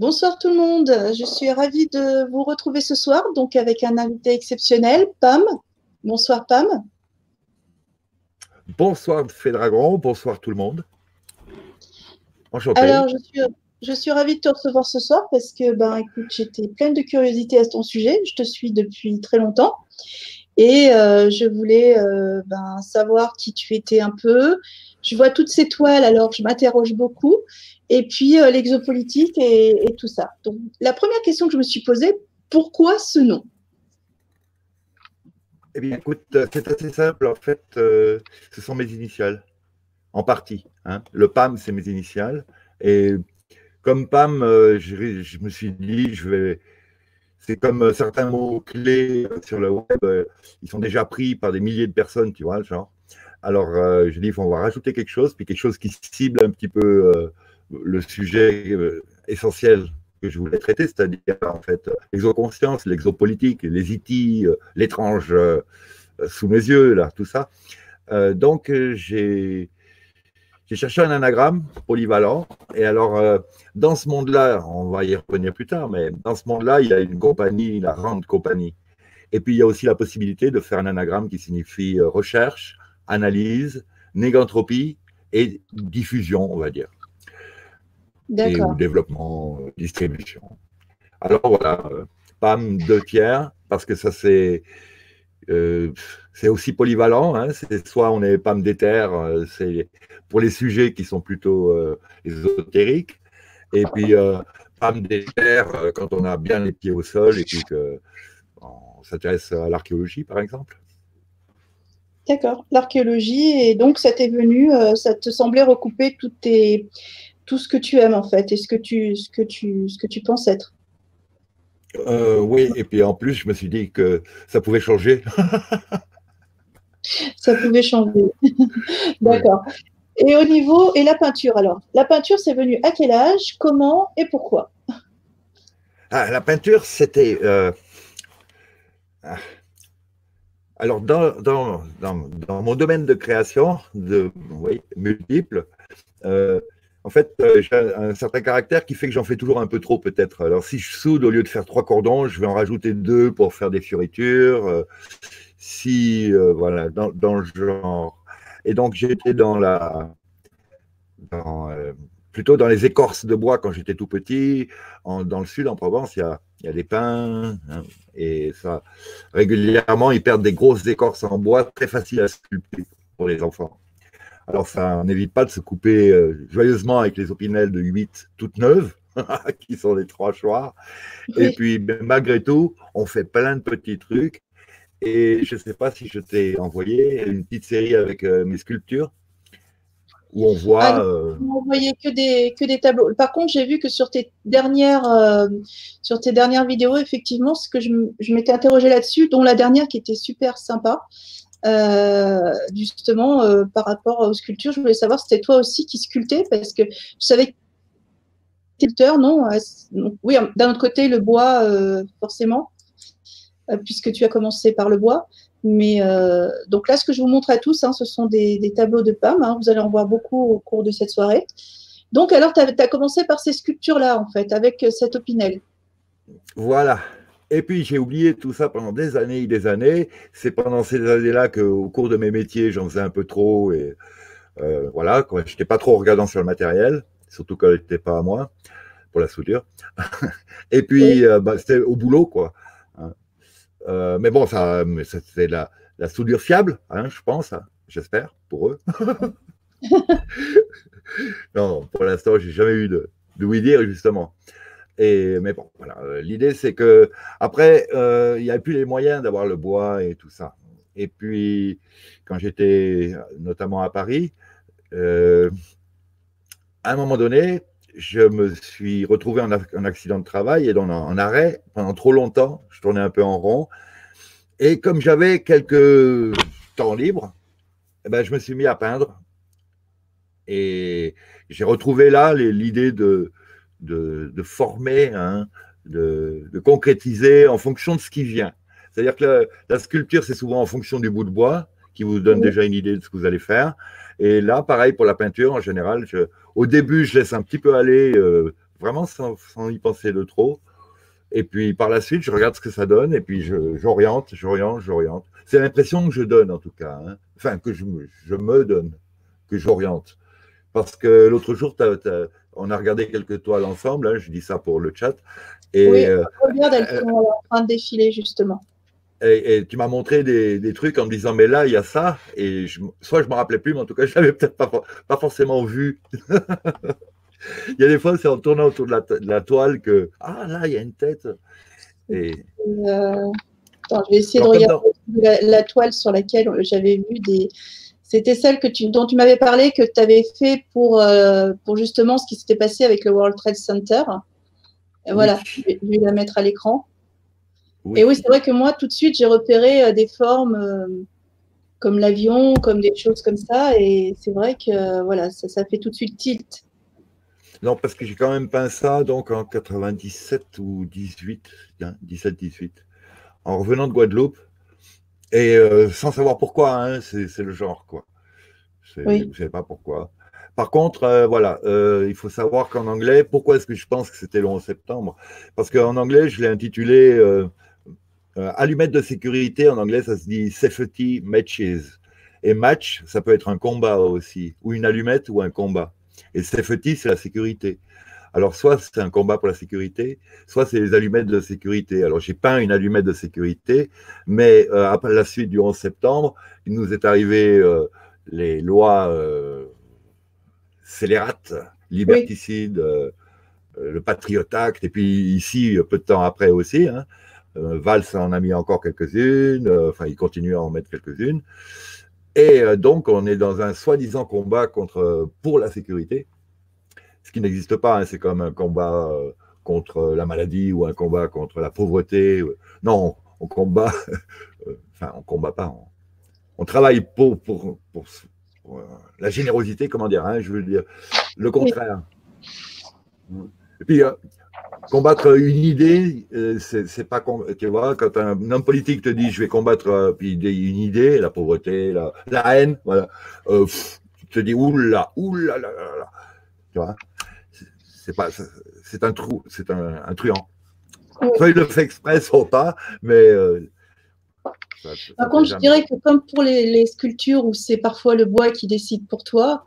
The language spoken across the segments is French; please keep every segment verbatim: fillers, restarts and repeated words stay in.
Bonsoir tout le monde, je suis ravie de vous retrouver ce soir, donc avec un invité exceptionnel, Pam. Bonsoir Pam. Bonsoir Fédragon, bonsoir tout le monde. Enchanté. Alors je suis, je suis ravie de te recevoir ce soir parce que ben, écoute, j'étais pleine de curiosité à ton sujet, je te suis depuis très longtemps et euh, je voulais euh, ben, savoir qui tu étais un peu. Je vois toutes ces toiles, alors je m'interroge beaucoup. Et puis, euh, l'exopolitique et, et tout ça. Donc, la première question que je me suis posée, pourquoi ce nom? Eh bien, écoute, c'est assez simple. En fait, euh, ce sont mes initiales, en partie. Hein. Le P A M, c'est mes initiales. Et comme P A M, euh, je, je me suis dit, je vais... c'est comme certains mots-clés sur le web, euh, ils sont déjà pris par des milliers de personnes, tu vois, genre. Alors, euh, je dis, on va rajouter quelque chose, puis quelque chose qui cible un petit peu... Euh, le sujet essentiel que je voulais traiter, c'est-à-dire en fait l'exoconscience, l'exopolitique, les I T, l'étrange euh, sous mes yeux, là, tout ça. Euh, donc j'ai cherché un anagramme polyvalent. Et alors euh, dans ce monde-là, on va y revenir plus tard, mais dans ce monde-là, il y a une compagnie, la Rand Company. Et puis il y a aussi la possibilité de faire un anagramme qui signifie euh, recherche, analyse, négantropie et diffusion, on va dire. Et, ou développement, distribution. Alors voilà, P A M deux tiers, parce que ça c'est euh, aussi polyvalent, hein, soit on est P A M des terres, c'est pour les sujets qui sont plutôt euh, ésotériques, et puis euh, P A M des terres quand on a bien les pieds au sol et puis qu'on s'intéresse à l'archéologie par exemple. D'accord, l'archéologie, et donc ça t'est venu, ça te semblait recouper toutes tes... tout ce que tu aimes en fait et ce que tu, ce que tu, ce que tu penses être. Euh, oui, et puis en plus, je me suis dit que ça pouvait changer. Ça pouvait changer. D'accord. Oui. Et au niveau, et la peinture alors? La peinture, c'est venu à quel âge, comment et pourquoi? Ah, la peinture, c'était... Euh... Ah. Alors, dans, dans, dans, dans mon domaine de création, de oui, multiple, euh, en fait, euh, j'ai un certain caractère qui fait que j'en fais toujours un peu trop peut-être. Alors si je soude, au lieu de faire trois cordons, je vais en rajouter deux pour faire des fioritures. Euh, si, euh, voilà, dans, dans le genre. Et donc j'étais dans la, dans, euh, plutôt dans les écorces de bois quand j'étais tout petit. En, dans le sud, en Provence, il y a, il y a des pins. Hein, et ça, régulièrement, ils perdent des grosses écorces en bois très faciles à sculpter pour les enfants. Alors, ça n'évite pas de se couper euh, joyeusement avec les opinels de huit toutes neuves, qui sont les trois choirs. Oui. Et puis, malgré tout, on fait plein de petits trucs. Et je ne sais pas si je t'ai envoyé une petite série avec euh, mes sculptures, où on voit… Ah, euh... on voyait que des, que des tableaux. Par contre, j'ai vu que sur tes dernières, euh, sur tes dernières vidéos, effectivement, ce que je, je m'étais interrogée là-dessus, dont la dernière qui était super sympa. Euh, justement, euh, par rapport aux sculptures, je voulais savoir si c'était toi aussi qui sculptais, parce que je savais que tu étais sculpteur, non? Oui, d'un autre côté, le bois, euh, forcément, euh, puisque tu as commencé par le bois. Mais euh, donc là, ce que je vous montre à tous, hein, ce sont des, des tableaux de P A M, hein, vous allez en voir beaucoup au cours de cette soirée. Donc, alors, tu as, t'as commencé par ces sculptures-là, en fait, avec cette opinel. Voilà. Et puis, j'ai oublié tout ça pendant des années et des années. C'est pendant ces années-là qu'au cours de mes métiers, j'en faisais un peu trop. Et euh, voilà, je n'étais pas trop regardant sur le matériel, surtout quand elle n'était pas à moi, pour la soudure. Et puis, oui. euh, bah, c'était au boulot, quoi. Euh, mais bon, ça, c'était la, la soudure fiable, hein, je pense, hein, j'espère, pour eux. Non, pour l'instant, je n'ai jamais eu de, de oui-dire, justement. Et, mais bon, voilà, l'idée c'est que après euh, il n'y avait plus les moyens d'avoir le bois et tout ça. Et puis quand j'étais notamment à Paris, euh, à un moment donné, je me suis retrouvé en, en accident de travail et dans, en arrêt pendant trop longtemps. Je tournais un peu en rond. Et comme j'avais quelques temps libre, eh ben, je me suis mis à peindre. Et j'ai retrouvé là l'idée de De, de former, hein, de, de concrétiser en fonction de ce qui vient. C'est-à-dire que le, la sculpture, c'est souvent en fonction du bout de bois qui vous donne déjà une idée de ce que vous allez faire. Et là, pareil pour la peinture, en général, je, au début, je laisse un petit peu aller euh, vraiment sans, sans y penser de trop. Et puis, par la suite, je regarde ce que ça donne, et puis j'oriente, j'oriente, j'oriente. C'est l'impression que je donne, en tout cas. Hein. Enfin, que je, je me donne, que j'oriente. Parce que l'autre jour, t'as, t'as, on a regardé quelques toiles ensemble, hein, je dis ça pour le chat. Et, oui, on regarde, elles sont en train de défiler, justement. Et, et tu m'as montré des, des trucs en me disant, mais là, il y a ça. Et je, soit je ne me rappelais plus, mais en tout cas, je n'avais peut-être pas, pas forcément vu. Il y a des fois, c'est en tournant autour de la, de la toile que, ah là, il y a une tête. Et... Euh, attends, je vais essayer Alors, de regarder la, la toile sur laquelle j'avais vu des... C'était celle que tu, dont tu m'avais parlé, que tu avais fait pour, euh, pour justement ce qui s'était passé avec le World Trade Center. Et voilà, oui. Je vais la mettre à l'écran. Oui. Et oui, c'est vrai que moi, tout de suite, j'ai repéré des formes euh, comme l'avion, comme des choses comme ça. Et c'est vrai que euh, voilà, ça, ça fait tout de suite tilt. Non, parce que j'ai quand même peint ça donc en quatre-vingt-dix-sept ou dix-huit, hein, dix-sept dix-huit, en revenant de Guadeloupe, et euh, sans savoir pourquoi, hein, c'est le genre, quoi. Oui. Je ne sais pas pourquoi. Par contre, euh, voilà, euh, il faut savoir qu'en anglais, pourquoi est-ce que je pense que c'était le onze septembre? Parce qu'en anglais, je l'ai intitulé euh, euh, Allumettes de sécurité, en anglais, ça se dit Safety Matches. Et match, ça peut être un combat aussi, ou une allumette ou un combat. Et safety, c'est la sécurité. Alors, soit c'est un combat pour la sécurité, soit c'est les allumettes de sécurité. Alors, j'ai peint une allumette de sécurité, mais euh, après la suite du onze septembre, il nous est arrivé euh, les lois euh, scélérates, liberticides, oui. euh, le Patriot Act, et puis ici, peu de temps après aussi, hein, euh, Valls en a mis encore quelques-unes, euh, enfin, il continue à en mettre quelques-unes. Et donc, on est dans un soi-disant combat contre, pour la sécurité, ce qui n'existe pas, hein, c'est comme un combat contre la maladie ou un combat contre la pauvreté. Non, on combat, enfin, on ne combat pas, on, on travaille pour, pour, pour, pour la générosité, comment dire, hein, je veux dire, le contraire. Et puis, combattre une idée, c'est pas, tu vois, quand un homme politique te dit je vais combattre puis une idée, la pauvreté, la, la haine, voilà, euh, pff, tu te dis oula, oula, là, là, là, tu vois, c'est pas, c'est un trou, c'est un, un truand. Soit il le fait exprès, soit pas, mais. Euh, ça, ça Par contre, jamais... je dirais que comme pour les, les sculptures où c'est parfois le bois qui décide pour toi,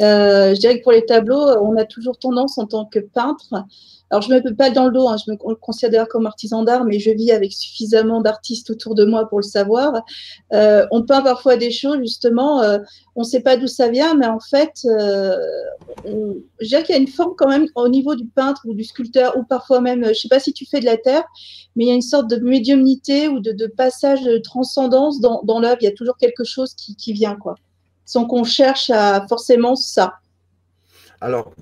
euh, je dirais que pour les tableaux, on a toujours tendance en tant que peintre. Alors, je ne me mets pas dans le dos, hein, je me considère comme artisan d'art, mais je vis avec suffisamment d'artistes autour de moi pour le savoir. Euh, on peint parfois des choses, justement, euh, on ne sait pas d'où ça vient, mais en fait, euh, on, je dirais qu'il y a une forme quand même au niveau du peintre ou du sculpteur, ou parfois même, je ne sais pas si tu fais de la terre, mais il y a une sorte de médiumnité ou de, de passage de transcendance dans, dans l'œuvre. Il y a toujours quelque chose qui, qui vient, quoi, sans qu'on cherche à forcément ça. Alors,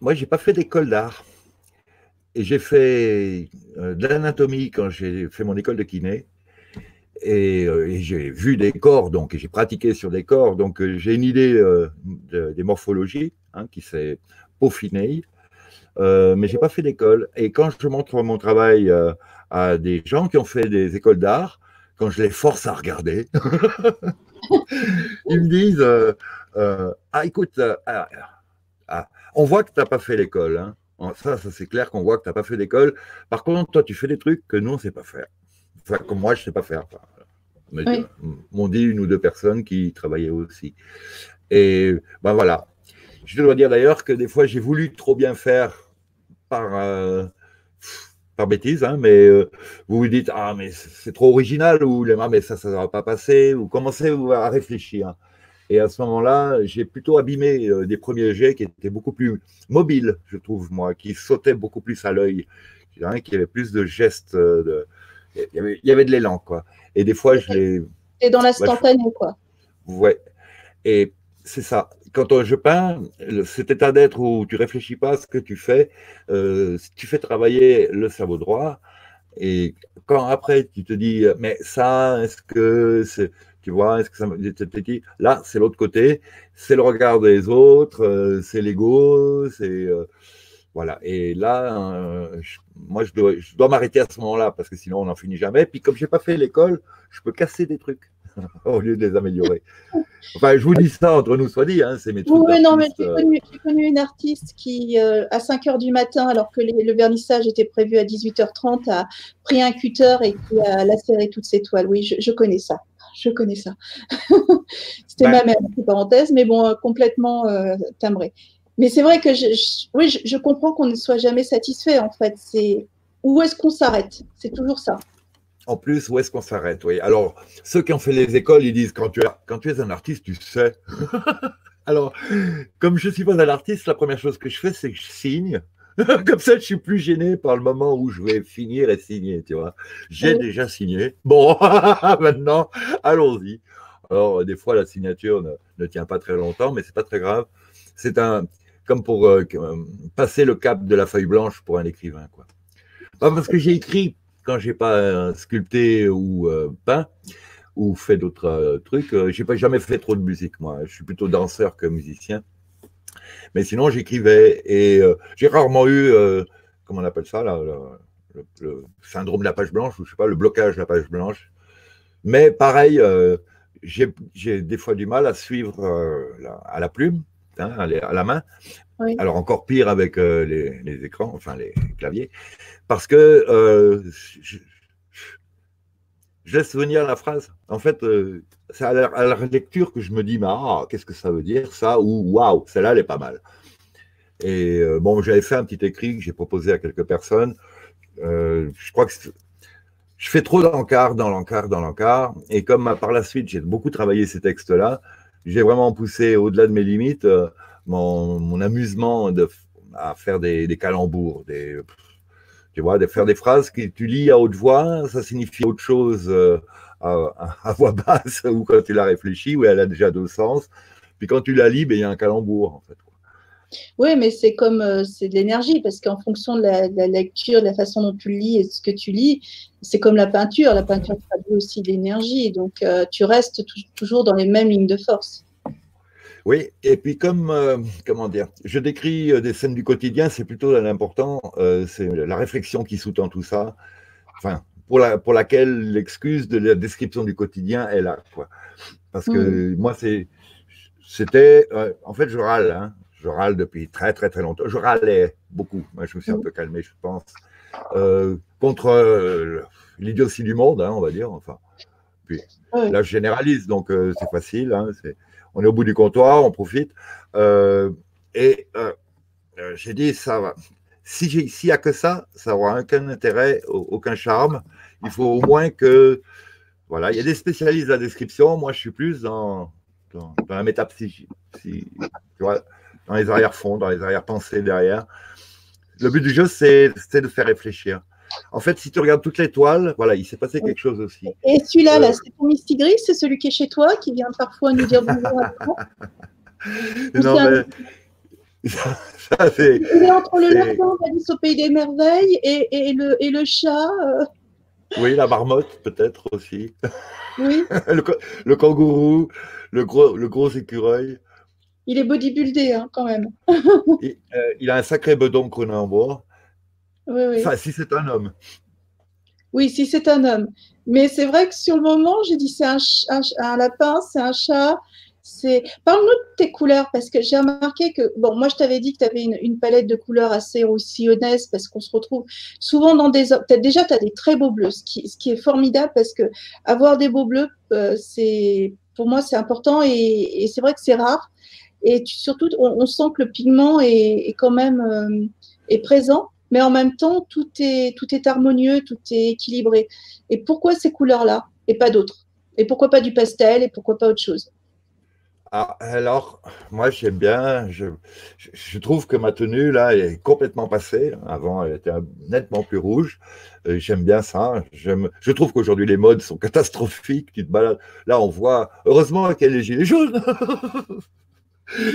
moi, je n'ai pas fait d'école d'art. Et j'ai fait de l'anatomie quand j'ai fait mon école de kiné. Et, et j'ai vu des corps, donc j'ai pratiqué sur des corps. Donc j'ai une idée euh, de, des morphologies, hein, qui s'est peaufinée. Euh, mais je n'ai pas fait d'école. Et quand je montre mon travail euh, à des gens qui ont fait des écoles d'art, quand je les force à regarder, ils me disent euh, euh, ah, écoute, euh, ah, ah, on voit que tu n'as pas fait l'école. Hein. Ça, ça c'est clair qu'on voit que tu n'as pas fait d'école. Par contre, toi, tu fais des trucs que nous, on ne sait pas faire. Enfin, que moi, je ne sais pas faire. Enfin, mais, oui. M'ont dit une ou deux personnes qui travaillaient aussi. Et ben voilà. Je dois dire d'ailleurs que des fois, j'ai voulu trop bien faire par, euh, par bêtise, hein, mais euh, vous vous dites « Ah, mais c'est trop original » ou « Ah, mais ça, ça ne va pas passer » ou commencez à réfléchir. Et à ce moment-là, j'ai plutôt abîmé des premiers jets qui étaient beaucoup plus mobiles, je trouve, moi, qui sautaient beaucoup plus à l'œil, hein, qui avaient plus de gestes, de... Il, y avait, il y avait de l'élan, quoi. Et des fois, je les… Et dans l'instantané, ouais, je... quoi. Ouais. Et c'est ça. Quand je peins, cet état d'être où tu ne réfléchis pas à ce que tu fais, euh, tu fais travailler le cerveau droit. Et quand après, tu te dis « Mais ça, est-ce que… » Tu vois, est-ce que ça me... Là, c'est l'autre côté, c'est le regard des autres, c'est l'ego, c'est... Voilà, et là, je... moi, je dois, je dois m'arrêter à ce moment-là, parce que sinon, on n'en finit jamais. Puis, comme je n'ai pas fait l'école, je peux casser des trucs. au lieu de les améliorer. Enfin, je vous dis ça, entre nous soit dit, hein, c'est mes trucs. Oui, non, mais j'ai connu, j'ai connu une artiste qui, euh, à cinq heures du matin, alors que les, le vernissage était prévu à dix-huit heures trente, a pris un cutter et qui a lacéré toutes ses toiles. Oui, je, je connais ça. Je connais ça. C'était ben, ma mère, entre parenthèses, mais bon, complètement euh, timbré. Mais c'est vrai que je, je, oui, je, je comprends qu'on ne soit jamais satisfait, en fait. C'est où est-ce qu'on s'arrête? C'est toujours ça. En plus, où est-ce qu'on s'arrête? Oui. Alors, ceux qui ont fait les écoles, ils disent, quand tu es, quand tu es un artiste, tu sais. Alors, comme je ne suis pas un artiste, la première chose que je fais, c'est que je signe. Comme ça, je suis plus gêné par le moment où je vais finir et signer, tu vois. J'ai oui. déjà signé. Bon, maintenant, allons-y. Alors, des fois, la signature ne, ne tient pas très longtemps, mais ce n'est pas très grave. C'est un, comme pour euh, passer le cap de la feuille blanche pour un écrivain, quoi. Pas parce que j'ai écrit quand je n'ai pas euh, sculpté ou euh, peint ou fait d'autres euh, trucs. Euh, je n'ai pas jamais fait trop de musique, moi. Je suis plutôt danseur que musicien. Mais sinon, j'écrivais et euh, j'ai rarement eu, euh, comment on appelle ça, là, le, le syndrome de la page blanche, ou je sais pas, le blocage de la page blanche. Mais pareil, euh, j'ai des fois du mal à suivre euh, la, à la plume, hein, à, les, à la main. Oui. Alors encore pire avec euh, les, les écrans, enfin les claviers, parce que euh, je, je laisse venir la phrase. En fait, euh, c'est à la, à la lecture que je me dis, mais ah, qu'est-ce que ça veut dire ça? Ou waouh, celle-là, elle est pas mal. Et euh, bon, j'avais fait un petit écrit que j'ai proposé à quelques personnes. Euh, je crois que je fais trop d'encarts, dans l'encart, dans l'encart. Et comme par la suite, j'ai beaucoup travaillé ces textes-là, j'ai vraiment poussé au-delà de mes limites euh, mon, mon amusement de, à faire des, des calembours, des. Tu vois, de faire des phrases que tu lis à haute voix, ça signifie autre chose euh, à, à voix basse, ou quand tu la réfléchis, où elle a déjà deux sens. Puis quand tu la lis, ben, y a un calembour, en fait. Oui, mais c'est comme euh, c'est de l'énergie, parce qu'en fonction de la, de la lecture, de la façon dont tu lis et ce que tu lis, c'est comme la peinture. La peinture traduit aussi de l'énergie, donc euh, tu restes toujours dans les mêmes lignes de force. Oui, et puis comme, euh, comment dire, je décris des scènes du quotidien, c'est plutôt l'important, euh, c'est la réflexion qui sous-tend tout ça, enfin, pour, la, pour laquelle l'excuse de la description du quotidien est là, quoi. Parce que mmh. moi, c'était, euh, en fait, je râle, hein, je râle depuis très, très, très longtemps, je râlais beaucoup, moi, je me suis un peu calmé, je pense, euh, contre euh, l'idiotie du monde, hein, on va dire, enfin, puis là, je généralise, donc euh, c'est facile, hein, c'est... On est au bout du comptoir, on profite. Euh, et euh, j'ai dit, ça va. S'il n'y a que ça, ça n'aura aucun intérêt, aucun charme. Il faut au moins que... Voilà, il y a des spécialistes de la description. Moi, je suis plus dans, dans, dans la métapsychie, tu vois, dans les arrière-fonds, dans les arrière-pensées derrière. Le but du jeu, c'est de faire réfléchir. En fait, si tu regardes toutes les toiles, voilà, il s'est passé quelque chose aussi. Et celui-là, là, euh... c'est ton Mistigris, c'est celui qui est chez toi, qui vient parfois nous dire bonjour à toi. Non, mais... ça, ça, c'est... Il est entre le lapin, Alice au Pays des Merveilles, et, et, le, et le chat. Euh... Oui, la marmotte, peut-être aussi. Oui. le, le kangourou, le gros, le gros écureuil. Il est bodybuildé, hein, quand même. il, euh, il a un sacré bedon qu'on a en bois. Oui, oui. Enfin, si c'est un homme. Oui, si c'est un homme. Mais c'est vrai que sur le moment, j'ai dit c'est un, un, un lapin, c'est un chat. Parle-nous de tes couleurs, parce que j'ai remarqué que, bon, moi je t'avais dit que tu avais une, une palette de couleurs assez aussi honnête, parce qu'on se retrouve souvent dans des... Déjà, tu as des très beaux bleus, ce qui, ce qui est formidable, parce que avoir des beaux bleus, euh, c'est pour moi, c'est important, et, et c'est vrai que c'est rare. Et tu, surtout, on, on sent que le pigment est, est quand même euh, est présent. Mais en même temps, tout est, tout est harmonieux, tout est équilibré. Et pourquoi ces couleurs-là et pas d'autres? Et pourquoi pas du pastel et pourquoi pas autre chose? Ah, alors, moi, j'aime bien. Je, je trouve que ma tenue, là, est complètement passée. Avant, elle était nettement plus rouge. J'aime bien ça. Je trouve qu'aujourd'hui, les modes sont catastrophiques. Tu te balades. Là, on voit, heureusement qu'il y a les gilets jaunes.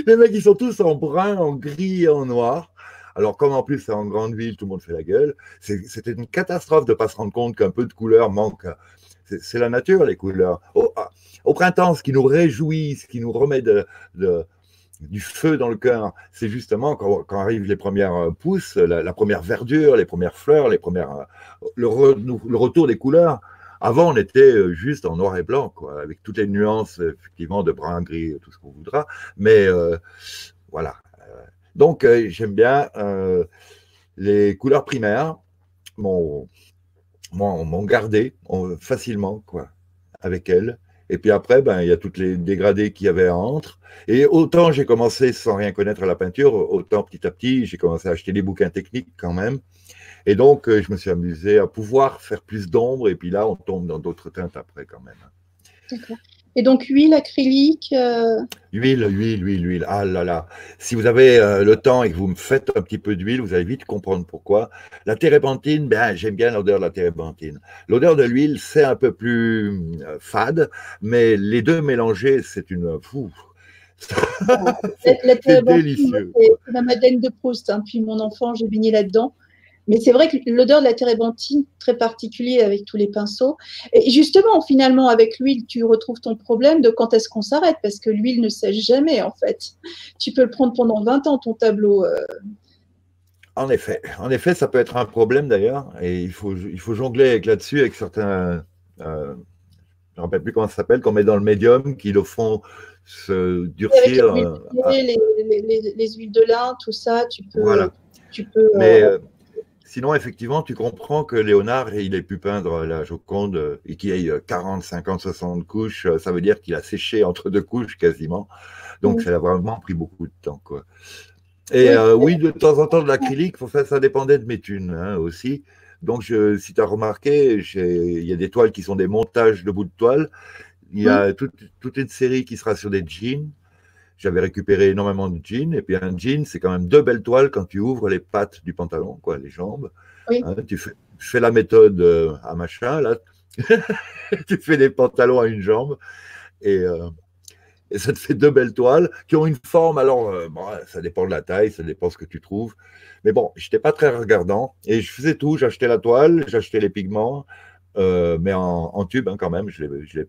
Les mecs, ils sont tous en brun, en gris et en noir. Alors, comme en plus, c'est en grande ville, tout le monde fait la gueule. C'était une catastrophe de ne pas se rendre compte qu'un peu de couleur manque. C'est la nature, les couleurs. Au, au printemps, ce qui nous réjouit, ce qui nous remet de, de, du feu dans le cœur, c'est justement quand, quand arrivent les premières pousses, la, la première verdure, les premières fleurs, les premières, le, re, le retour des couleurs. Avant, on était juste en noir et blanc, quoi, avec toutes les nuances, effectivement, de brun, gris, tout ce qu'on voudra. Mais euh, voilà. Donc, euh, j'aime bien euh, les couleurs primaires, m'ont gardé on, facilement, quoi, avec elles. Et puis après, ben, il y a toutes les dégradés qu'il y avait entre. Et autant j'ai commencé sans rien connaître à la peinture, autant petit à petit, j'ai commencé à acheter des bouquins techniques quand même. Et donc, je me suis amusé à pouvoir faire plus d'ombre. Et puis là, on tombe dans d'autres teintes après quand même. D'accord. Et donc, huile, acrylique euh... Huile, huile, huile, huile. Ah là là. Si vous avez euh, le temps et que vous me faites un petit peu d'huile, vous allez vite comprendre pourquoi. La térébenthine, ben, j'aime bien l'odeur de la térébenthine. L'odeur de l'huile, c'est un peu plus euh, fade, mais les deux mélangés, c'est une... Fou. C'est délicieux. C'est ma Madeleine de Proust. Hein. Puis mon enfant, j'ai baigné là-dedans. Mais c'est vrai que l'odeur de la térébenthine, très particulier avec tous les pinceaux. Et justement, finalement, avec l'huile, tu retrouves ton problème de quand est-ce qu'on s'arrête, parce que l'huile ne sèche jamais, en fait. Tu peux le prendre pendant vingt ans, ton tableau. En effet, en effet, ça peut être un problème d'ailleurs, et il faut, il faut jongler avec là-dessus, avec certains, euh, je ne me rappelle plus comment ça s'appelle, qu'on met dans le médium, qui le font se durcir. Avec les, euh, les, les, les, les huiles de lin, tout ça, tu peux… Voilà. Tu peux Mais, euh, sinon, effectivement, tu comprends que Léonard, il ait pu peindre la Joconde et qu'il ait quarante, cinquante, soixante couches. Ça veut dire qu'il a séché entre deux couches quasiment. Donc, oui. Ça a vraiment pris beaucoup de temps, quoi. Et oui, euh, oui de temps en temps, de l'acrylique, ça, ça dépendait de mes thunes hein, aussi. Donc, je, si tu as remarqué, il y a des toiles qui sont des montages de bouts de toile. Il y a oui. toute, toute une série qui sera sur des jeans. J'avais récupéré énormément de jeans. Et puis, un jean, c'est quand même deux belles toiles quand tu ouvres les pattes du pantalon, quoi, les jambes. Oui. Hein, tu fais, fais la méthode euh, à machin, là. Tu fais des pantalons à une jambe. Et, euh, et ça te fait deux belles toiles qui ont une forme. Alors, euh, bon, ça dépend de la taille, ça dépend de ce que tu trouves. Mais bon, je n'étais pas très regardant. Et je faisais tout. J'achetais la toile, j'achetais les pigments. Euh, mais en, en tube, hein, quand même. Je ne les,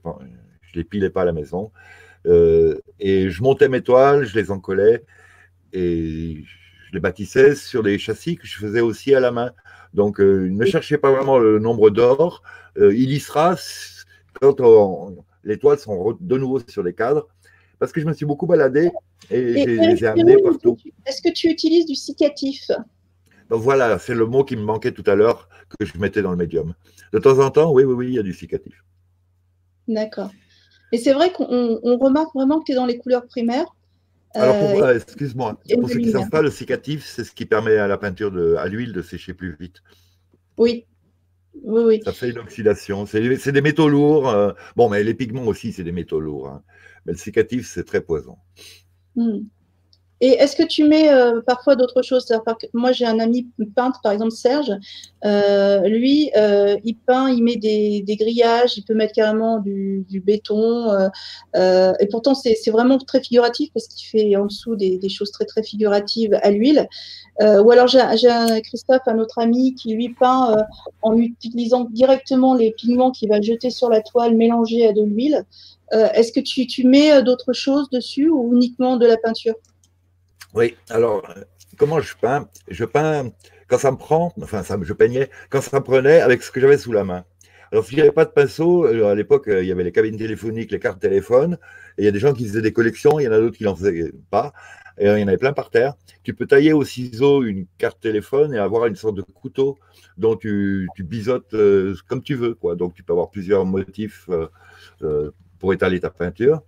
les pilais pas à la maison. Euh, et je montais mes toiles, je les encollais et je les bâtissais sur des châssis que je faisais aussi à la main. Donc, euh, ne cherchez pas vraiment le nombre d'or. Euh, il y sera quand on, les toiles sont de nouveau sur les cadres, parce que je me suis beaucoup baladé et, et je les ai amenés partout. Est-ce que tu utilises du siccatif ? Donc voilà, c'est le mot qui me manquait tout à l'heure que je mettais dans le médium. De temps en temps, oui, oui, oui, il y a du siccatif. D'accord. Et c'est vrai qu'on remarque vraiment que tu es dans les couleurs primaires. Alors, euh, excuse-moi, pour ceux qui ne savent pas, le siccatif, c'est ce qui permet à la peinture, de, à l'huile, de sécher plus vite. Oui, oui, oui. Ça fait une oxydation. C'est des métaux lourds. Euh, bon, mais les pigments aussi, c'est des métaux lourds. Hein. Mais le siccatif, c'est très poison. Hmm. Et est-ce que tu mets euh, parfois d'autres choses? Moi, j'ai un ami peintre, par exemple Serge. Euh, lui, euh, il peint, il met des, des grillages, il peut mettre carrément du, du béton. Euh, euh, et pourtant, c'est vraiment très figuratif parce qu'il fait en dessous des, des choses très, très figuratives à l'huile. Euh, ou alors, j'ai Christophe, un autre ami, qui lui peint euh, en utilisant directement les pigments qu'il va jeter sur la toile mélangés à de l'huile. Est-ce euh, que tu, tu mets d'autres choses dessus ou uniquement de la peinture? Oui, alors, comment je peins? Je peins quand ça me prend, enfin, ça, je peignais quand ça me prenait avec ce que j'avais sous la main. Alors, s'il n'y avait pas de pinceau, à l'époque, il y avait les cabines téléphoniques, les cartes téléphones, et il y a des gens qui faisaient des collections, il y en a d'autres qui n'en faisaient pas, et il y en avait plein par terre. Tu peux tailler au ciseau une carte téléphone et avoir une sorte de couteau dont tu, tu biseautes euh, comme tu veux, quoi. Donc, tu peux avoir plusieurs motifs euh, euh, pour étaler ta peinture.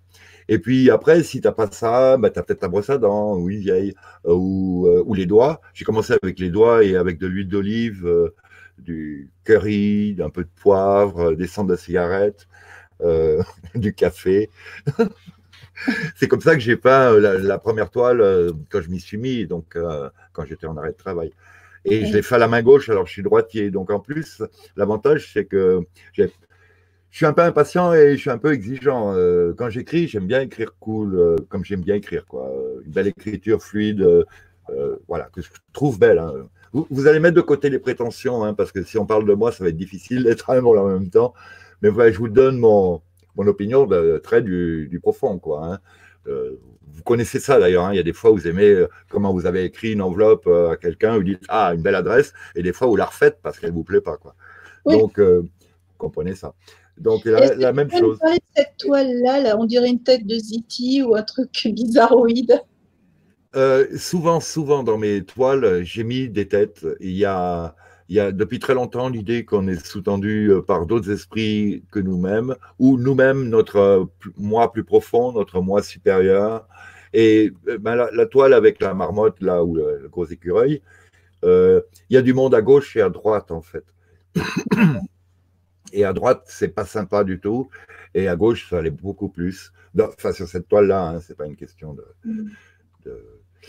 Et puis après, si tu n'as pas ça, bah, tu as peut-être la brosse à dents ou une vieille, euh, ou, euh, ou les doigts. J'ai commencé avec les doigts et avec de l'huile d'olive, euh, du curry, un peu de poivre, euh, des cendres de cigarette, euh, du café. C'est comme ça que j'ai peint la, la première toile euh, quand je m'y suis mis, donc euh, quand j'étais en arrêt de travail. Et okay. Je l'ai fait à la main gauche, alors je suis droitier. Donc en plus, l'avantage, c'est que j'ai... Je suis un peu impatient et je suis un peu exigeant. Euh, quand j'écris, j'aime bien écrire cool, euh, comme j'aime bien écrire, quoi. Une belle écriture fluide, euh, euh, voilà, que je trouve belle. Hein. Vous, vous allez mettre de côté les prétentions, hein, parce que si on parle de moi, ça va être difficile d'être humble en même temps. Mais voilà, je vous donne mon, mon opinion de trait du, du profond, quoi. Hein. Euh, vous connaissez ça d'ailleurs, hein. Il y a des fois où vous aimez comment vous avez écrit une enveloppe à quelqu'un, vous dites « Ah, une belle adresse », et des fois où vous la refaites parce qu'elle ne vous plaît pas, quoi. Oui. Donc... Euh, comprenez ça. Donc, la, la même chose. Cette toile-là, là, on dirait une tête de Ziti ou un truc bizarroïde. Euh, souvent, souvent dans mes toiles, j'ai mis des têtes. Il y a, il y a depuis très longtemps l'idée qu'on est sous-tendu par d'autres esprits que nous-mêmes, ou nous-mêmes, notre moi plus profond, notre moi supérieur. Et ben, la, la toile avec la marmotte, là, ou le, le gros écureuil, euh, il y a du monde à gauche et à droite, en fait. Et à droite, c'est pas sympa du tout. Et à gauche, ça allait beaucoup plus. Non, enfin, sur cette toile-là, hein, c'est pas une question de... Mm. de...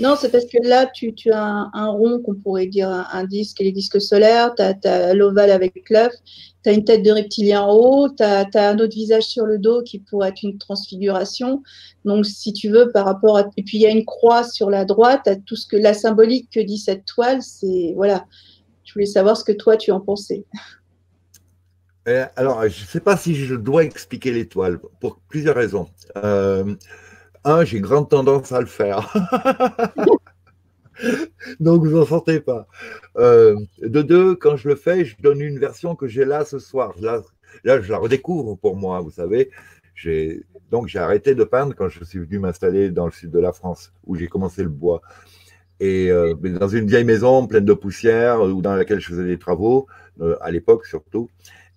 Non, c'est parce que là, tu, tu as un, un rond qu'on pourrait dire un, un disque, les disques solaires, tu as, as l'ovale avec l'œuf, tu as une tête de reptilien en haut, tu as, as un autre visage sur le dos qui pourrait être une transfiguration. Donc, si tu veux, par rapport à... Et puis, il y a une croix sur la droite, tu as tout ce que... La symbolique que dit cette toile, c'est... Voilà. Je voulais savoir ce que toi, tu en pensais. Euh, alors, je ne sais pas si je dois expliquer les toiles, pour plusieurs raisons. Euh... Un, j'ai grande tendance à le faire. Donc, vous n'en sortez pas. Euh, de deux, quand je le fais, je donne une version que j'ai là ce soir. Là, là, je la redécouvre pour moi, vous savez. Donc, j'ai arrêté de peindre quand je suis venu m'installer dans le sud de la France, où j'ai commencé le bois. Et euh, dans une vieille maison pleine de poussière, ou dans laquelle je faisais des travaux, euh, à l'époque surtout.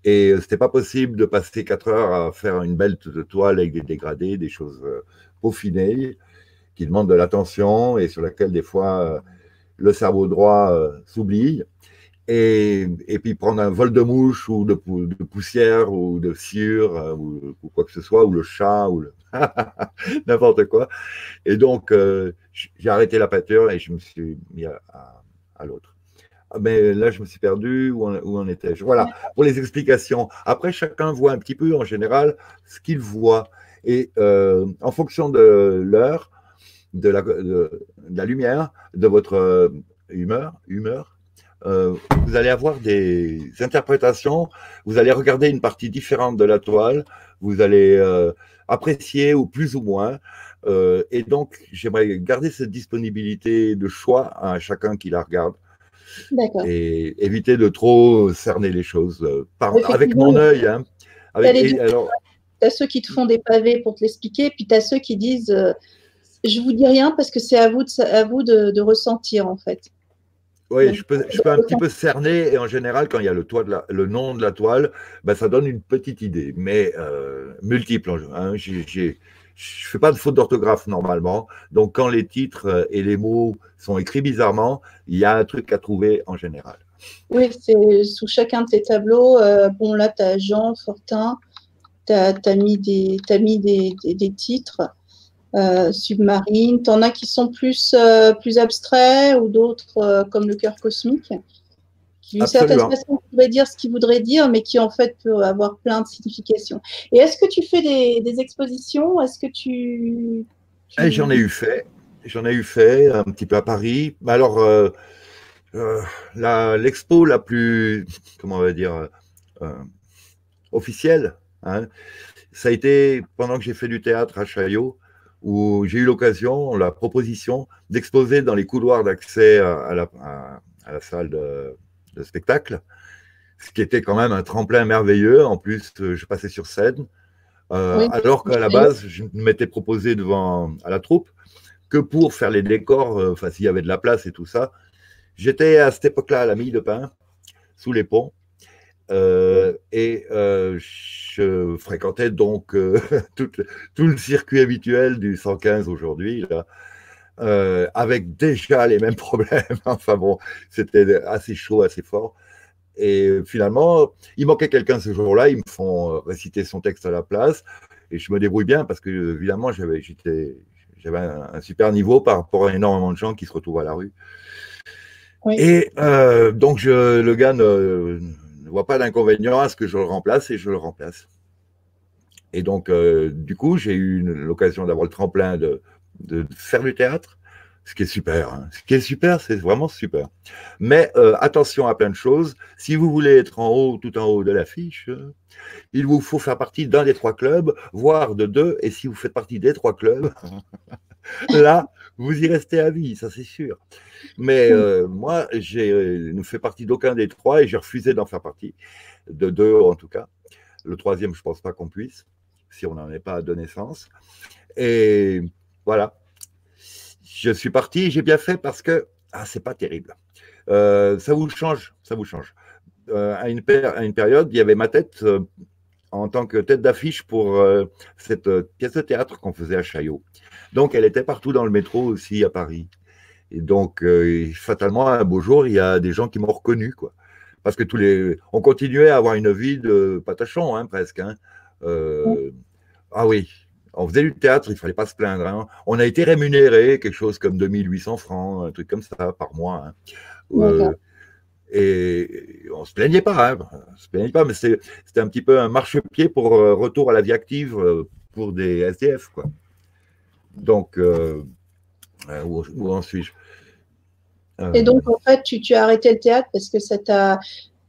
Et ce n'était pas possible de passer quatre heures à faire une belle toile avec des dégradés, des choses... Euh, peaufinée, qui demande de l'attention et sur laquelle des fois euh, le cerveau droit euh, s'oublie, et, et puis prendre un vol de mouche ou de, de poussière ou de sciure euh, ou, ou quoi que ce soit, ou le chat, ou le... n'importe quoi. Et donc, euh, j'ai arrêté la peinture et je me suis mis à, à, à l'autre. Mais là, je me suis perdu, où en, où en étais-je? Voilà, pour les explications. Après, chacun voit un petit peu, en général, ce qu'il voit. Et euh, en fonction de l'heure, de, de, de la lumière, de votre humeur, humeur euh, vous allez avoir des interprétations, vous allez regarder une partie différente de la toile, vous allez euh, apprécier ou plus ou moins. Euh, et donc, j'aimerais garder cette disponibilité de choix à chacun qui la regarde. Et éviter de trop cerner les choses par, avec mon œil. Hein, avec, tu as ceux qui te font des pavés pour te l'expliquer, puis tu as ceux qui disent euh, je vous dis rien parce que c'est à vous, de, à vous de, de ressentir en fait. Oui, donc, je peux, je peux un petit peu cerner, et en général, quand il y a le, toit de la, le nom de la toile, ben, ça donne une petite idée, mais euh, multiple. Hein, j'ai, j'ai, je ne fais pas de faute d'orthographe normalement, donc quand les titres et les mots sont écrits bizarrement, il y a un truc à trouver en général. Oui, c'est sous chacun de tes tableaux. Euh, bon, là, tu as Jean, Fortin. Tu as, t'as mis, des, t'as mis des, des, des titres euh, submarines. Tu en as qui sont plus, euh, plus abstraits ou d'autres euh, comme le cœur cosmique, qui d'une certaine façon pourrait dire ce qu'il voudrait dire, mais qui en fait peut avoir plein de significations. Et est-ce que tu fais des, des expositions? Est-ce que tu… tu... J'en ai eu fait. J'en ai eu fait un petit peu à Paris. Alors, euh, euh, l'expo la, la plus, comment on va dire, euh, officielle, hein, ça a été pendant que j'ai fait du théâtre à Chaillot, où j'ai eu l'occasion, la proposition d'exposer dans les couloirs d'accès à, à, à la salle de, de spectacle, ce qui était quand même un tremplin merveilleux. En plus, je passais sur scène, euh, oui, alors qu'à la base, je m'étais proposé devant à la troupe que pour faire les décors, euh, enfin s'il y avait de la place et tout ça. J'étais à cette époque-là à la Mille de Pin, sous les ponts. Euh, et euh, je fréquentais donc euh, tout, tout le circuit habituel du cent quinze aujourd'hui, euh, avec déjà les mêmes problèmes. Enfin bon, c'était assez chaud, assez fort. Et finalement, il manquait quelqu'un ce jour-là, ils me font réciter son texte à la place, et je me débrouille bien parce que, évidemment, j'avais un, un super niveau par rapport à énormément de gens qui se retrouvent à la rue. Oui. Et euh, donc, je, le gars ne. ne vois pas d'inconvénient à ce que je le remplace, et je le remplace. Et donc, euh, du coup, j'ai eu l'occasion d'avoir le tremplin de, de faire du théâtre, ce qui est super. Hein. Ce qui est super, c'est vraiment super. Mais euh, attention à plein de choses. Si vous voulez être en haut, tout en haut de l'affiche, euh, il vous faut faire partie d'un des trois clubs, voire de deux. Et si vous faites partie des trois clubs, là, vous y restez à vie, ça c'est sûr. Mais euh, moi, je ne fais partie d'aucun des trois et j'ai refusé d'en faire partie, de deux en tout cas. Le troisième, je ne pense pas qu'on puisse, si on n'en est pas à donner sens. Et voilà. Je suis parti, j'ai bien fait parce que ah, c'est pas terrible. Euh, ça vous change, ça vous change. Euh, à, une à une période, il y avait ma tête euh, en tant que tête d'affiche pour euh, cette euh, pièce de théâtre qu'on faisait à Chaillot. Donc, elle était partout dans le métro aussi à Paris. Et donc, euh, fatalement, un beau jour, il y a des gens qui m'ont reconnu, quoi. Parce que tous les, on continuait à avoir une vie de patachon, hein, presque. Hein. Euh, ah oui, on faisait du théâtre, il ne fallait pas se plaindre. Hein. On a été rémunéré quelque chose comme deux mille huit cents francs, un truc comme ça, par mois. Hein. Euh, et on ne se plaignait pas, hein. On se plaignait pas, mais c'était un petit peu un marchepied pour euh, retour à la vie active euh, pour des S D F, quoi. Donc, euh, euh, où, où en suis-je? Euh, Et donc, en fait, tu, tu as arrêté le théâtre parce que ça t'a...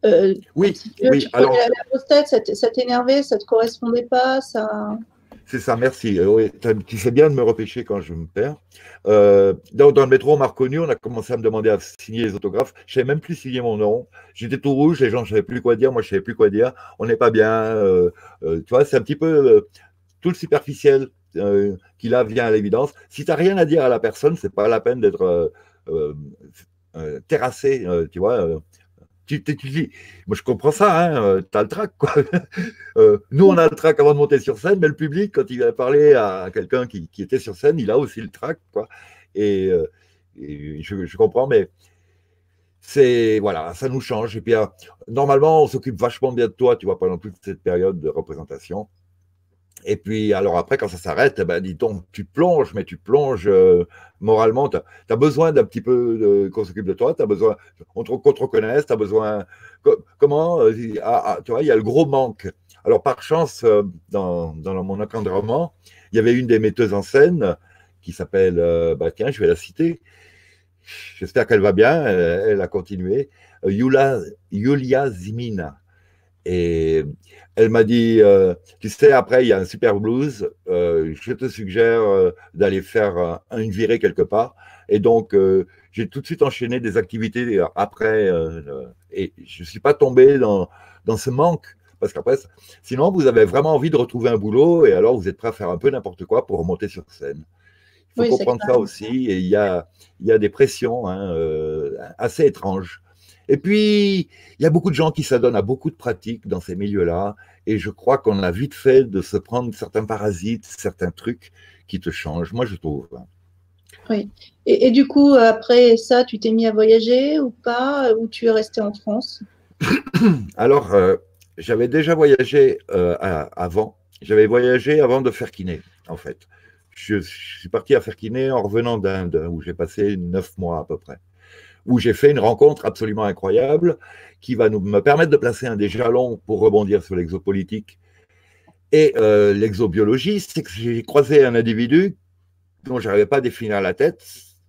Euh, oui, si tu veux, oui. Tu alors, la, la grosse tête, ça t'énervait, ça ne te correspondait pas, ça... C'est ça, merci. Euh, oui, tu sais bien de me repêcher quand je me perds. Euh, dans, dans le métro, on m'a reconnu, on a commencé à me demander à signer les autographes. Je ne savais même plus signer mon nom. J'étais tout rouge, les gens ne savaient plus quoi dire, moi je ne savais plus quoi dire. On n'est pas bien. Euh, euh, tu vois, c'est un petit peu euh, tout le superficiel euh, qui là vient à l'évidence. Si tu n'as rien à dire à la personne, ce n'est pas la peine d'être... Euh, Euh, euh, terrassé, euh, tu vois. Euh, tu, tu, tu dis, moi je comprends ça, hein, euh, t'as le trac, quoi. euh, nous on a le trac avant de monter sur scène, mais le public, quand il a parlé à quelqu'un qui, qui était sur scène, il a aussi le trac, quoi. Et, euh, et je, je comprends, mais c'est, voilà, ça nous change. Et puis, euh, normalement, on s'occupe vachement bien de toi, tu vois, pendant toute cette période de représentation. Et puis, alors après, quand ça s'arrête, ben, dis donc, tu plonges, mais tu plonges euh, moralement. Tu as, as besoin d'un petit peu qu'on s'occupe de toi, tu as besoin qu'on te, qu'on te reconnaisse, tu as besoin. Co comment euh, ah, ah, tu vois, il y a le gros manque. Alors, par chance, euh, dans, dans mon encadrement, il y avait une des metteuses en scène qui s'appelle, euh, bah, tiens, je vais la citer. J'espère qu'elle va bien, elle, elle a continué. Euh, Yulia, Yulia Zimina. Et elle m'a dit, euh, tu sais, après, il y a un super blues, euh, je te suggère euh, d'aller faire euh, une virée quelque part. Et donc, euh, j'ai tout de suite enchaîné des activités après. Euh, et je ne suis pas tombé dans, dans ce manque. Parce qu'après, sinon, vous avez vraiment envie de retrouver un boulot et alors vous êtes prêt à faire un peu n'importe quoi pour remonter sur scène. Il faut oui, comprendre ça aussi. Et il y a, y a des pressions hein, euh, assez étranges. Et puis, il y a beaucoup de gens qui s'adonnent à beaucoup de pratiques dans ces milieux-là. Et je crois qu'on a vite fait de se prendre certains parasites, certains trucs qui te changent, moi je trouve. Oui. Et, et du coup, après ça, tu t'es mis à voyager ou pas? Ou tu es resté en France? Alors, euh, j'avais déjà voyagé euh, à, avant. J'avais voyagé avant de faire kiné, en fait. Je, je suis parti à faire kiné en revenant d'Inde, où j'ai passé neuf mois à peu près, où j'ai fait une rencontre absolument incroyable qui va nous, me permettre de placer un des jalons pour rebondir sur l'exopolitique et euh, l'exobiologie. C'est que j'ai croisé un individu dont je n'arrivais pas à définir la tête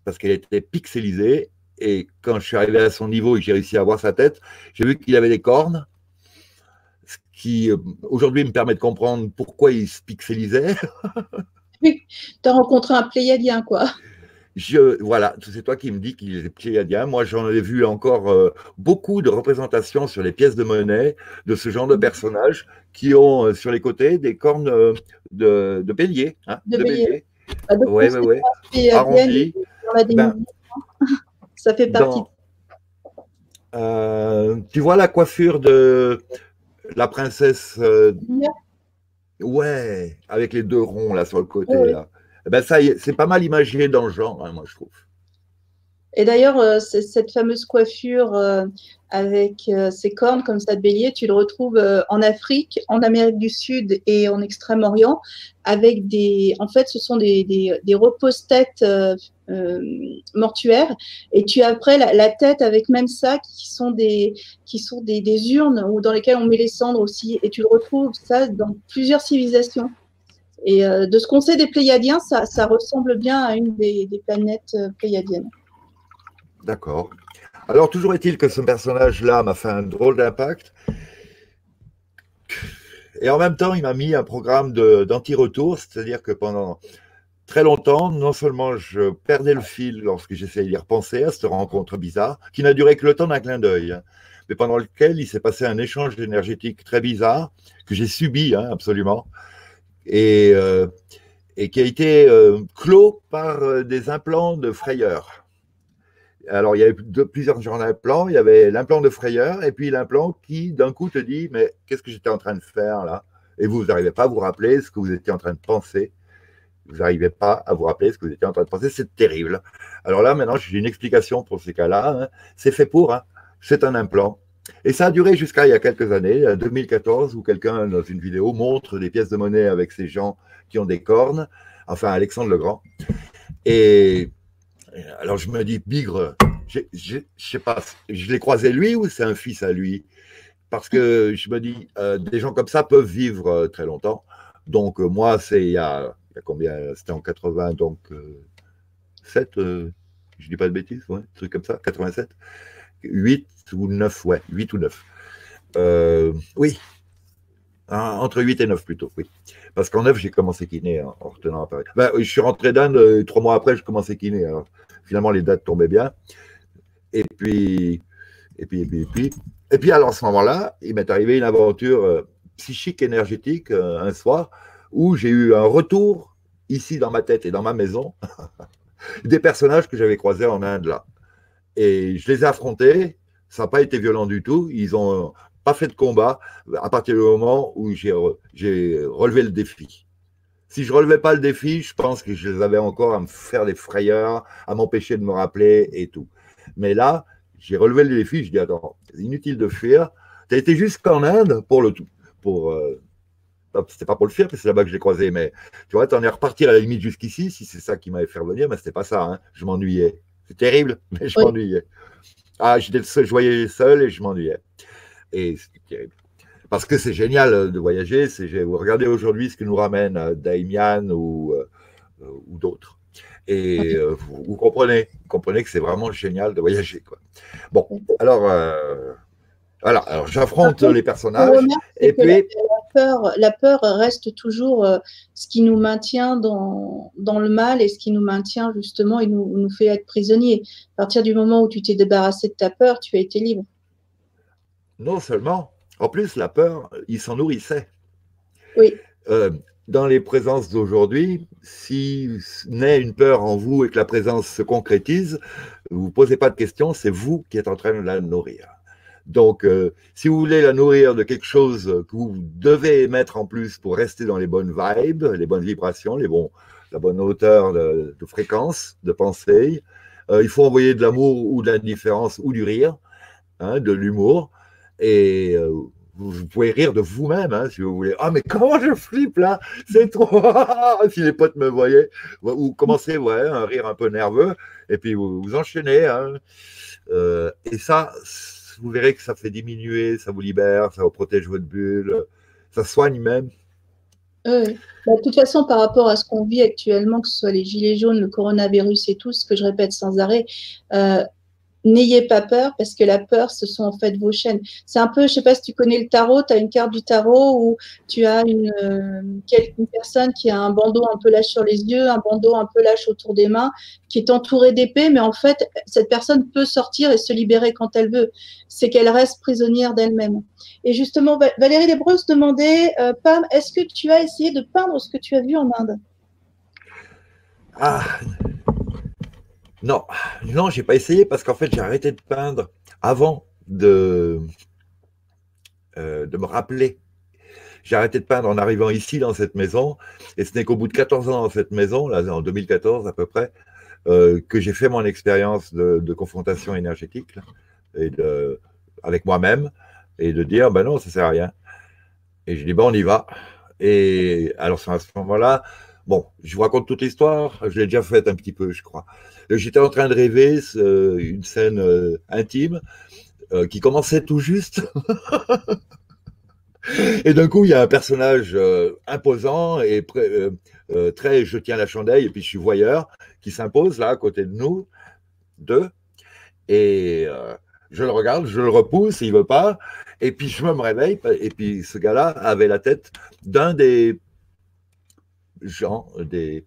parce qu'elle était pixelisée. Et quand je suis arrivé à son niveau et que j'ai réussi à voir sa tête, j'ai vu qu'il avait des cornes, ce qui aujourd'hui me permet de comprendre pourquoi il se pixelisait. Oui, tu as rencontré un pléiadien, quoi. Je, voilà, c'est toi qui me dis qu'il est pléiadien. Moi, j'en ai vu encore euh, beaucoup de représentations sur les pièces de Monet de ce genre de personnages qui ont euh, sur les côtés des cornes euh, de, de bélier. Hein, de, de bélier. Oui, oui, oui. Arrondi. Ça fait partie. Dans, euh, tu vois la coiffure de la princesse. Euh, ouais, avec les deux ronds là sur le côté. Oui. Là. Ben ça, c'est pas mal imagé dans le genre, hein, moi, je trouve. Et d'ailleurs, euh, cette fameuse coiffure euh, avec euh, ses cornes comme ça de bélier, tu le retrouves euh, en Afrique, en Amérique du Sud et en Extrême-Orient, avec des... En fait, ce sont des, des, des repose-têtes euh, euh, mortuaires. Et tu as après la, la tête avec même ça, qui sont, des, qui sont des, des urnes où, dans lesquelles on met les cendres aussi. Et tu le retrouves, ça, dans plusieurs civilisations. Et de ce qu'on sait des Pléiadiens, ça, ça ressemble bien à une des, des planètes pléiadiennes. D'accord. Alors, toujours est-il que ce personnage-là m'a fait un drôle d'impact. Et en même temps, il m'a mis un programme d'anti-retour, c'est-à-dire que pendant très longtemps, non seulement je perdais le fil lorsque j'essayais d'y repenser à cette rencontre bizarre, qui n'a duré que le temps d'un clin d'œil, mais pendant lequel il s'est passé un échange énergétique très bizarre que j'ai subi, hein, absolument, et, euh, et qui a été euh, clos par euh, des implants de frayeur. Alors, il y avait deux, plusieurs genres d'implants. Il y avait l'implant de frayeur et puis l'implant qui, d'un coup, te dit « Mais qu'est-ce que j'étais en train de faire là ?» Et vous, vous n'arrivez pas à vous rappeler ce que vous étiez en train de penser. Vous n'arrivez pas à vous rappeler ce que vous étiez en train de penser. C'est terrible. Alors là, maintenant, j'ai une explication pour ces cas-là. Hein. C'est fait pour. Hein. C'est un implant. Et ça a duré jusqu'à il y a quelques années, deux mille quatorze, où quelqu'un, dans une vidéo, montre des pièces de monnaie avec ces gens qui ont des cornes. Enfin, Alexandre le Grand. Et... alors, je me dis, Bigre, je ne sais pas, je l'ai croisé lui ou c'est un fils à lui? Parce que je me dis, euh, des gens comme ça peuvent vivre euh, très longtemps. Donc, euh, moi, c'est il y a, il y a combien? C'était en quatre-vingt, donc euh, sept, euh, je ne dis pas de bêtises, ouais, un truc comme ça, quatre-vingt-sept, huit ou neuf, ouais, huit ou neuf. Euh, oui, entre huit et neuf plutôt, oui. Parce qu'en neuf, j'ai commencé kiné en, en retenant à Paris. Ben, je suis rentré d'Inde, trois mois après, je commençais kiné. Alors, finalement, les dates tombaient bien. Et puis, et puis, et puis, et puis, et puis alors, à ce moment-là, il m'est arrivé une aventure euh, psychique, énergétique, euh, un soir, où j'ai eu un retour, ici, dans ma tête et dans ma maison, des personnages que j'avais croisés en Inde, là. Et je les ai affrontés, ça n'a pas été violent du tout, ils ont... pas fait de combat à partir du moment où j'ai relevé le défi. Si je relevais pas le défi, je pense que je les avais encore à me faire des frayeurs, à m'empêcher de me rappeler et tout. Mais là, j'ai relevé le défi, je dis attends, inutile de fuir. Tu as été jusqu'en Inde pour le tout. Pour, euh, c'était pas pour le fuir, parce que c'est là-bas que j'ai croisé, mais tu vois, tu en es reparti à la limite jusqu'ici, si c'est ça qui m'avait fait revenir, mais c'était pas ça, hein. Je m'ennuyais. C'est terrible, mais je oui. m'ennuyais. Ah, j'étais seul, je voyais seul et je m'ennuyais. Et c'est terrible. Parce que c'est génial de voyager. Vous regardez aujourd'hui ce que nous ramène Daimian ou, euh, ou d'autres. Et okay. euh, vous, vous comprenez, vous comprenez que c'est vraiment génial de voyager, quoi. Bon, alors, euh, voilà, alors j'affronte les personnages. Et puis... la, la, peur, la peur reste toujours euh, ce qui nous maintient dans, dans le mal et ce qui nous maintient justement et nous, nous fait être prisonniers. À partir du moment où tu t'es débarrassé de ta peur, tu as été libre. Non seulement, en plus, la peur, ils s'en nourrissaient. Oui. Euh, dans les présences d'aujourd'hui, si naît une peur en vous et que la présence se concrétise, vous ne vous posez pas de questions, c'est vous qui êtes en train de la nourrir. Donc, euh, si vous voulez la nourrir de quelque chose que vous devez émettre en plus pour rester dans les bonnes vibes, les bonnes vibrations, les bons, la bonne hauteur de, de fréquence, de pensée, euh, il faut envoyer de l'amour ou de l'indifférence ou du rire, hein, de l'humour. Et euh, vous pouvez rire de vous-même, hein, si vous voulez. Ah, mais comment je flippe là, c'est trop. Si les potes me voyaient, vous commencez ouais, un rire un peu nerveux, et puis vous, vous enchaînez. Hein. Euh, et ça, vous verrez que ça fait diminuer, ça vous libère, ça vous protège votre bulle, ça soigne même. Oui. Bah, de toute façon, par rapport à ce qu'on vit actuellement, que ce soit les gilets jaunes, le coronavirus et tout, ce que je répète sans arrêt, euh, n'ayez pas peur, parce que la peur, ce sont en fait vos chaînes. C'est un peu, je ne sais pas si tu connais le tarot, tu as une carte du tarot où tu as une, euh, une personne qui a un bandeau un peu lâche sur les yeux, un bandeau un peu lâche autour des mains, qui est entourée d'épées, mais en fait, cette personne peut sortir et se libérer quand elle veut. C'est qu'elle reste prisonnière d'elle-même. Et justement, Valérie Desbreux se demandait, euh, Pam, est-ce que tu as essayé de peindre ce que tu as vu en Inde? Ah. Non, non, j'ai pas essayé parce qu'en fait, j'ai arrêté de peindre avant de, euh, de me rappeler. J'ai arrêté de peindre en arrivant ici dans cette maison et ce n'est qu'au bout de quatorze ans dans cette maison, là, en deux mille quatorze à peu près, euh, que j'ai fait mon expérience de, de confrontation énergétique là, et de, avec moi-même et de dire, ben non, ça sert à rien. Et je dis, ben on y va. Et alors, à ce moment-là, bon, je vous raconte toute l'histoire, je l'ai déjà faite un petit peu, je crois. J'étais en train de rêver euh, une scène euh, intime euh, qui commençait tout juste. Et d'un coup, il y a un personnage euh, imposant et euh, euh, très « je tiens la chandelle » et puis « je suis voyeur » qui s'impose là, à côté de nous, deux. Et euh, je le regarde, je le repousse, il ne veut pas. Et puis, je me réveille. Et puis, ce gars-là avait la tête d'un des... gens des,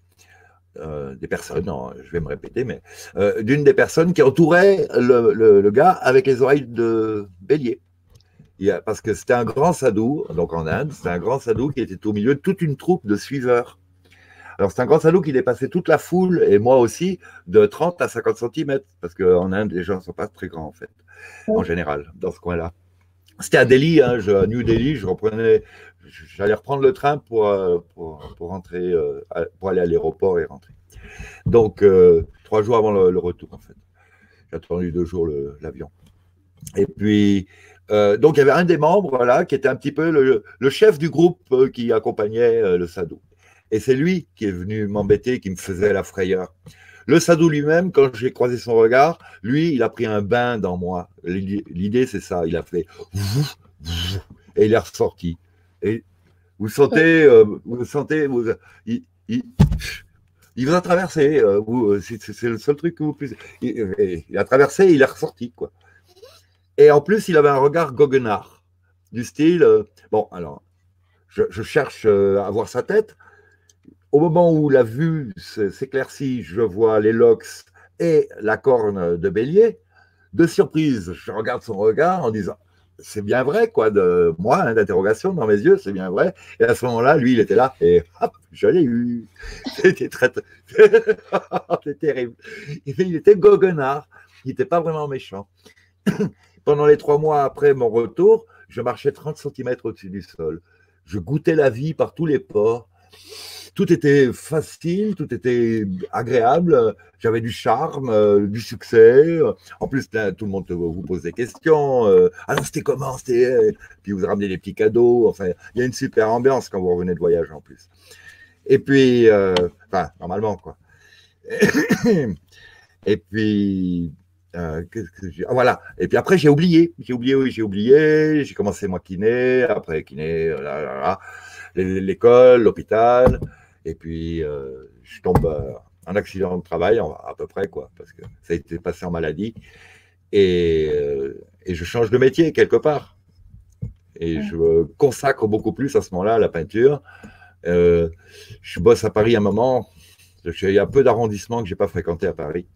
euh, des personnes, non, je vais me répéter, mais euh, d'une des personnes qui entourait le, le, le gars avec les oreilles de bélier. Parce que c'était un grand sadhou, donc en Inde, c'était un grand sadhou qui était au milieu de toute une troupe de suiveurs. Alors c'est un grand sadhou qui dépassait toute la foule, et moi aussi, de trente à cinquante centimètres, parce qu'en Inde, les gens ne sont pas très grands en fait, en général, dans ce coin-là. C'était à Delhi, hein, je, à New Delhi, je reprenais, j'allais reprendre le train pour, pour, pour, rentrer, pour aller à l'aéroport et rentrer. Donc, euh, trois jours avant le, le retour en fait. J'ai attendu deux jours l'avion. Et puis... Euh, donc, il y avait un des membres, voilà, qui était un petit peu le, le chef du groupe euh, qui accompagnait euh, le sadhou. Et c'est lui qui est venu m'embêter, qui me faisait la frayeur. Le sadhou lui-même, quand j'ai croisé son regard, lui, il a pris un bain dans moi. L'idée, c'est ça. Il a fait « et il est ressorti. Et vous sentez, euh, vous sentez, vous, il, il, il vous a traversé. Euh, c'est le seul truc que vous puissiez. Il, il a traversé, il est ressorti, quoi. Et en plus, il avait un regard goguenard, du style, euh, bon, alors, je, je cherche euh, à voir sa tête. Au moment où la vue s'éclaircit, je vois les locks et la corne de bélier. De surprise, je regarde son regard en disant, c'est bien vrai, quoi, de moi, hein, d'interrogation dans mes yeux, c'est bien vrai. Et à ce moment-là, lui, il était là, et hop, je l'ai eu. C'était très, c'était terrible. Il était goguenard, il n'était pas vraiment méchant. Pendant les trois mois après mon retour, je marchais trente centimètres au-dessus du sol. Je goûtais la vie par tous les pores. Tout était facile, tout était agréable. J'avais du charme, euh, du succès. En plus, là, tout le monde te, vous pose des questions. Euh, ah non, c'était comment? Puis vous ramenez des petits cadeaux. Enfin, il y a une super ambiance quand vous revenez de voyage en plus. Et puis, euh, enfin, normalement, quoi. Et puis... Euh, qu'est-ce que j'ai... Ah, voilà. Et puis après j'ai oublié, j'ai oublié, oui j'ai oublié, j'ai commencé moi kiné, après kiné, là, là, là, l'école, l'hôpital, et puis euh, je tombe euh, en accident de travail, à peu près quoi, parce que ça a été passé en maladie, et, euh, et je change de métier quelque part, et ouais. Je me consacre beaucoup plus à ce moment-là à la peinture, euh, je bosse à Paris un moment, il y a un peu d'arrondissement que je n'ai pas fréquenté à Paris.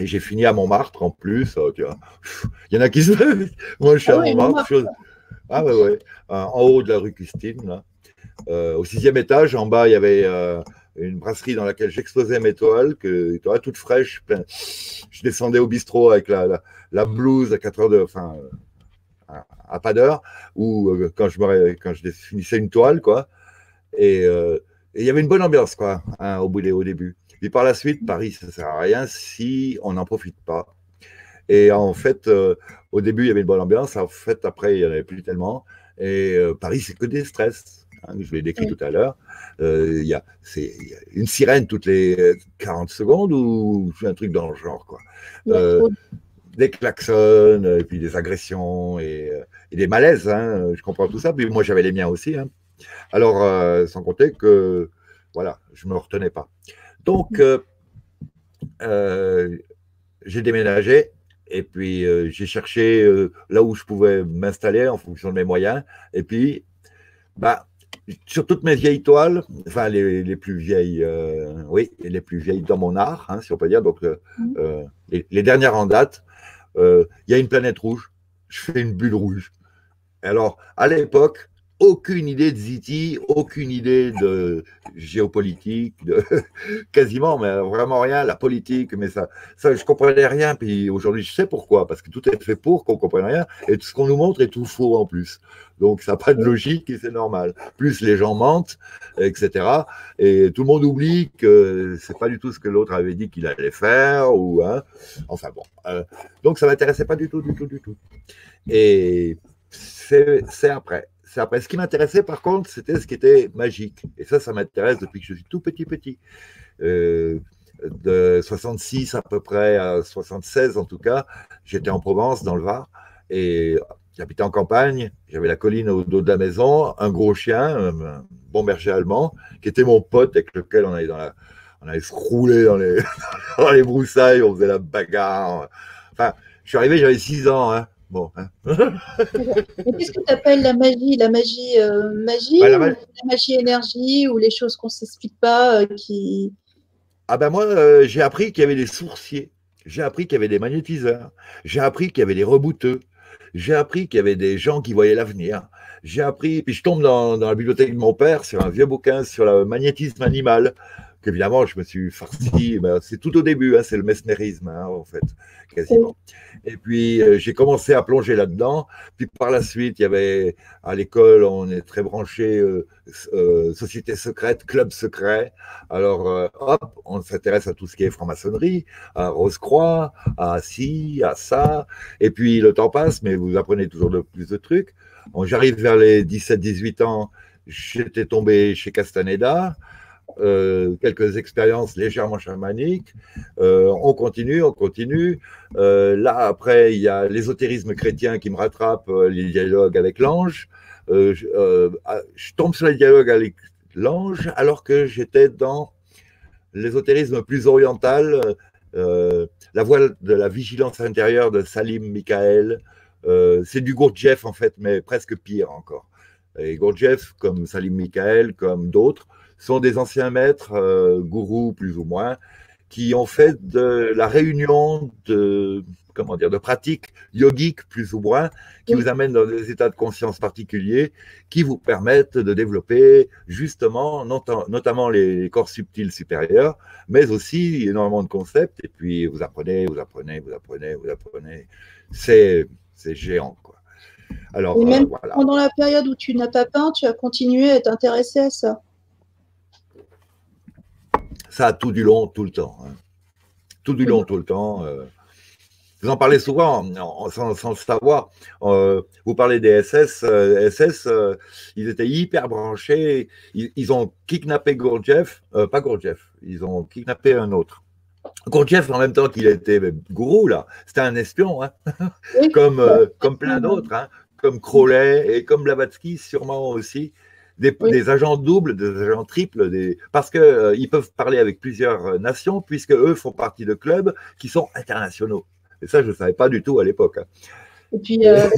Et j'ai fini à Montmartre en plus. Tu vois. Il y en a qui se. Moi, je suis ah à oui, Montmartre. Montmartre. Je... Ah, bah, ouais. En haut de la rue Custine. Là. Euh, au sixième étage, en bas, il y avait euh, une brasserie dans laquelle j'exposais mes toiles, que, toiles toutes fraîches. Plein... Je descendais au bistrot avec la, la, la blouse à quatre heures de. Enfin, à, à pas d'heure, ou euh, quand, quand je finissais une toile, quoi. Et, euh, et il y avait une bonne ambiance, quoi, hein, au, bout des, au début. Puis par la suite, Paris, ça ne sert à rien si on n'en profite pas. Et en fait, euh, au début, il y avait une bonne ambiance. En fait, après, il n'y en avait plus tellement. Et euh, Paris, c'est que des stress. Hein, je l'ai décrit oui. tout à l'heure. Euh, y a, y a une sirène toutes les quarante secondes ou un truc dans le genre, quoi. Euh, oui. Des klaxons, et puis des agressions et, et des malaises. Hein, je comprends tout ça. Puis moi, j'avais les miens aussi. Hein. Alors, euh, sans compter que voilà, je ne me retenais pas. Donc, euh, euh, j'ai déménagé et puis euh, j'ai cherché euh, là où je pouvais m'installer en fonction de mes moyens. Et puis, bah, sur toutes mes vieilles toiles, enfin les, les plus vieilles, euh, oui, les plus vieilles dans mon art, hein, si on peut dire, donc euh, euh, les, les dernières en date, euh, y a une planète rouge, je fais une bulle rouge. Alors, à l'époque, aucune idée de Ziti, aucune idée de géopolitique, de quasiment, mais vraiment rien, la politique, mais ça, ça je ne comprenais rien, puis aujourd'hui je sais pourquoi, parce que tout est fait pour qu'on ne comprenne rien, et tout ce qu'on nous montre est tout faux en plus. Donc ça n'a pas de logique et c'est normal. Plus les gens mentent, et cetera. Et tout le monde oublie que ce n'est pas du tout ce que l'autre avait dit qu'il allait faire, ou hein, enfin bon. Euh, donc ça ne m'intéressait pas du tout, du tout, du tout. Et c'est après. Après. Ce qui m'intéressait, par contre, c'était ce qui était magique. Et ça, ça m'intéresse depuis que je suis tout petit, petit. Euh, de soixante-six à peu près à soixante-seize, en tout cas, j'étais en Provence, dans le Var, et j'habitais en campagne. J'avais la colline au dos de la maison, un gros chien, un bon berger allemand, qui était mon pote avec lequel on allait, dans la, on allait se rouler dans les, dans les broussailles, on faisait la bagarre. Enfin, je suis arrivé, j'avais six ans, hein. Bon, hein. Qu'est-ce que tu appelles la magie? La magie, euh, magie bah, la, ma... la magie énergie ou les choses qu'on ne s'explique pas euh, qui... Ah ben moi, euh, j'ai appris qu'il y avait des sourciers, j'ai appris qu'il y avait des magnétiseurs, j'ai appris qu'il y avait des rebouteux, j'ai appris qu'il y avait des gens qui voyaient l'avenir, j'ai appris, puis je tombe dans, dans la bibliothèque de mon père sur un vieux bouquin sur le magnétisme animal, qu'évidemment je me suis farci, ben, c'est tout au début, hein, c'est le mesmérisme hein, en fait, quasiment. Et puis euh, j'ai commencé à plonger là-dedans, puis par la suite, il y avait, à l'école, on est très branché, euh, Euh, société secrète, club secret. Alors, euh, hop, on s'intéresse à tout ce qui est franc-maçonnerie, à Rose-Croix, à ci, à ça. Et puis, le temps passe, mais vous apprenez toujours de plus de trucs. Bon, j'arrive vers les dix-sept dix-huit ans, j'étais tombé chez Castaneda. Euh, quelques expériences légèrement chamaniques. Euh, on continue, on continue. Euh, là, après, il y a l'ésotérisme chrétien qui me rattrape, euh, les dialogues avec l'ange. Euh, je, euh, je tombe sur les dialogues avec l'ange alors que j'étais dans l'ésotérisme plus oriental, euh, la voie de la vigilance intérieure de Salim Michael. Euh, c'est du Gurdjieff en fait, mais presque pire encore. Et Gurdjieff, comme Salim Michael, comme d'autres, sont des anciens maîtres, euh, gourous plus ou moins, qui ont fait de la réunion de... comment dire, de pratiques yogiques plus ou moins, qui vous amènent dans des états de conscience particuliers, qui vous permettent de développer justement, notamment les corps subtils supérieurs, mais aussi énormément de concepts, et puis vous apprenez, vous apprenez, vous apprenez, vous apprenez. C'est géant, quoi. Alors, et même euh, voilà. Pendant la période où tu n'as pas peint, tu as continué à t'intéresser à ça. Ça, tout du long, tout le temps. Hein. Tout du long, tout le temps. Euh, Vous en parlez souvent, sans, sans le savoir. Euh, vous parlez des S S. Euh, S S, euh, ils étaient hyper branchés. Ils, ils ont kidnappé Gurdjieff, euh, pas Gurdjieff, ils ont kidnappé un autre. Gurdjieff, en même temps qu'il était gourou, là, c'était un espion, hein comme, euh, comme plein d'autres, hein comme Crowley et comme Blavatsky, sûrement aussi. Des, oui. Des agents doubles, des agents triples, des, parce qu'ils euh, peuvent parler avec plusieurs nations, puisque eux font partie de clubs qui sont internationaux. Et ça, je ne savais pas du tout à l'époque. Et puis, euh,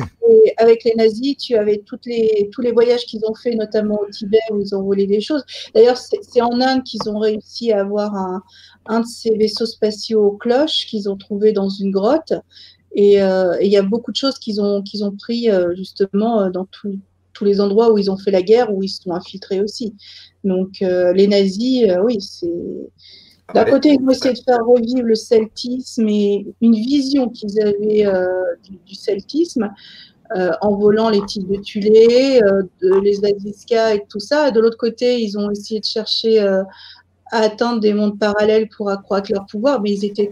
avec les nazis, tu avais toutes les, tous les voyages qu'ils ont fait, notamment au Tibet, où ils ont volé des choses. D'ailleurs, c'est en Inde qu'ils ont réussi à avoir un, un de ces vaisseaux spatiaux cloches qu'ils ont trouvé dans une grotte. Et il euh, y a beaucoup de choses qu'ils ont, qu'ils ont pris, euh, justement, dans tout, tous les endroits où ils ont fait la guerre, où ils se sont infiltrés aussi. Donc, euh, les nazis, euh, oui, c'est... D'un côté, ils ont essayé de faire revivre le celtisme et une vision qu'ils avaient euh, du, du celtisme euh, en volant les types de Tulé, euh, de, les Azizka et tout ça. Et de l'autre côté, ils ont essayé de chercher euh, à atteindre des mondes parallèles pour accroître leur pouvoir, mais ils étaient,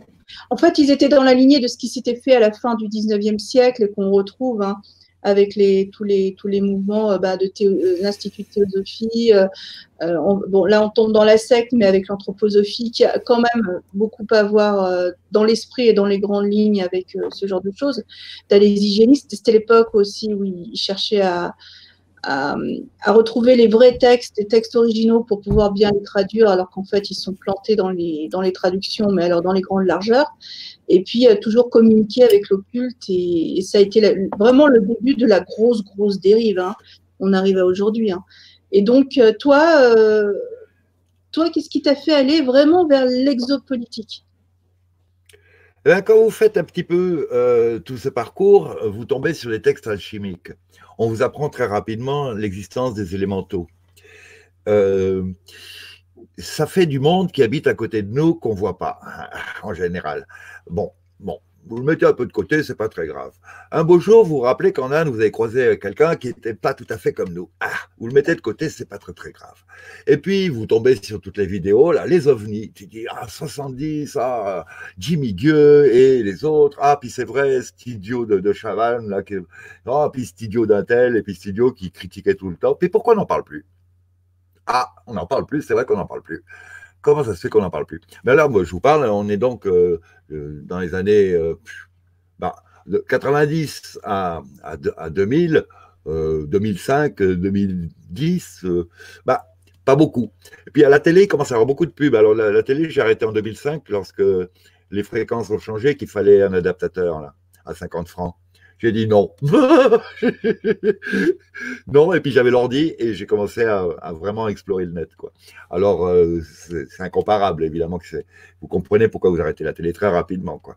en fait, ils étaient dans la lignée de ce qui s'était fait à la fin du dix-neuvième siècle et qu'on retrouve. Hein, avec les, tous, les, tous les mouvements bah, de euh, l'Institut de Théosophie. Euh, on, bon, là, on tombe dans la secte, mais avec l'anthroposophie, qui a quand même beaucoup à voir euh, dans l'esprit et dans les grandes lignes avec euh, ce genre de choses. Tu as les hygiénistes, c'était l'époque aussi où ils cherchaient à, à, à retrouver les vrais textes, les textes originaux pour pouvoir bien les traduire, alors qu'en fait, ils sont plantés dans les, dans les traductions, mais alors dans les grandes largeurs. Et puis, euh, toujours communiquer avec l'occulte. Et, et ça a été la, vraiment le début de la grosse, grosse dérive. Hein. On arrive à aujourd'hui. Hein. Et donc, euh, toi, euh, toi qu'est-ce qui t'a fait aller vraiment vers l'exopolitique? Quand vous faites un petit peu euh, tout ce parcours, vous tombez sur les textes alchimiques. On vous apprend très rapidement l'existence des élémentaux. Euh, Ça fait du monde qui habite à côté de nous qu'on ne voit pas, en général. Bon, bon, vous le mettez un peu de côté, ce n'est pas très grave. Un beau jour, vous vous rappelez qu'en Inde, vous avez croisé quelqu'un qui n'était pas tout à fait comme nous. Ah, vous le mettez de côté, ce n'est pas très, très grave. Et puis, vous tombez sur toutes les vidéos, là, les ovnis. Tu dis, ah, soixante-dix, ah, Jimmy Gueux et les autres. Ah, puis c'est vrai, cet idiot de, de Chavannes, là, qui... ah, puis cet idiot d'un tel, et puis cet idiot qui critiquait tout le temps. Puis pourquoi on n'en parle plus ? Ah, on n'en parle plus, c'est vrai qu'on n'en parle plus. Comment ça se fait qu'on n'en parle plus? Mais là, moi, je vous parle, on est donc euh, dans les années euh, ben, de quatre-vingt-dix à, à, à deux mille, euh, deux mille cinq, deux mille dix, euh, ben, pas beaucoup. Et puis à la télé, il commence à y avoir beaucoup de pubs. Alors la, la télé, j'ai arrêté en deux mille cinq lorsque les fréquences ont changé, qu'il fallait un adaptateur là, à cinquante francs. J'ai dit non. Non, et puis j'avais l'ordi et j'ai commencé à, à vraiment explorer le net, quoi. Alors, euh, c'est incomparable, évidemment. Que vous comprenez pourquoi vous arrêtez la télé très rapidement, quoi.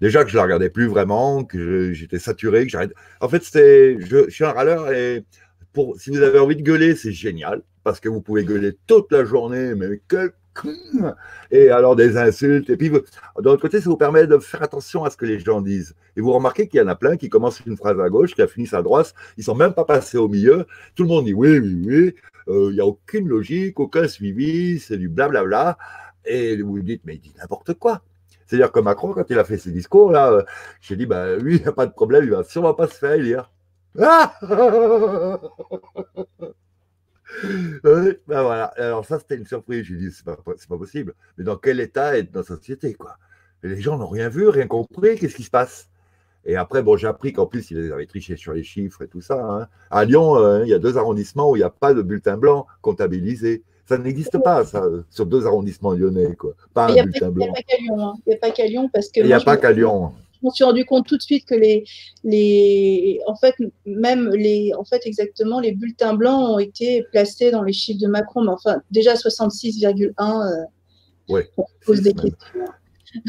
Déjà que je ne la regardais plus vraiment, que j'étais saturé, que j'arrête. En fait, je, je suis un râleur et pour, si vous avez envie de gueuler, c'est génial parce que vous pouvez gueuler toute la journée, mais quel... Et alors des insultes. Et puis, d'un autre côté, ça vous permet de faire attention à ce que les gens disent. Et vous remarquez qu'il y en a plein qui commencent une phrase à gauche, qui la finissent à droite. Ils ne sont même pas passés au milieu. Tout le monde dit oui, oui, oui. Il n'y a aucune logique, aucun suivi. C'est du blablabla. Et vous vous dites, mais il dit n'importe quoi. C'est-à-dire que Macron, quand il a fait ses discours, là, j'ai dit, bah, lui, il n'y a pas de problème, il ne va sûrement pas se faire élire. Ah euh, ben voilà. Alors ça, c'était une surprise. J'ai dit, c'est pas, pas possible. Mais dans quel état est notre société, quoi? Les gens n'ont rien vu, rien compris. Qu'est-ce qui se passe? Et après, bon, j'ai appris qu'en plus, ils avaient triché sur les chiffres et tout ça. Hein. À Lyon, euh, il y a deux arrondissements où il n'y a pas de bulletin blanc comptabilisé. Ça n'existe pas, ça, sur deux arrondissements lyonnais, quoi. Pas un bulletin blanc. Il n'y a pas qu'à Lyon, parce que... Il n'y a pas qu'à Lyon. Je me suis rendu compte tout de suite que les, les, en fait, même les, en fait, exactement, les bulletins blancs ont été placés dans les chiffres de Macron, mais enfin, déjà soixante-six virgule un. Euh, oui. On pose des questions.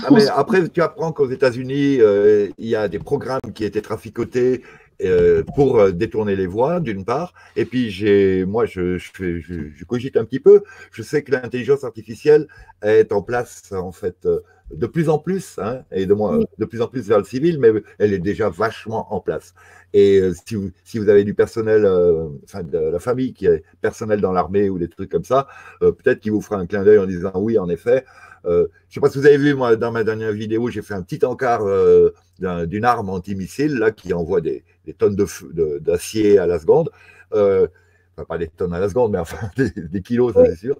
Ah, mais après, tu apprends qu'aux États-Unis, euh, il y a des programmes qui étaient traficotés euh, pour détourner les voix, d'une part. Et puis, j'ai, moi, je, je, je, je cogite un petit peu. Je sais que l'intelligence artificielle est en place, en fait. Euh, de plus en plus, hein, et de, moins, de plus en plus vers le civil, mais elle est déjà vachement en place. Et euh, si, vous, si vous avez du personnel, euh, enfin de la famille qui est personnel dans l'armée ou des trucs comme ça, euh, peut-être qu'il vous fera un clin d'œil en disant oui, en effet. Euh, je ne sais pas si vous avez vu, moi, dans ma dernière vidéo, j'ai fait un petit encart euh, d'une arme antimissile là, qui envoie des, des tonnes d'acier de, de, à la seconde. Euh, enfin, pas des tonnes à la seconde, mais enfin des, des kilos, ça c'est sûr.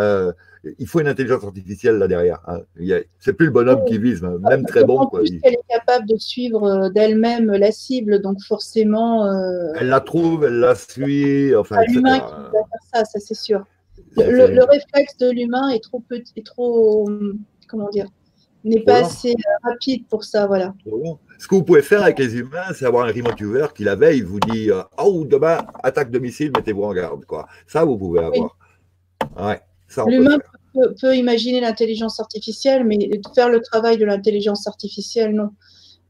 Euh, il faut une intelligence artificielle là derrière. Hein. C'est plus le bonhomme oui. qui vise, même ah, très bon. En quoi. Plus, elle est capable de suivre d'elle-même la cible, donc forcément. Euh, elle la trouve, elle la suit. Enfin, c'est l'humain qui va faire ça, ça c'est sûr. Le, le réflexe de l'humain est trop petit, est trop, comment dire, n'est pas assez rapide pour ça, voilà. Ce que vous pouvez faire avec les humains, c'est avoir un remote viewer qui la veille, vous dit euh, oh demain attaque de missile, mettez-vous en garde, quoi. Ça vous pouvez avoir. Oui. Ouais. L'humain peut, peut, peut imaginer l'intelligence artificielle, mais faire le travail de l'intelligence artificielle, non.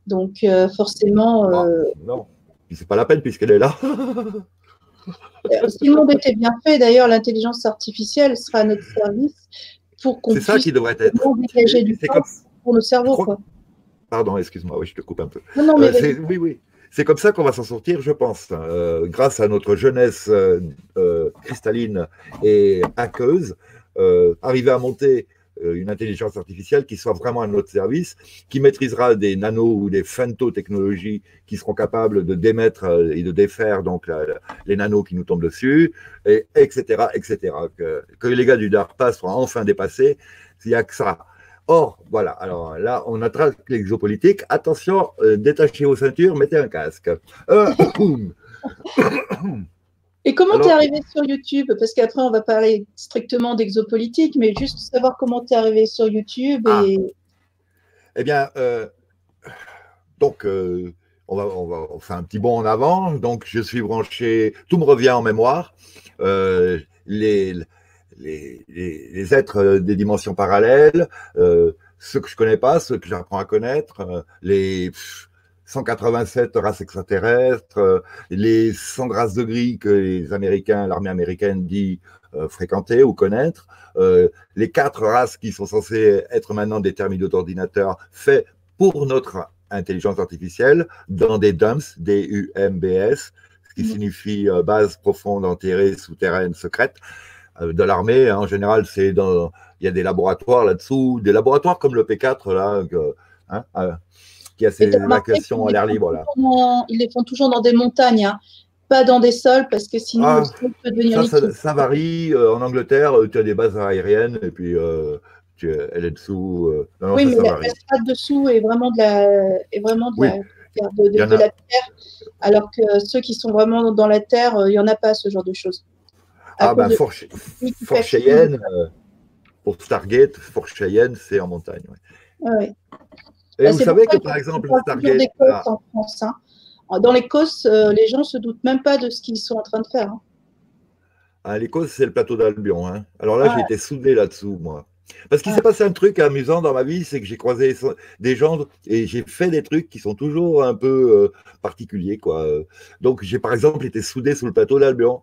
Donc, euh, forcément… Euh, non, non. c'est pas la peine puisqu'elle est là. Si le monde était bien fait, d'ailleurs, l'intelligence artificielle sera à notre service pour qu'on puisse… C'est ça qui devrait être. Dégager du temps comme... pour nos cerveaux. Crois... Quoi. Pardon, excuse-moi, oui, je te coupe un peu. Non, non, mais… Euh, oui, oui. C'est comme ça qu'on va s'en sortir, je pense, euh, grâce à notre jeunesse euh, euh, cristalline et aqueuse, euh, arriver à monter euh, une intelligence artificielle qui soit vraiment à notre service, qui maîtrisera des nano ou des femtotechnologies qui seront capables de démettre euh, et de défaire donc la, la, les nanos qui nous tombent dessus, et, etc., et cetera. Que, que les gars du DARPA soient enfin dépassés, s'il n'y a que ça. Or, voilà, alors là, on attrape les géopolitiques. Attention, euh, détachez vos ceintures, mettez un casque. Euh, Et comment tu es arrivé sur YouTube? Parce qu'après, on va parler strictement d'exopolitique, mais juste savoir comment tu es arrivé sur YouTube. Et... Ah. Eh bien, euh, donc, euh, on, va, on, va, on fait un petit bond en avant. Donc, je suis branché, tout me revient en mémoire. Euh, les... Les, les, les êtres des dimensions parallèles, euh, ceux que je ne connais pas, ceux que j'apprends à connaître, euh, les cent quatre-vingt-sept races extraterrestres, euh, les cent races de gris que les Américains, l'armée américaine dit euh, fréquenter ou connaître, euh, les quatre races qui sont censées être maintenant des terminaux d'ordinateurs faits pour notre intelligence artificielle dans des D U M S, des D U M B S, ce qui signifie euh, base profonde enterrée souterraine secrète. De l'armée, hein, en général, c'est dans, il y a des laboratoires là-dessous, des laboratoires comme le P quatre, là, que, hein, euh, qui a ses évacuations à l'air libre. Là. Dans, ils les font toujours dans des montagnes, hein, pas dans des sols, parce que sinon, ah, on peut devenir ça, ça, ça varie. Euh, en Angleterre, tu as des bases aériennes, et puis euh, tu, elle est dessous. Euh, non, non, oui, ça, mais ça la strate dessous est vraiment de la, est vraiment de oui. la, de, de, de, de la terre, alors que ceux qui sont vraiment dans la terre, il n'y en a pas, ce genre de choses. Ah ben, Fort, Fort Cheyenne, euh, pour Stargate, Fort Cheyenne, c'est en montagne. Ouais. Ah ouais. Et bah, vous savez que, par exemple, le Stargate… Ah. En France, hein. Dans les Causses, euh, les gens ne se doutent même pas de ce qu'ils sont en train de faire. Hein. Ah, les Causses, c'est le plateau d'Albion. Hein. Alors là, ah, j'ai été soudé là-dessous, moi. Parce qu'il ah. s'est passé un truc amusant dans ma vie, c'est que j'ai croisé des gens et j'ai fait des trucs qui sont toujours un peu euh, particuliers, quoi. Donc, j'ai par exemple été soudé sous le plateau d'Albion.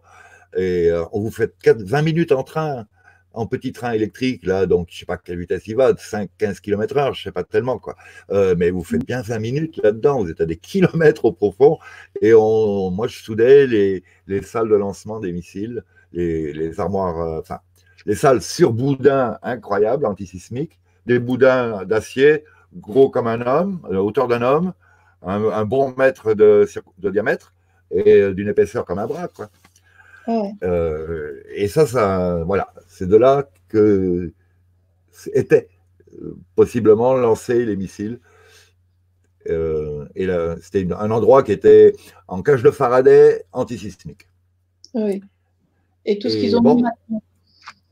Et euh, on vous fait vingt minutes en train, en petit train électrique, là, donc je ne sais pas quelle vitesse il va, cinq à quinze kilomètres heure, je ne sais pas tellement, quoi. Euh, mais vous faites bien vingt minutes là-dedans, vous êtes à des kilomètres au profond, et on, moi je soudais les, les salles de lancement des missiles, les, les armoires, enfin, euh, les salles sur boudin incroyables, antisismiques, des boudins d'acier, gros comme un homme, à la hauteur d'un homme, un, un bon mètre de, de diamètre, et d'une épaisseur comme un bras, quoi. Ouais. Euh, et ça, ça, voilà, c'est de là que était euh, possiblement lancé les missiles. Euh, et c'était un endroit qui était en cage de Faraday antisismique. Oui. Et tout ce qu'ils ont bon, mis maintenant.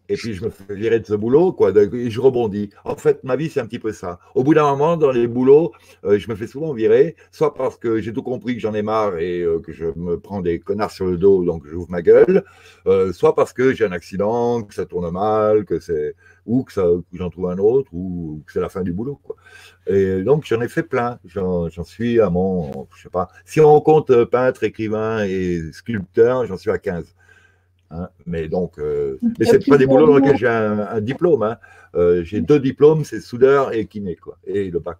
Et puis je me fais virer de ce boulot, quoi. Et je rebondis. En fait, ma vie, c'est un petit peu ça. Au bout d'un moment, dans les boulots, euh, je me fais souvent virer, soit parce que j'ai tout compris, que j'en ai marre et euh, que je me prends des connards sur le dos, donc j'ouvre ma gueule, euh, soit parce que j'ai un accident, que ça tourne mal, que c'est ou que, que j'en trouve un autre, ou, ou que c'est la fin du boulot, quoi. Et donc, j'en ai fait plein. J'en suis à mon, je sais pas, si on compte peintre, écrivain et sculpteur, j'en suis à quinze. Hein, mais donc, euh, mais c'est pas des boulots dans lesquels j'ai un, un diplôme. Hein. Euh, j'ai deux diplômes, c'est soudeur et kiné, quoi, et le bac.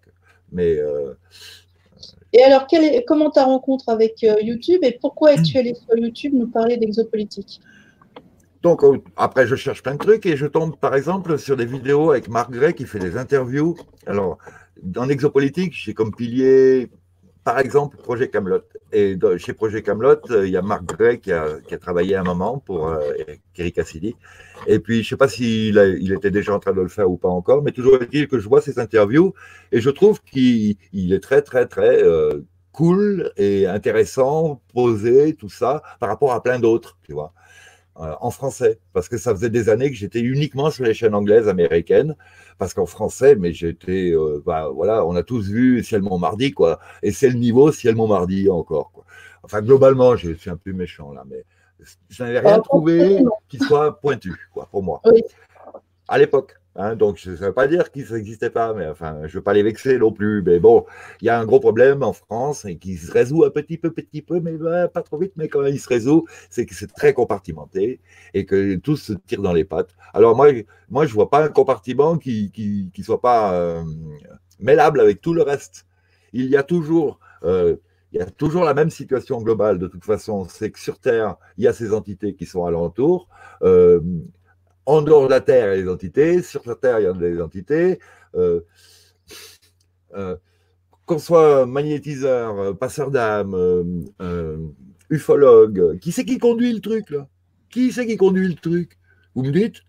Mais euh, et alors, quel est, comment ta rencontre avec euh, YouTube et pourquoi es-tu allé sur YouTube nous parler d'exopolitique? Donc euh, après, je cherche plein de trucs et je tombe par exemple sur des vidéos avec Marc Gray qui fait des interviews. Alors, dans l'exopolitique, j'ai comme pilier. Par exemple, Projet Camelot. Et chez Projet Camelot, il y a Marc Gray qui a, qui a travaillé un moment pour euh, Eric Cassidy. Et puis, je ne sais pas s'il il était déjà en train de le faire ou pas encore, mais toujours est-il que je vois ses interviews et je trouve qu'il est très, très, très euh, cool et intéressant, posé, tout ça, par rapport à plein d'autres, tu vois, euh, en français. Parce que ça faisait des années que j'étais uniquement sur les chaînes anglaises, américaines. Parce qu'en français, mais j'étais, euh, bah, voilà, on a tous vu Ciel Montmardi, quoi. Et c'est le niveau Ciel Montmardi encore, quoi. Enfin, globalement, je suis un peu méchant là, mais je n'avais rien trouvé qui soit pointu, quoi, pour moi. Oui. À l'époque, hein, donc ça ne veut pas dire qu'ils n'existaient pas, mais enfin, je ne veux pas les vexer non plus. Mais bon, il y a un gros problème en France et qui se résout un petit peu, petit peu, mais bah, pas trop vite, mais quand il se résout, c'est que c'est très compartimenté et que tous se tirent dans les pattes. Alors moi, moi je ne vois pas un compartiment qui ne qui, qui soit pas euh, mêlable avec tout le reste. Il y a toujours... Euh, Il y a toujours la même situation globale, de toute façon, c'est que sur Terre, il y a ces entités qui sont alentour. Euh, en dehors de la Terre, il y a des entités. Sur la Terre, il y a des entités. Euh, euh, qu'on soit magnétiseur, passeur d'âme, euh, euh, ufologue, qui c'est qui conduit le truc, là? Qui c'est qui conduit le truc? Vous me dites?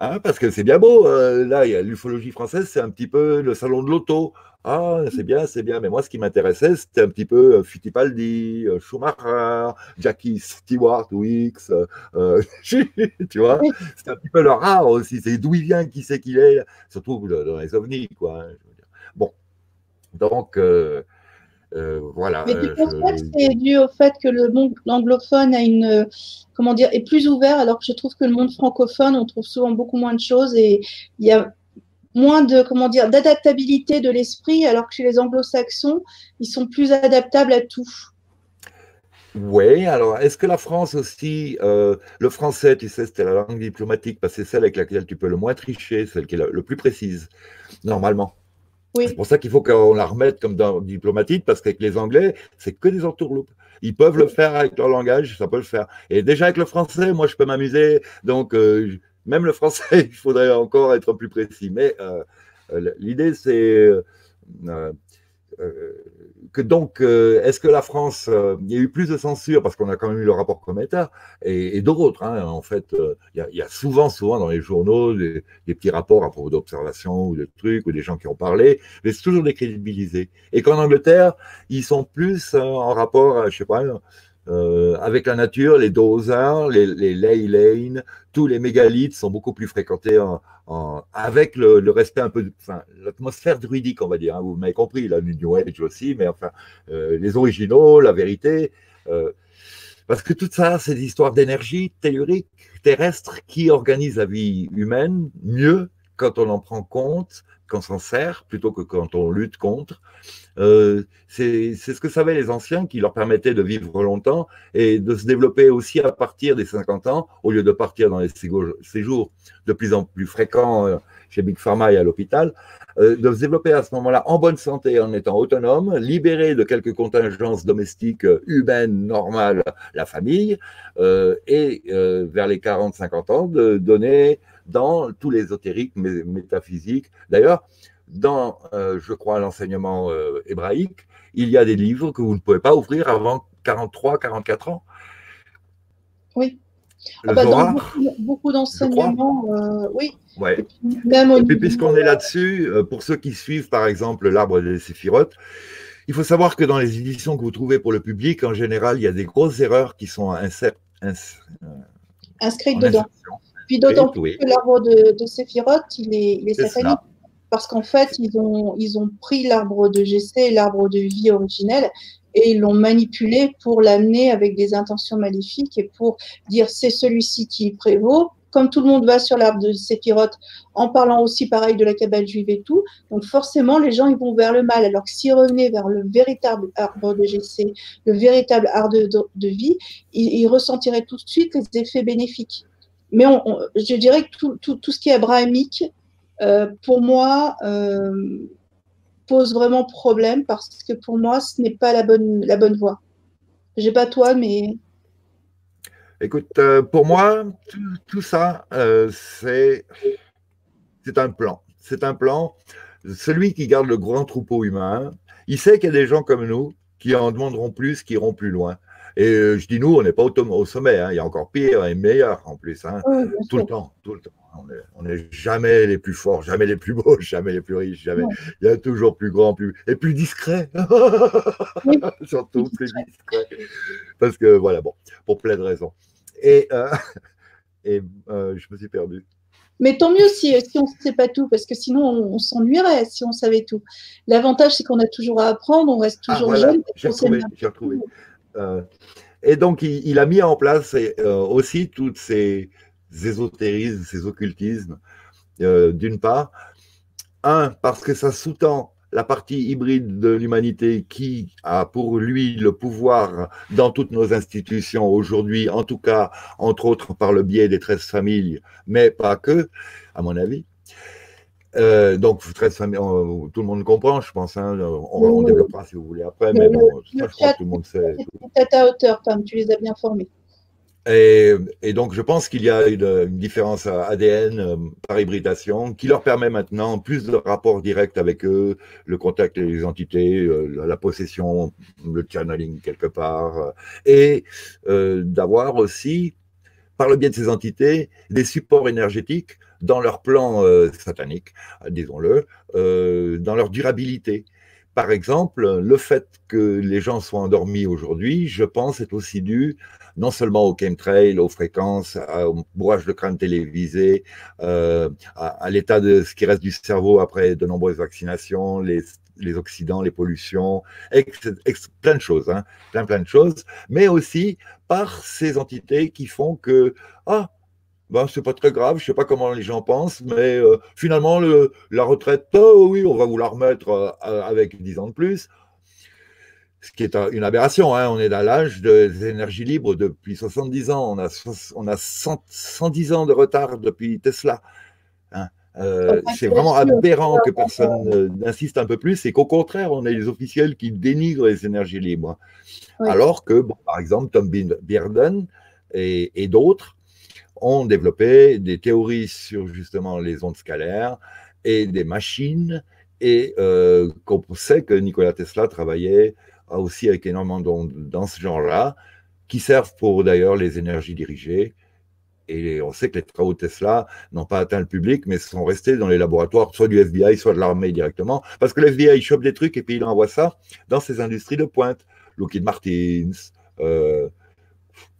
Hein, parce que c'est bien beau. Euh, là, l'ufologie française, c'est un petit peu le salon de l'auto. Ah, c'est bien, c'est bien, mais moi, ce qui m'intéressait, c'était un petit peu Fittipaldi, Schumacher, Jackie Stewart, Wicks, euh, tu vois, c'est un petit peu le rare aussi, c'est d'où il vient, qui c'est qu'il est, surtout dans les ovnis, quoi. Hein, je veux dire. Bon, donc, euh, euh, voilà. Mais tu euh, penses pas que c'est dû au fait que le monde anglophone a une, comment dire, est plus ouvert, alors que je trouve que le monde francophone, on trouve souvent beaucoup moins de choses et il y a moins de, comment dire, d'adaptabilité de l'esprit, alors que chez les anglo-saxons, ils sont plus adaptables à tout. Oui, alors, est-ce que la France aussi, euh, le français, tu sais, c'était la langue diplomatique, parce que c'est celle avec laquelle tu peux le moins tricher, celle qui est la, le plus précise, normalement. Oui. C'est pour ça qu'il faut qu'on la remette comme dans diplomatique, parce qu'avec les Anglais, c'est que des entourloupes. Ils peuvent le faire avec leur langage, ça peut le faire. Et déjà avec le français, moi, je peux m'amuser, donc... Euh, même le français, il faudrait encore être plus précis. Mais euh, l'idée, c'est euh, euh, que donc, euh, est-ce que la France, euh, il y a eu plus de censure, parce qu'on a quand même eu le rapport Cometa, et, et d'autres, hein, en fait, euh, il, y a, il y a souvent, souvent dans les journaux, des, des petits rapports à propos d'observations, ou de trucs, ou des gens qui ont parlé, mais c'est toujours décrédibilisé. Et qu'en Angleterre, ils sont plus euh, en rapport, à, je ne sais pas, euh, avec la nature, les dozers, les, les ley lanes, tous les mégalithes sont beaucoup plus fréquentés en, en, avec le, le respect un peu, enfin, l'atmosphère druidique, on va dire. Hein, vous m'avez compris, la New Age aussi, mais enfin, euh, les originaux, la vérité. Euh, Parce que tout ça, c'est des histoires d'énergie tellurique, terrestre, qui organisent la vie humaine mieux quand on en prend compte, quand on s'en sert, plutôt que quand on lutte contre. Euh, c'est ce que savaient les anciens, qui leur permettait de vivre longtemps et de se développer aussi à partir des cinquante ans, au lieu de partir dans les séjours de plus en plus fréquents chez Big Pharma et à l'hôpital, euh, de se développer à ce moment-là en bonne santé, en étant autonome, libéré de quelques contingences domestiques euh, humaines, normales, la famille, euh, et euh, vers les quarante à cinquante ans, de donner dans tout l'ésotérique métaphysique. D'ailleurs, dans, euh, je crois, l'enseignement euh, hébraïque, il y a des livres que vous ne pouvez pas ouvrir avant quarante-trois à quarante-quatre ans. Oui. Ah bah Zohar, dans beaucoup, beaucoup d'enseignements, euh, oui. Ouais. Et puis, et puis puisqu'on est là-dessus, pour ceux qui suivent par exemple l'arbre des séphirotes, il faut savoir que dans les éditions que vous trouvez pour le public, en général, il y a des grosses erreurs qui sont inscrites dedans. Puis d'autant plus oui. que l'arbre de, de séphirotes, il est, il est satanique. Parce qu'en fait, ils ont, ils ont pris l'arbre de Jessé, l'arbre de vie originel, et ils l'ont manipulé pour l'amener avec des intentions maléfiques et pour dire c'est celui-ci qui prévaut. Comme tout le monde va sur l'arbre de séphirotes, en parlant aussi pareil de la cabale juive et tout, donc forcément les gens ils vont vers le mal, alors que s'ils revenaient vers le véritable arbre de Jessé, le véritable arbre de, de, de vie, ils, ils ressentiraient tout de suite les effets bénéfiques. Mais on, on, je dirais que tout, tout, tout ce qui est abrahamique, euh, pour moi, euh, pose vraiment problème, parce que pour moi, ce n'est pas la bonne, la bonne voie. Je n'ai pas toi, mais... Écoute, euh, pour moi, tout, tout ça, euh, c'est un plan. C'est un plan. Celui qui garde le grand troupeau humain, il sait qu'il y a des gens comme nous qui en demanderont plus, qui iront plus loin. Et euh, je dis nous, on n'est pas au, au sommet. Hein. Il y a encore pire et meilleur en plus. Hein. Oui, tout le temps, tout le temps. On n'est jamais les plus forts, jamais les plus beaux, jamais les plus riches, jamais. Ouais. Il y a toujours plus grand, plus et plus discret. Oui. Surtout plus discret. Parce que voilà, bon, pour plein de raisons. Et, euh, et euh, je me suis perdu. Mais tant mieux si, si on ne sait pas tout, parce que sinon on, on s'ennuierait si on savait tout. L'avantage, c'est qu'on a toujours à apprendre, on reste toujours ah, voilà, jeune. J'ai retrouvé, j'ai retrouvé. Euh, et donc, il, il a mis en place euh, aussi toutes ces ésotérismes, ces occultismes, euh, d'une part. Un, parce que ça sous-tend la partie hybride de l'humanité qui a pour lui le pouvoir dans toutes nos institutions aujourd'hui, en tout cas, entre autres, par le biais des treize familles, mais pas que, à mon avis. Euh, donc, treize familles, on, tout le monde comprend, je pense. Hein, on, on développera si vous voulez après, mais bon, ça, je crois que tout le monde sait. À ta hauteur, Tom, tu les as bien formés. Et, et donc, je pense qu'il y a une, une différence A D N euh, par hybridation qui leur permet maintenant plus de rapports directs avec eux, le contact avec les entités, euh, la possession, le channeling quelque part, euh, et euh, d'avoir aussi, par le biais de ces entités, des supports énergétiques dans leur plan euh, satanique, disons-le, euh, dans leur durabilité. Par exemple, le fait que les gens soient endormis aujourd'hui, je pense, est aussi dû non seulement au chemtrail, aux fréquences, au bourrage de crâne télévisé, euh, à, à l'état de ce qui reste du cerveau après de nombreuses vaccinations, les, les oxydants, les pollutions, ex, ex, plein de choses, hein, plein plein de choses, mais aussi par ces entités qui font que ah, ben, c'est pas très grave, je sais pas comment les gens pensent, mais euh, finalement, le, la retraite, oh oui, on va vous la remettre euh, avec dix ans de plus, ce qui est une aberration, hein. On est dans l'âge des énergies libres depuis soixante-dix ans, on a, on a cent, cent dix ans de retard depuis Tesla. Hein. Euh, c'est vraiment aberrant que personne euh, n'insiste un peu plus, et qu'au contraire, on a les officiels qui dénigrent les énergies libres. Oui. Alors que, bon, par exemple, Tom Bearden et, et d'autres, ont développé des théories sur justement les ondes scalaires et des machines, et euh, qu'on sait que Nikola Tesla travaillait aussi avec énormément d'ondes dans ce genre-là, qui servent pour d'ailleurs les énergies dirigées. Et on sait que les travaux de Tesla n'ont pas atteint le public, mais sont restés dans les laboratoires, soit du F B I, soit de l'armée directement, parce que le F B I chope des trucs et puis il envoie ça dans ces industries de pointe, Lockheed Martins, Euh,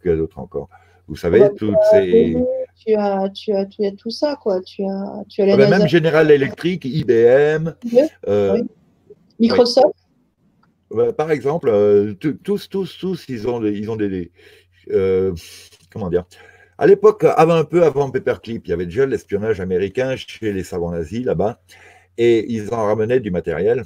quel autre encore? Vous savez, ouais, toutes tu as, ces... Tu as, tu, as, tu as tout ça, quoi. Tu as, tu as la ah ben, même General Electric, I B M, oui. Euh, oui. Microsoft. Ouais. Par exemple, euh, tous, tous, tous, ils ont, ils ont des... des euh, comment dire? À l'époque, avant, un peu avant Paperclip, il y avait déjà l'espionnage américain chez les savants nazis, là-bas, et ils en ramenaient du matériel.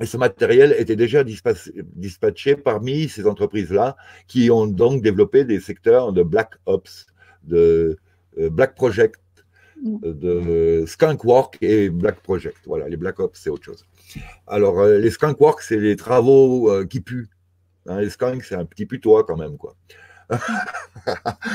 Et ce matériel était déjà dispatché parmi ces entreprises-là, qui ont donc développé des secteurs de Black Ops, de Black Project, de Skunk Work et Black Project. Voilà, les Black Ops, c'est autre chose. Alors, les Skunk Work, c'est les travaux qui puent. Hein, les skunks, c'est un petit putois quand même, quoi.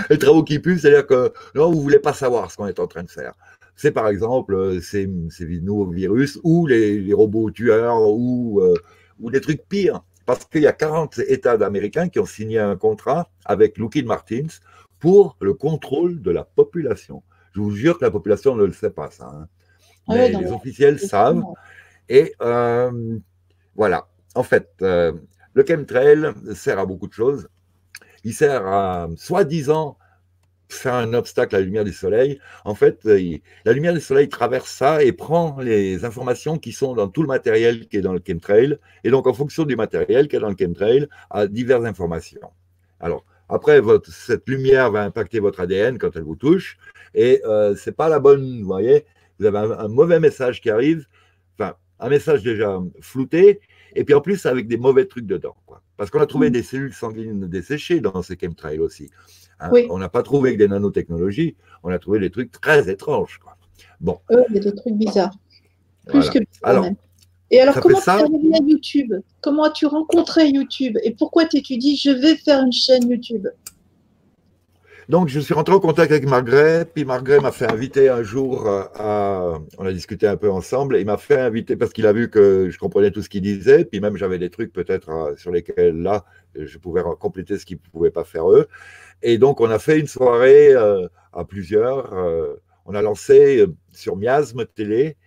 Les travaux qui puent, c'est-à-dire que non, vous ne voulez pas savoir ce qu'on est en train de faire. C'est par exemple ces, ces nouveaux virus ou les, les robots tueurs ou, euh, ou des trucs pires. Parce qu'il y a quarante États américains qui ont signé un contrat avec Lockheed Martin pour le contrôle de la population. Je vous jure que la population ne le sait pas, ça. Hein. Mais ah oui, non, les officiels savent. Et euh, voilà. En fait, euh, le chemtrail sert à beaucoup de choses. Il sert à, soi-disant, faire un obstacle à la lumière du soleil. En fait, il, la lumière du soleil traverse ça et prend les informations qui sont dans tout le matériel qui est dans le chemtrail. Et donc, en fonction du matériel qui est dans le chemtrail, à diverses informations. Alors, après, votre, cette lumière va impacter votre A D N quand elle vous touche. Et euh, ce n'est pas la bonne, vous voyez. Vous avez un, un mauvais message qui arrive. Enfin, un message déjà flouté. Et puis, en plus, avec des mauvais trucs dedans, quoi. Parce qu'on a trouvé des cellules sanguines desséchées dans ces chemtrails aussi. Hein, oui. On n'a pas trouvé que des nanotechnologies, on a trouvé des trucs très étranges, quoi. Bon. Euh, mais des trucs bizarres. Plus voilà. que bizarres alors, même. Et alors, comment tu es arrivé à YouTube? Comment as-tu rencontré YouTube? Et pourquoi t'es-tu dit, je vais faire une chaîne YouTube? Donc, je suis rentré en contact avec Margaret, puis Margaret m'a fait inviter un jour à... On a discuté un peu ensemble, il m'a fait inviter parce qu'il a vu que je comprenais tout ce qu'il disait, puis même j'avais des trucs peut-être sur lesquels, là, je pouvais compléter ce qu'ils ne pouvaient pas faire eux. Et donc, on a fait une soirée euh, à plusieurs. Euh, on a lancé sur Miasme Télé,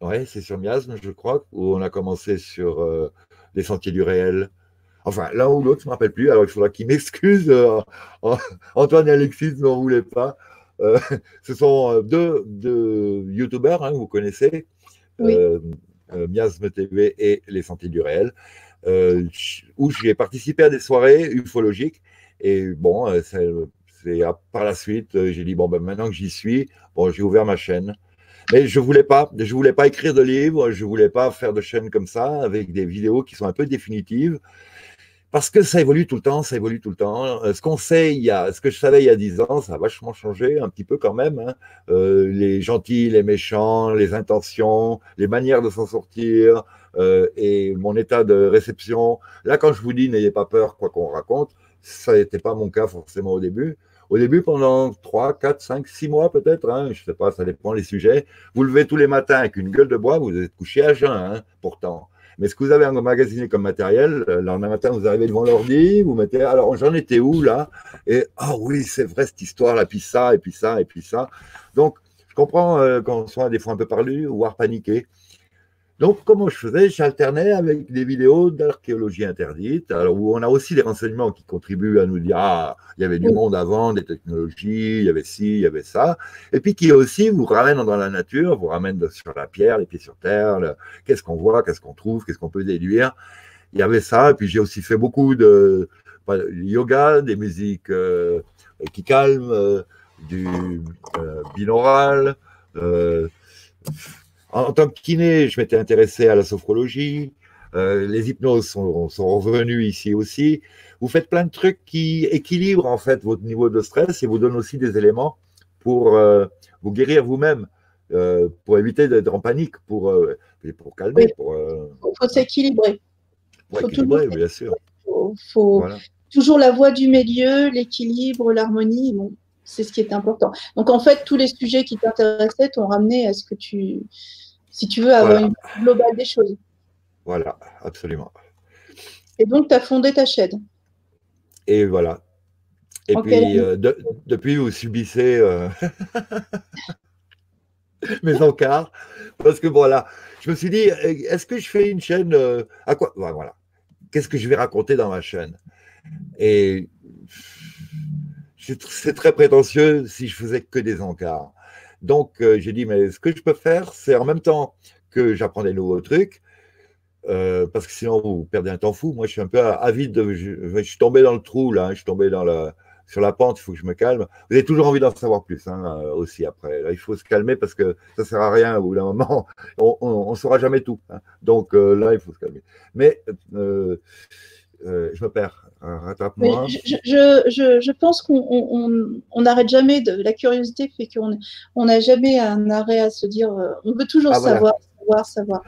ouais, c'est sur Miasme, je crois, où on a commencé sur euh, les sentiers du réel. Enfin, l'un ou l'autre, je ne me rappelle plus, alors il faudra qu'ils m'excusent. Euh, Antoine et Alexis n'en voulaient pas. Euh, ce sont deux, deux youtubeurs, hein, vous connaissez, oui. euh, euh, Miasme T V et Les Sentiers du Réel, euh, où j'ai participé à des soirées ufologiques. Et bon, euh, c'est euh, par la suite, euh, j'ai dit, bon, ben, maintenant que j'y suis, bon, j'ai ouvert ma chaîne. Mais je ne voulais pas, je voulais pas écrire de livres, je ne voulais pas faire de chaîne comme ça, avec des vidéos qui sont un peu définitives. Parce que ça évolue tout le temps, ça évolue tout le temps. Ce qu'on sait, il y a, ce que je savais il y a dix ans, ça a vachement changé un petit peu quand même. Hein. Euh, les gentils, les méchants, les intentions, les manières de s'en sortir euh, et mon état de réception. Là, quand je vous dis n'ayez pas peur, quoi qu'on raconte, ça n'était pas mon cas forcément au début. Au début, pendant trois, quatre, cinq, six mois peut-être, hein, je ne sais pas, ça dépend des sujets, vous levez tous les matins avec une gueule de bois, vous êtes couché à jeun hein, pourtant. Mais ce que vous avez emmagasiné comme matériel, le lendemain matin, vous arrivez devant l'ordi, vous mettez, alors j'en étais où là? Et ah oh oui, c'est vrai cette histoire-là, puis ça, et puis ça, et puis ça. Donc, je comprends euh, qu'on soit des fois un peu parlé, voire paniqué. Donc, comment je faisais? J'alternais avec des vidéos d'archéologie interdite, alors où on a aussi des renseignements qui contribuent à nous dire « Ah, il y avait du monde avant, des technologies, il y avait ci, il y avait ça », et puis qui aussi vous ramènent dans la nature, vous ramènent sur la pierre, les pieds sur terre, le... qu'est-ce qu'on voit, qu'est-ce qu'on trouve, qu'est-ce qu'on peut déduire. Il y avait ça, et puis j'ai aussi fait beaucoup de enfin, yoga, des musiques euh, qui calment, euh, du euh, binaural, euh... En tant que kiné, je m'étais intéressé à la sophrologie, euh, les hypnoses sont, sont revenues ici aussi. Vous faites plein de trucs qui équilibrent en fait votre niveau de stress et vous donnent aussi des éléments pour euh, vous guérir vous-même, euh, pour éviter d'être en panique, pour, euh, pour calmer. Il oui. euh, faut s'équilibrer. Il faut équilibrer, bien sûr. Faut, faut voilà. Toujours la voie du milieu, l'équilibre, l'harmonie. Bon. C'est ce qui est important. Donc, en fait, tous les sujets qui t'intéressaient t'ont ramené à ce que tu... Si tu veux avoir voilà. une globale des choses. Voilà, absolument. Et donc, tu as fondé ta chaîne. Et voilà. Et en puis, euh, de, depuis, vous subissez euh... mes encarts. Parce que, voilà, je me suis dit, est-ce que je fais une chaîne euh, à quoi voilà. Qu'est-ce que je vais raconter dans ma chaîne? Et c'est très prétentieux si je faisais que des encarts. Donc, euh, j'ai dit, mais ce que je peux faire, c'est en même temps que j'apprends des nouveaux trucs, euh, parce que sinon, vous perdez un temps fou. Moi, je suis un peu avide, de, je, je suis tombé dans le trou, là, hein, je suis tombé dans la, sur la pente, il faut que je me calme. Vous avez toujours envie d'en savoir plus, hein, là, aussi, après. Là, il faut se calmer, parce que ça ne sert à rien, au bout d'un moment, on ne saura jamais tout. Hein. Donc, euh, là, il faut se calmer. Mais... Euh, Euh, je me perds, rattrape-moi. Je, je, je, je pense qu'on n'arrête jamais, de, la curiosité fait qu'on on n'a jamais un arrêt à se dire, on veut toujours ah, voilà. savoir, savoir, savoir.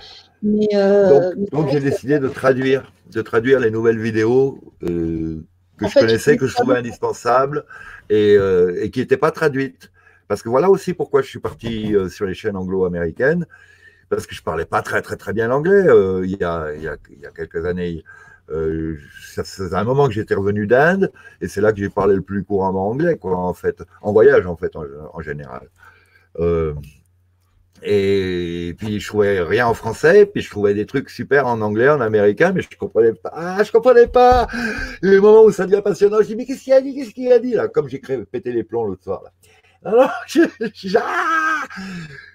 Mais, euh, donc, donc j'ai décidé de traduire, de traduire les nouvelles vidéos euh, que en je fait, connaissais, je que je trouvais indispensables et, euh, et qui n'étaient pas traduites. Parce que voilà aussi pourquoi je suis parti euh, sur les chaînes anglo-américaines, parce que je ne parlais pas très, très, très bien l'anglais euh, il, il, il y a quelques années. Euh, ça faisait un moment que j'étais revenu d'Inde et c'est là que j'ai parlé le plus couramment anglais, quoi, en fait, en voyage, en fait, en, en général. Euh, et, et puis je trouvais rien en français, puis je trouvais des trucs super en anglais, en américain, mais je comprenais pas. Ah, je comprenais pas. Le moment où ça devient passionnant, je dis mais qu'est-ce qu'il a dit, qu'est-ce qu'il a dit là, comme j'ai pété les plombs l'autre soir là. Alors, je, je, ah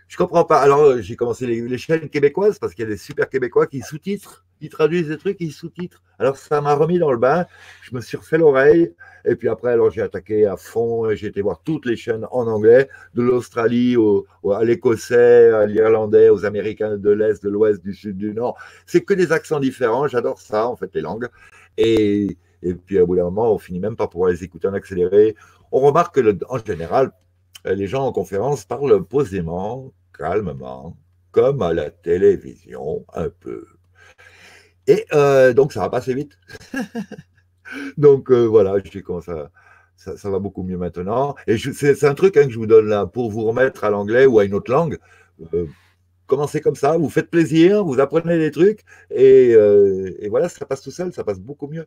je comprends pas. Alors j'ai commencé les, les chaînes québécoises parce qu'il y a des super Québécois qui sous-titrent. Ils traduisent des trucs, ils sous-titrent. Alors, ça m'a remis dans le bain. Je me suis refait l'oreille. Et puis après, alors j'ai attaqué à fond. J'ai été voir toutes les chaînes en anglais, de l'Australie au, au, à l'Écossais, à l'Irlandais, aux Américains de l'Est, de l'Ouest, du Sud, du Nord. C'est que des accents différents. J'adore ça, en fait, les langues. Et, et puis, au bout d'un moment, on finit même par pouvoir les écouter en accéléré. On remarque que, le, en général, les gens en conférence parlent posément, calmement, comme à la télévision, un peu. Et euh, donc, ça va passer vite. donc, euh, voilà, je commence à, ça, ça va beaucoup mieux maintenant. Et c'est un truc hein, que je vous donne là pour vous remettre à l'anglais ou à une autre langue. Euh, commencez comme ça, vous faites plaisir, vous apprenez des trucs. Et, euh, et voilà, ça passe tout seul, ça passe beaucoup mieux.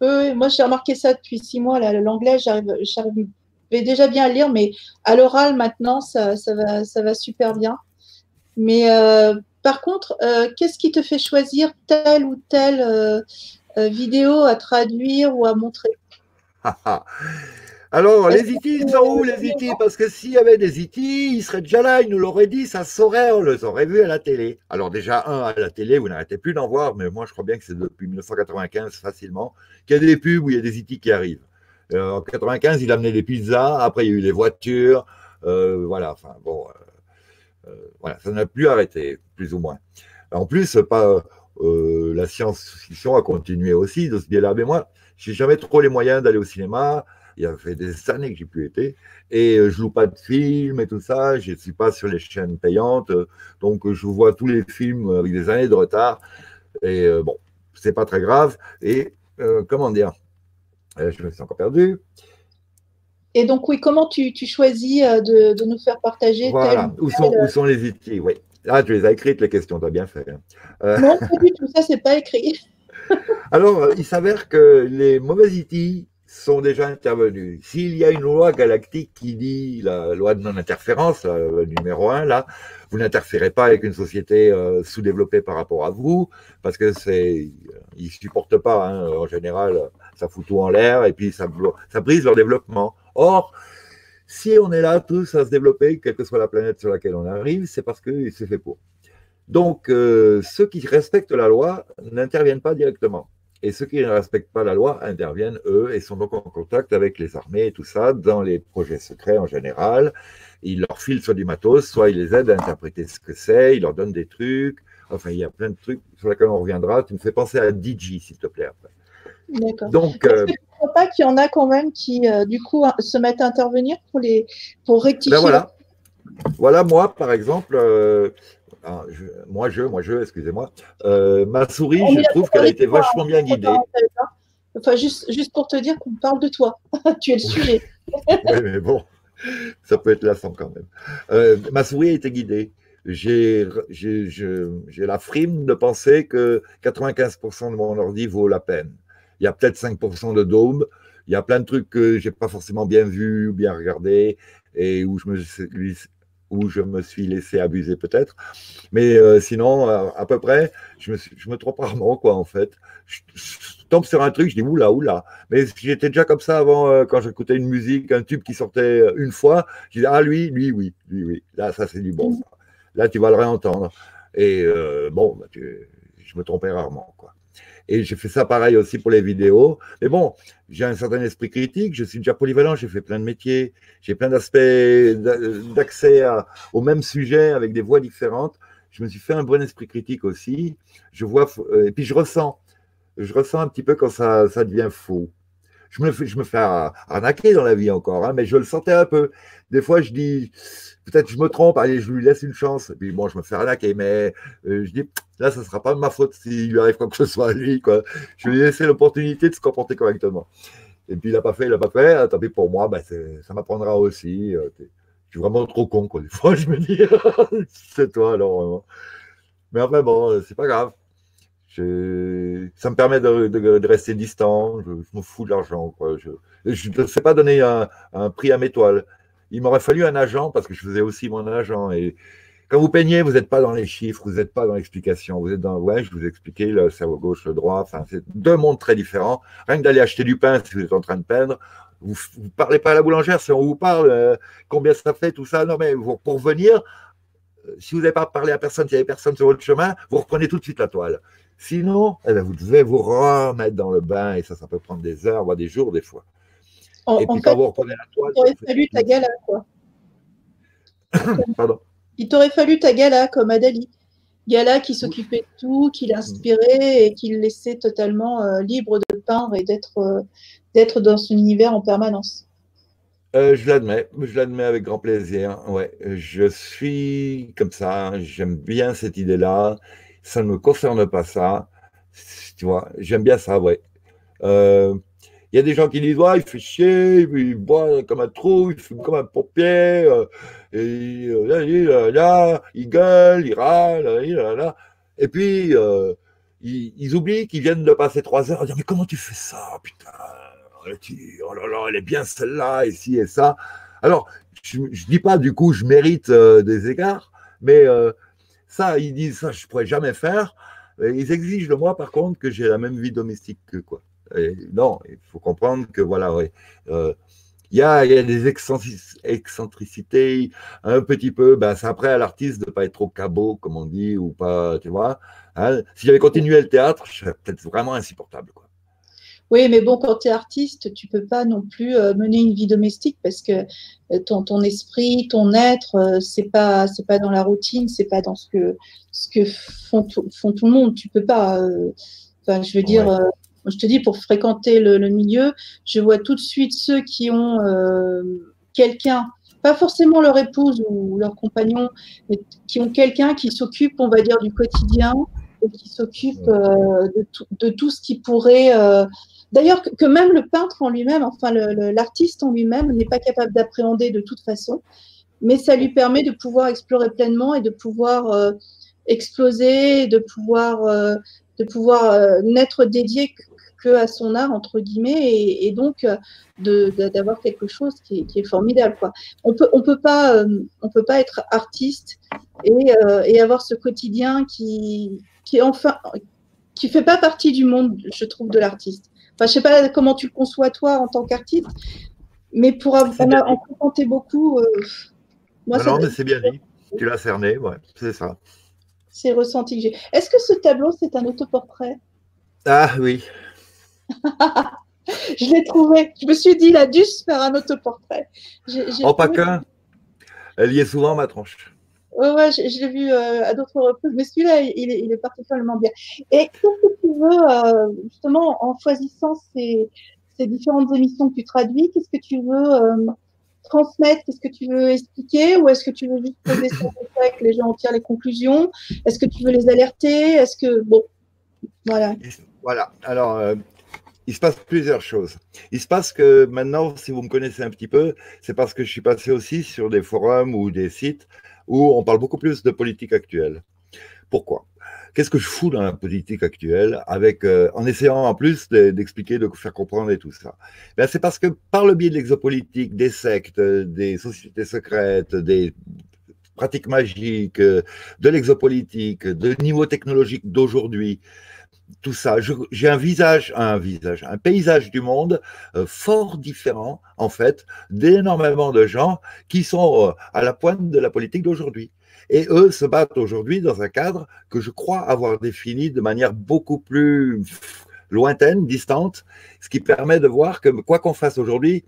Oui, moi, j'ai remarqué ça depuis six mois. L'anglais, j'arrivais déjà bien à lire, mais à l'oral, maintenant, ça, ça, va, ça va super bien. Mais... Euh, Par contre, euh, qu'est-ce qui te fait choisir telle ou telle euh, euh, vidéo à traduire ou à montrer? Alors, les I T, ils sont où les I T? Parce que s'il y avait des I T, ils seraient déjà là, ils nous l'auraient dit, ça saurait, on les aurait vus à la télé. Alors déjà, un, à la télé, vous n'arrêtez plus d'en voir, mais moi, je crois bien que c'est depuis mille neuf cent quatre-vingt-quinze, facilement, qu'il y a des pubs où il y a des I T qui arrivent. Euh, en mille neuf cent quatre-vingt-quinze, il amenait des pizzas, après, il y a eu les voitures, euh, voilà, enfin, bon... Euh, Voilà, ça n'a plus arrêté, plus ou moins. En plus, pas, euh, la science-fiction a continué aussi de ce biais-là. Mais moi, je n'ai jamais trop les moyens d'aller au cinéma. Il y a fait des années que j'ai plus été. Et je ne loue pas de films et tout ça. Je ne suis pas sur les chaînes payantes. Donc, je vois tous les films avec des années de retard. Et euh, bon, ce n'est pas très grave. Et euh, comment dire, je me suis encore perdu. Et donc, oui, comment tu, tu choisis de, de nous faire partager voilà. Où sont, où sont les I T? Oui. Ah, tu les as écrites, les questions, tu as bien fait. Euh... Non, pas du tout, ça, c'est pas écrit. Alors, il s'avère que les mauvais I T sont déjà intervenus. S'il y a une loi galactique qui dit, la loi de non-interférence, numéro un, là, vous n'interférez pas avec une société euh, sous-développée par rapport à vous, parce que c'est, ils ne supportent pas, hein, en général, ça fout tout en l'air, et puis ça, ça brise leur développement. Or, si on est là tous à se développer, quelle que soit la planète sur laquelle on arrive, c'est parce qu'il s'est fait pour. Donc, euh, ceux qui respectent la loi n'interviennent pas directement. Et ceux qui ne respectent pas la loi interviennent, eux, et sont donc en contact avec les armées et tout ça, dans les projets secrets en général. Ils leur filent soit du matos, soit ils les aident à interpréter ce que c'est, ils leur donnent des trucs. Enfin, il y a plein de trucs sur lesquels on reviendra. Tu me fais penser à D J, s'il te plaît, après. D'accord. Donc... Euh, Je ne crois pas qu'il y en a quand même qui, euh, du coup, se mettent à intervenir pour, les, pour rectifier. Ben voilà. voilà, moi, par exemple, euh, je, moi, je, moi, je, excusez-moi, euh, ma souris, on je trouve qu'elle a été toi, vachement bien guidée. Enfin, juste, juste pour te dire qu'on parle de toi. Tu es le sujet. Oui, mais bon, ça peut être lassant quand même. Euh, ma souris a été guidée. J'ai la frime de penser que quatre-vingt-quinze pour cent de mon ordi vaut la peine. Il y a peut-être cinq pour cent de daube, il y a plein de trucs que je n'ai pas forcément bien vus, bien regardés, et où je me, où je me suis laissé abuser peut-être, mais euh, sinon, euh, à peu près, je me, suis, je me trompe rarement, quoi, en fait. Je, je tombe sur un truc, je dis oula, oula. Mais j'étais déjà comme ça avant, euh, quand j'écoutais une musique, un tube qui sortait une fois, je disais, ah lui, lui, oui, lui, oui, là, ça c'est du bon, ça. Là, tu vas le réentendre. Et euh, bon, bah, tu, je me trompais rarement, quoi. Et j'ai fait ça pareil aussi pour les vidéos. Mais bon, j'ai un certain esprit critique, je suis déjà polyvalent, j'ai fait plein de métiers, j'ai plein d'aspects, d'accès au même sujet avec des voix différentes. Je me suis fait un bon esprit critique aussi. Je vois, et puis je ressens, je ressens un petit peu quand ça, ça devient faux. Je me, je me fais arnaquer dans la vie encore, hein, mais je le sentais un peu. Des fois, je dis, peut-être je me trompe, allez, je lui laisse une chance. Et puis bon, je me fais arnaquer, mais euh, je dis, là, ça ne sera pas ma faute s'il lui arrive quoi que ce soit à lui, quoi. Je lui ai laissé l'opportunité de se comporter correctement. Et puis, il n'a pas fait, il n'a pas fait, ah, tant pis pour moi, ben, ça m'apprendra aussi. Euh, je suis vraiment trop con, quoi. Des fois, je me dis, c'est toi, alors vraiment. Mais enfin, bon, c'est pas grave. Je... Ça me permet de, de, de rester distant, je, je me fous de l'argent. Je ne sais pas donner un, un prix à mes toiles. Il m'aurait fallu un agent parce que je faisais aussi mon agent. Et quand vous peignez, vous n'êtes pas dans les chiffres, vous n'êtes pas dans l'explication. Vous êtes dans, ouais, je vous ai expliqué le cerveau gauche, le droit. Enfin, c'est deux mondes très différents. Rien que d'aller acheter du pain si vous êtes en train de peindre, vous ne parlez pas à la boulangère si on vous parle, euh, combien ça fait, tout ça. Non, mais pour, pour venir, si vous n'avez pas parlé à personne, s'il n'y avait personne sur votre chemin, vous reprenez tout de suite la toile. Sinon, eh bien, vous devez vous remettre dans le bain et ça, ça peut prendre des heures, voire des jours, des fois. En, et puis en quand fait, vous reprenez la toile… Il t'aurait fallu ta gala, quoi. Pardon. Il t'aurait fallu ta gala, comme Adali. Gala qui s'occupait de tout, qui l'inspirait et qui le laissait totalement euh, libre de peindre et d'être euh, dans son univers en permanence. Euh, je l'admets, je l'admets avec grand plaisir. Ouais, je suis comme ça, j'aime bien cette idée-là. Ça ne me concerne pas ça, tu vois, j'aime bien ça, ouais. Euh, y a des gens qui disent, ouais, il fait chier, il boit comme un trou, il fume comme un pompier, euh, et là, là, là, il gueule, il râle, là, là. Et puis, euh, ils, ils oublient qu'ils viennent de passer trois heures, ils disent, mais comment tu fais ça, putain, oh là là, elle est bien celle-là, et ci, et ça. Alors, je ne dis pas, du coup, je mérite euh, des égards, mais... Euh, ça, ils disent, ça, je ne pourrais jamais faire. Ils exigent de moi, par contre, que j'ai la même vie domestique qu'eux, quoi. Et non, il faut comprendre que, voilà, ouais, euh, y a, y a des excentricités, un petit peu, ben, c'est après à l'artiste de ne pas être trop cabot, comme on dit, ou pas, tu vois. Hein, si j'avais continué le théâtre, je serais peut-être vraiment insupportable, quoi. Oui, mais bon, quand tu es artiste, tu ne peux pas non plus mener une vie domestique parce que ton, ton esprit, ton être, ce n'est pas, c'est pas dans la routine, ce n'est pas dans ce que, ce que font, tout, font tout le monde. Tu ne peux pas, euh, enfin, je veux dire, ouais. euh, je te dis, pour fréquenter le, le milieu, je vois tout de suite ceux qui ont euh, quelqu'un, pas forcément leur épouse ou leur compagnon, mais qui ont quelqu'un qui s'occupe, on va dire, du quotidien et qui s'occupe euh, de, de tout ce qui pourrait… Euh, D'ailleurs, que même le peintre en lui-même, enfin l'artiste en lui-même n'est pas capable d'appréhender de toute façon, mais ça lui permet de pouvoir explorer pleinement et de pouvoir euh, exploser, de pouvoir, euh, de pouvoir euh, n'être dédié que à son art, entre guillemets, et, et donc d'avoir quelque chose qui est, qui est formidable, quoi. On peut, on peut pas, euh, on peut pas être artiste et, euh, et avoir ce quotidien qui, qui enfin, qui fait pas partie du monde, je trouve, de l'artiste. Enfin, je ne sais pas comment tu le conçois, toi, en tant qu'artiste, mais pour en contenter beaucoup… Euh, moi, non, mais c'est bien dit. Tu l'as cerné, ouais, c'est ça. C'est ressenti que j'ai. Est-ce que ce tableau, c'est un autoportrait? Ah, oui. Je l'ai trouvé. Je me suis dit, la Duce par un autoportrait. J ai, j ai en pas qu'un. Elle y est souvent, ma tronche. Oui, ouais, je, je l'ai vu euh, à d'autres reprises, mais celui-là, il, il est particulièrement bien. Et qu'est-ce que tu veux, euh, justement, en choisissant ces, ces différentes émissions que tu traduis, qu'est-ce que tu veux euh, transmettre, qu'est-ce que tu veux expliquer, ou est-ce que tu veux juste poser ça et que les gens en tirent les conclusions? Est-ce que tu veux les alerter? Est-ce que… Bon, voilà. Voilà, alors… Euh... Il se passe plusieurs choses. Il se passe que maintenant, si vous me connaissez un petit peu, c'est parce que je suis passé aussi sur des forums ou des sites où on parle beaucoup plus de politique actuelle. Pourquoi? Qu'est-ce que je fous dans la politique actuelle avec, euh, en essayant en plus d'expliquer, de faire comprendre et tout ça? C'est parce que par le biais de l'exopolitique, des sectes, des sociétés secrètes, des pratiques magiques, de l'exopolitique, de niveau technologique d'aujourd'hui, tout ça. J'ai un visage, un visage, un paysage du monde euh, fort différent, en fait, d'énormément de gens qui sont euh, à la pointe de la politique d'aujourd'hui. Et eux se battent aujourd'hui dans un cadre que je crois avoir défini de manière beaucoup plus lointaine, distante, ce qui permet de voir que quoi qu'on fasse aujourd'hui,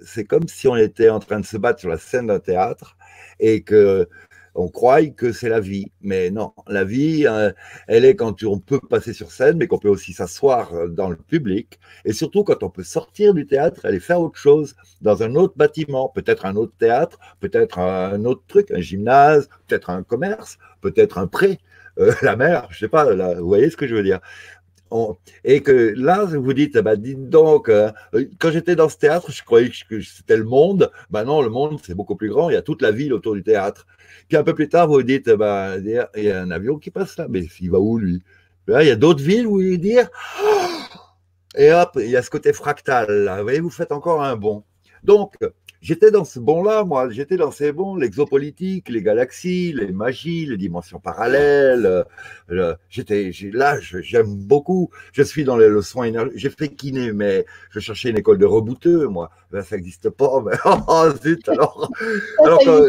c'est comme si on était en train de se battre sur la scène d'un théâtre et que on croit que c'est la vie, mais non, la vie, elle est quand on peut passer sur scène, mais qu'on peut aussi s'asseoir dans le public, et surtout quand on peut sortir du théâtre, aller faire autre chose, dans un autre bâtiment, peut-être un autre théâtre, peut-être un autre truc, un gymnase, peut-être un commerce, peut-être un pré, euh, la mer, je ne sais pas, là, vous voyez ce que je veux dire. On, et que là, vous dites, bah, dites donc, euh, quand j'étais dans ce théâtre, je croyais que c'était le monde. Bah non, le monde, c'est beaucoup plus grand. Il y a toute la ville autour du théâtre. Puis un peu plus tard, vous dites, bah, il y a un avion qui passe là, mais il va où lui? Là, il y a d'autres villes où il dit, et hop, il y a ce côté fractal. Là. Vous voyez, vous faites encore un bond. Donc, j'étais dans ce bond-là, moi, j'étais dans ces bonds, l'exopolitique, les galaxies, les magies, les dimensions parallèles. Euh, j'étais là, j'aime beaucoup. Je suis dans les leçons énergétiques. J'ai fait kiné, mais je cherchais une école de rebouteux, moi. Ben, ça n'existe pas. Mais... oh zut, alors. alors quand,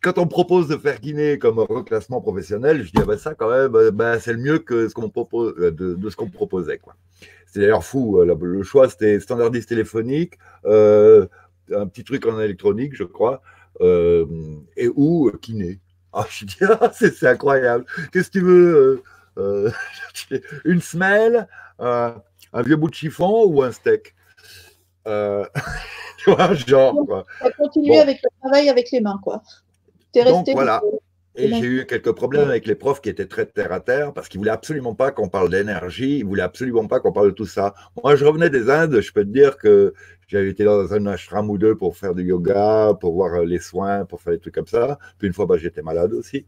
quand on me propose de faire kiné comme reclassement professionnel, je dis, ah ben ça, quand même, ben, c'est le mieux que ce qu'on propose, de, de ce qu'on me proposait, quoi. C'est d'ailleurs fou. Le choix, c'était standardiste téléphonique, euh, un petit truc en électronique, je crois, euh, et ou euh, kiné. Ah, je dis, ah, c'est incroyable. Qu'est-ce que tu veux euh, euh, une semelle, euh, un vieux bout de chiffon ou un steak euh, tu vois, genre, quoi. Tu as continué bon. Avec le travail avec les mains, quoi. T'es resté. Donc, voilà. Et j'ai eu quelques problèmes avec les profs qui étaient très terre à terre parce qu'ils voulaient absolument pas qu'on parle d'énergie, ils voulaient absolument pas qu'on parle de tout ça. Moi, je revenais des Indes, je peux te dire que j'avais été dans un ashram ou deux pour faire du yoga, pour voir les soins, pour faire des trucs comme ça. Puis une fois, bah, j'étais malade aussi.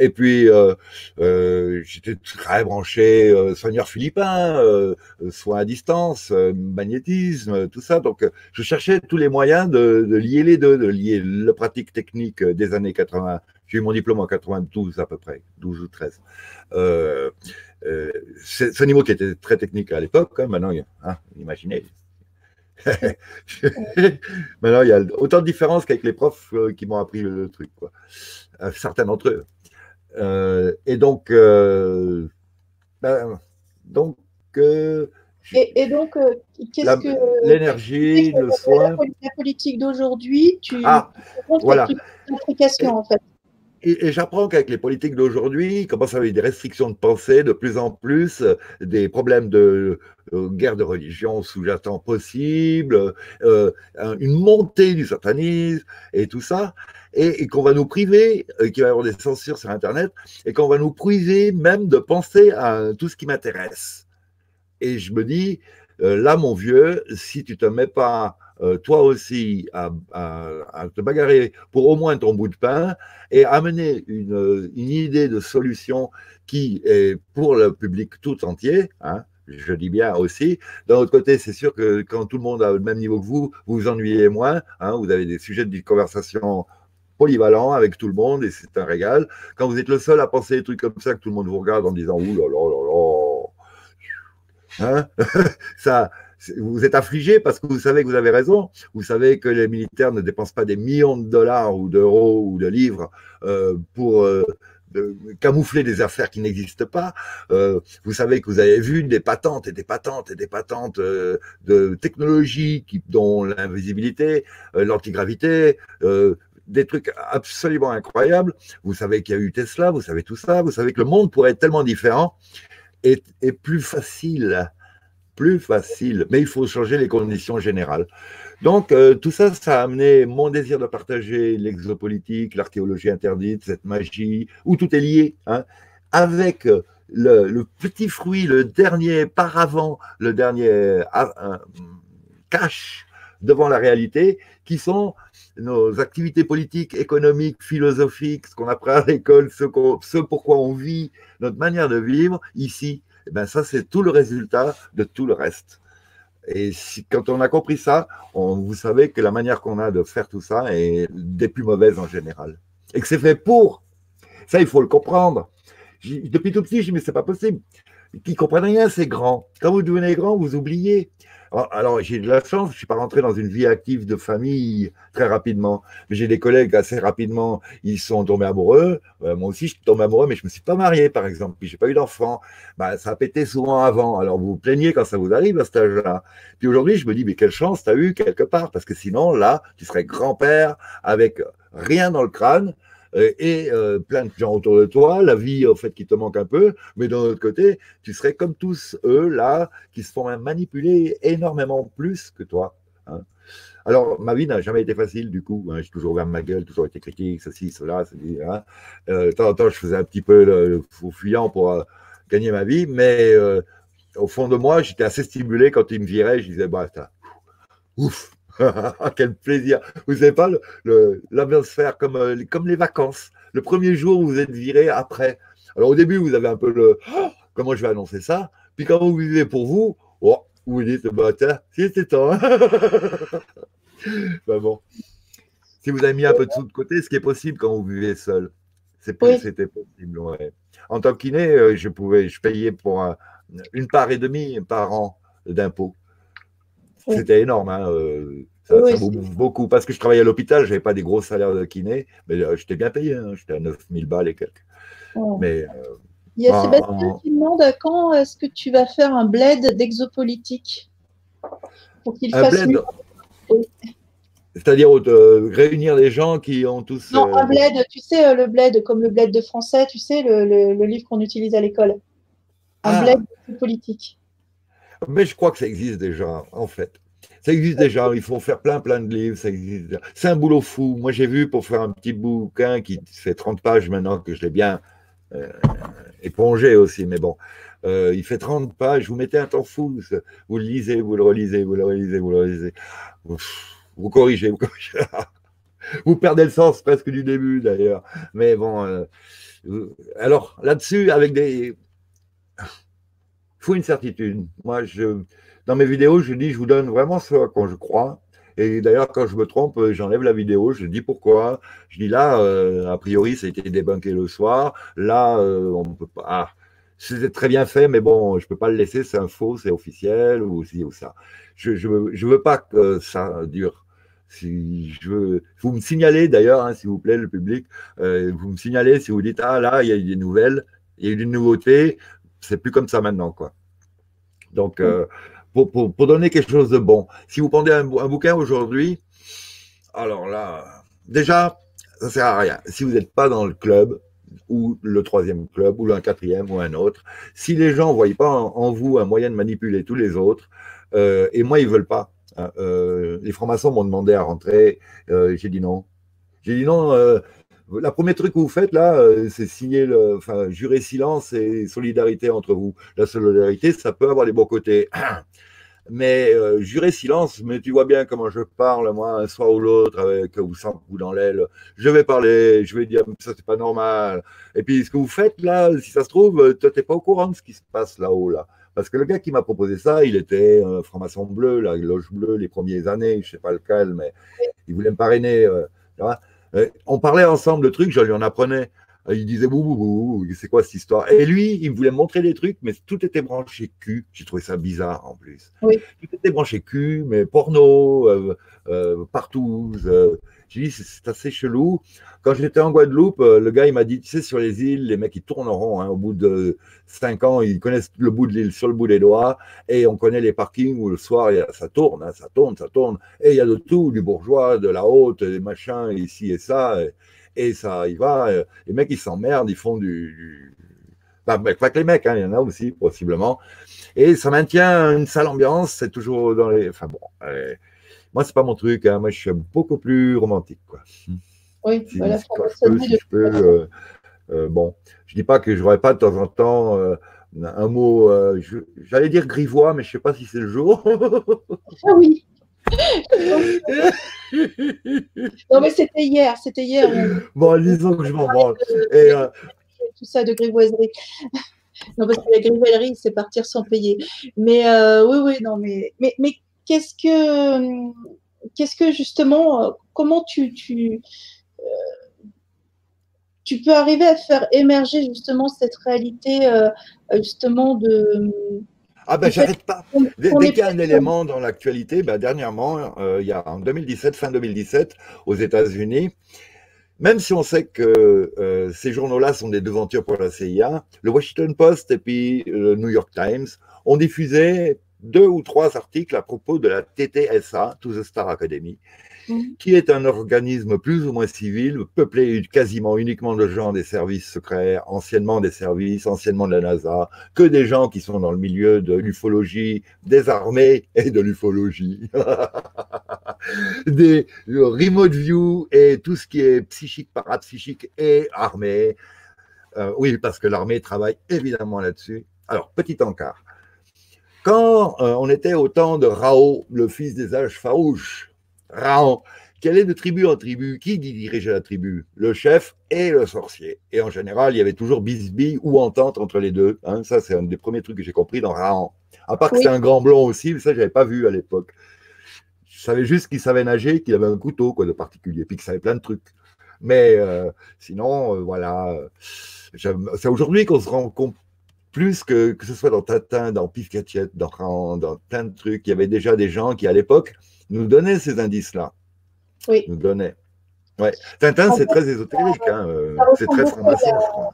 Et puis, euh, euh, j'étais très branché euh, soigneur philippin, euh, soins à distance, euh, magnétisme, tout ça. Donc, je cherchais tous les moyens de, de lier les deux, de lier la pratique technique des années quatre-vingt. J'ai eu mon diplôme en quatre-vingt-douze à peu près, douze ou treize. Euh, euh, ce niveau qui était très technique à l'époque, hein, maintenant, hein, imaginez. maintenant, il y a autant de différences qu'avec les profs euh, qui m'ont appris le truc, quoi. Euh, certains d'entre eux. Euh, et donc, euh, ben, donc euh, Et, et donc, euh, qu'est-ce que l'énergie, le soin, la politique d'aujourd'hui, tu ah, voilà. L'application en fait. Et, et j'apprends qu'avec les politiques d'aujourd'hui, ils commencent à avoir des restrictions de pensée de plus en plus, des problèmes de euh, guerre de religion sous-jacent possible, euh, une montée du satanisme et tout ça, et, et qu'on va nous priver, euh, qu'il va y avoir des censures sur Internet, et qu'on va nous priver même de penser à tout ce qui m'intéresse. Et je me dis, euh, là, mon vieux, si tu ne te mets pas, euh, toi aussi, à, à, à te bagarrer pour au moins ton bout de pain et amener une, une idée de solution qui est pour le public tout entier, hein, je dis bien aussi. D'un autre côté, c'est sûr que quand tout le monde a le même niveau que vous, vous vous ennuyez moins, hein, vous avez des sujets de conversation polyvalent avec tout le monde et c'est un régal. Quand vous êtes le seul à penser des trucs comme ça, que tout le monde vous regarde en disant « Ouh là là là là !» Hein ça, vous êtes affligé parce que vous savez que vous avez raison, vous savez que les militaires ne dépensent pas des millions de dollars ou d'euros ou de livres euh, pour euh, de camoufler des affaires qui n'existent pas, euh, vous savez que vous avez vu des patentes et des patentes et des patentes euh, de technologies qui, dont l'invisibilité, euh, l'antigravité, euh, des trucs absolument incroyables, vous savez qu'il y a eu Tesla, vous savez tout ça, vous savez que le monde pourrait être tellement différent. Est, est plus facile, plus facile, mais il faut changer les conditions générales. Donc, euh, tout ça, ça a amené mon désir de partager l'exopolitique, l'archéologie interdite, cette magie, où tout est lié, hein, avec le, le petit fruit, le dernier paravent, le dernier euh, cache devant la réalité, qui sont nos activités politiques, économiques, philosophiques, ce qu'on apprend à l'école, ce, ce pourquoi on vit, notre manière de vivre ici, et ben ça c'est tout le résultat de tout le reste. Et si, quand on a compris ça, on, vous savez que la manière qu'on a de faire tout ça est des plus mauvaises en général. et que c'est fait pour. Ça, il faut le comprendre. Depuis tout petit, je dis, mais c'est pas possible. Qui ne comprennent rien, c'est grand. Quand vous devenez grand, vous oubliez. Alors, alors j'ai de la chance, je ne suis pas rentré dans une vie active de famille très rapidement. Mais j'ai des collègues assez rapidement, ils sont tombés amoureux. Euh, moi aussi, je suis tombé amoureux, mais je ne me suis pas marié, par exemple. Puis, je n'ai pas eu d'enfant. Bah, ça a pété souvent avant. Alors, vous vous plaignez quand ça vous arrive à cet âge-là. Puis aujourd'hui, je me dis, mais quelle chance tu as eu quelque part. Parce que sinon, là, tu serais grand-père avec rien dans le crâne. Et euh, plein de gens autour de toi, la vie en fait qui te manque un peu, mais d'un autre côté, tu serais comme tous eux là, qui se font manipuler énormément plus que toi. Hein. Alors, ma vie n'a jamais été facile du coup, hein. J'ai toujours ouvert ma gueule, toujours été critique, ceci, cela, ceci. Hein. Euh, de temps en temps, je faisais un petit peu le, le fou fuyant pour euh, gagner ma vie, mais euh, au fond de moi, j'étais assez stimulé quand ils me viraient, je disais, bah, ça, ouf. Quel plaisir! Vous savez pas, l'atmosphère, comme, euh, comme les vacances. Le premier jour, vous êtes viré après. Alors, au début, vous avez un peu le oh, comment je vais annoncer ça? Puis, quand vous vivez pour vous, oh, vous dites bah, tiens, c'était temps. Hein. Ben bon. Si vous avez mis un peu de sous de côté, ce qui est possible quand vous vivez seul, c'est pas oui. C'était possible. Ouais. En tant qu'kiné, je, pouvais, je payais pour un, une part et demie par an d'impôts. C'était énorme, hein, euh, ça, oui, ça m'ouvre beaucoup. Parce que je travaillais à l'hôpital, je n'avais pas des gros salaires de kiné, mais euh, j'étais bien payé, hein, j'étais à neuf mille balles et quelques. Oh. Mais, euh, il y a en, Sébastien en... qui demande quand est-ce que tu vas faire un bled d'exopolitique pour qu'il fasse bled... oui. C'est-à-dire euh, réunir des gens qui ont tous… Non, euh... un bled, tu sais, le bled, comme le bled de français, tu sais, le, le, le livre qu'on utilise à l'école. Un ah. bled d'exopolitique. Mais je crois que ça existe déjà, en fait. Ça existe déjà, il faut faire plein, plein de livres, ça existe déjà. C'est un boulot fou. Moi, j'ai vu pour faire un petit bouquin qui fait trente pages maintenant, que je l'ai bien euh, épongé aussi, mais bon. Euh, il fait trente pages, vous mettez un temps fou, vous le lisez, vous le relisez, vous le relisez, vous le relisez. Vous, vous corrigez, vous corrigez. Vous perdez le sens presque du début, d'ailleurs. Mais bon, euh, alors, là-dessus, avec des... faut une certitude. Moi, je, dans mes vidéos, je dis, je vous donne vraiment ce à quoi je crois. Et d'ailleurs, quand je me trompe, j'enlève la vidéo, je dis pourquoi. Je dis là, euh, a priori, ça a été débunké le soir. Là, euh, on peut pas. Ah, c'était très bien fait, mais bon, je peux pas le laisser. C'est un faux, c'est officiel ou ci ou ça. Je, je, je veux pas que ça dure. Si je veux, vous me signalez d'ailleurs, hein, s'il vous plaît, le public, euh, vous me signalez si vous dites ah là, il y a eu des nouvelles, il y a eu des nouveautés. C'est plus comme ça maintenant, quoi. Donc, euh, pour, pour, pour donner quelque chose de bon, si vous prenez un, un bouquin aujourd'hui, alors là, déjà, ça ne sert à rien. Si vous n'êtes pas dans le club, ou le troisième club, ou un quatrième, ou un autre, si les gens ne voient pas en, en vous un moyen de manipuler tous les autres, euh, et moi, ils ne veulent pas. Hein, euh, les francs-maçons m'ont demandé à rentrer, euh, j'ai dit non. J'ai dit non... Euh, la première truc que vous faites là, c'est signer le, enfin, jurer silence et solidarité entre vous. La solidarité, ça peut avoir les bons côtés. Mais euh, jurer silence, mais tu vois bien comment je parle, moi, un soir ou l'autre, avec ou sans coup dans l'aile. Je vais parler, je vais dire, ça c'est pas normal. Et puis ce que vous faites là, si ça se trouve, toi t'es pas au courant de ce qui se passe là-haut là. Parce que le gars qui m'a proposé ça, il était euh, franc-maçon bleu, la loge bleue, les premières années, je sais pas lequel, mais il voulait me parrainer. Euh, On parlait ensemble de trucs, je lui en apprenais. Il disait, bou, bou, bou, c'est quoi cette histoire? Et lui, il voulait me montrer des trucs, mais tout était branché cul. J'ai trouvé ça bizarre en plus. Oui. Tout était branché cul, mais porno, euh, euh, partout. Euh. J'ai dit, c'est assez chelou. Quand j'étais en Guadeloupe, le gars, il m'a dit, tu sais, sur les îles, les mecs, ils tournent en rond. Hein, au bout de cinq ans, ils connaissent le bout de l'île sur le bout des doigts. Et on connaît les parkings où le soir, ça tourne, hein, ça tourne, ça tourne. Et il y a de tout, du bourgeois, de la haute, des machins, ici et ça. Et, et ça, il va, les mecs, ils s'emmerdent, ils font du... Pas, pas que les mecs, hein, il y en a aussi, possiblement. Et ça maintient une sale ambiance, c'est toujours dans les... Enfin bon, euh, moi, c'est pas mon truc, hein, moi, je suis beaucoup plus romantique, quoi. Oui, si, voilà. Si, ça je peux, si de... je peux euh, euh, bon, je dis pas que je n'aurais pas de temps en temps euh, un mot, euh, j'allais dire grivois, mais je sais pas si c'est le jour. Ah oui. Non mais c'était hier, c'était hier. Euh, bon, disons que je m'en branle. Et euh... tout ça de grivoiserie. Non parce que la grivoiserie, c'est partir sans payer. Mais euh, oui, oui, non mais mais, mais qu'est-ce que qu'est-ce que justement, comment tu tu euh, tu peux arriver à faire émerger justement cette réalité euh, justement de… Ah ben j'arrête pas. Dès qu'il y a un élément dans l'actualité, ben dernièrement, euh, il y a en deux mille dix-sept, fin deux mille dix-sept, aux États-Unis, même si on sait que euh, ces journaux-là sont des devantures pour la C I A, le Washington Post et puis le New York Times ont diffusé deux ou trois articles à propos de la T T S A, To The Star Academy, mm-hmm. qui est un organisme plus ou moins civil, peuplé quasiment uniquement de gens des services secrets, anciennement des services, anciennement de la NASA, que des gens qui sont dans le milieu de l'ufologie, des armées et de l'ufologie, des remote view et tout ce qui est psychique, parapsychique et armée. Euh, oui, parce que l'armée travaille évidemment là-dessus. Alors, petit encart. Quand on était au temps de Rao, le fils des âges farouches, Rao, qui allait de tribu en tribu, qui dirigeait la tribu? Le chef et le sorcier. Et en général, il y avait toujours bisbille ou entente entre les deux. Hein, ça, c'est un des premiers trucs que j'ai compris dans Rao. À part que oui. c'est un grand blond aussi, mais ça, je n'avais pas vu à l'époque. Je savais juste qu'il savait nager, qu'il avait un couteau quoi, de particulier, puis qu'il savait plein de trucs. Mais euh, sinon, euh, voilà. C'est aujourd'hui qu'on se rend compte plus que, que ce soit dans Tintin, dans Pif Catchette, dans, dans plein de trucs, il y avait déjà des gens qui, à l'époque, nous donnaient ces indices-là. Oui. Nous donnaient. Ouais. Tintin, c'est très ésotérique. Hein. C'est très franc-maçon, je crois.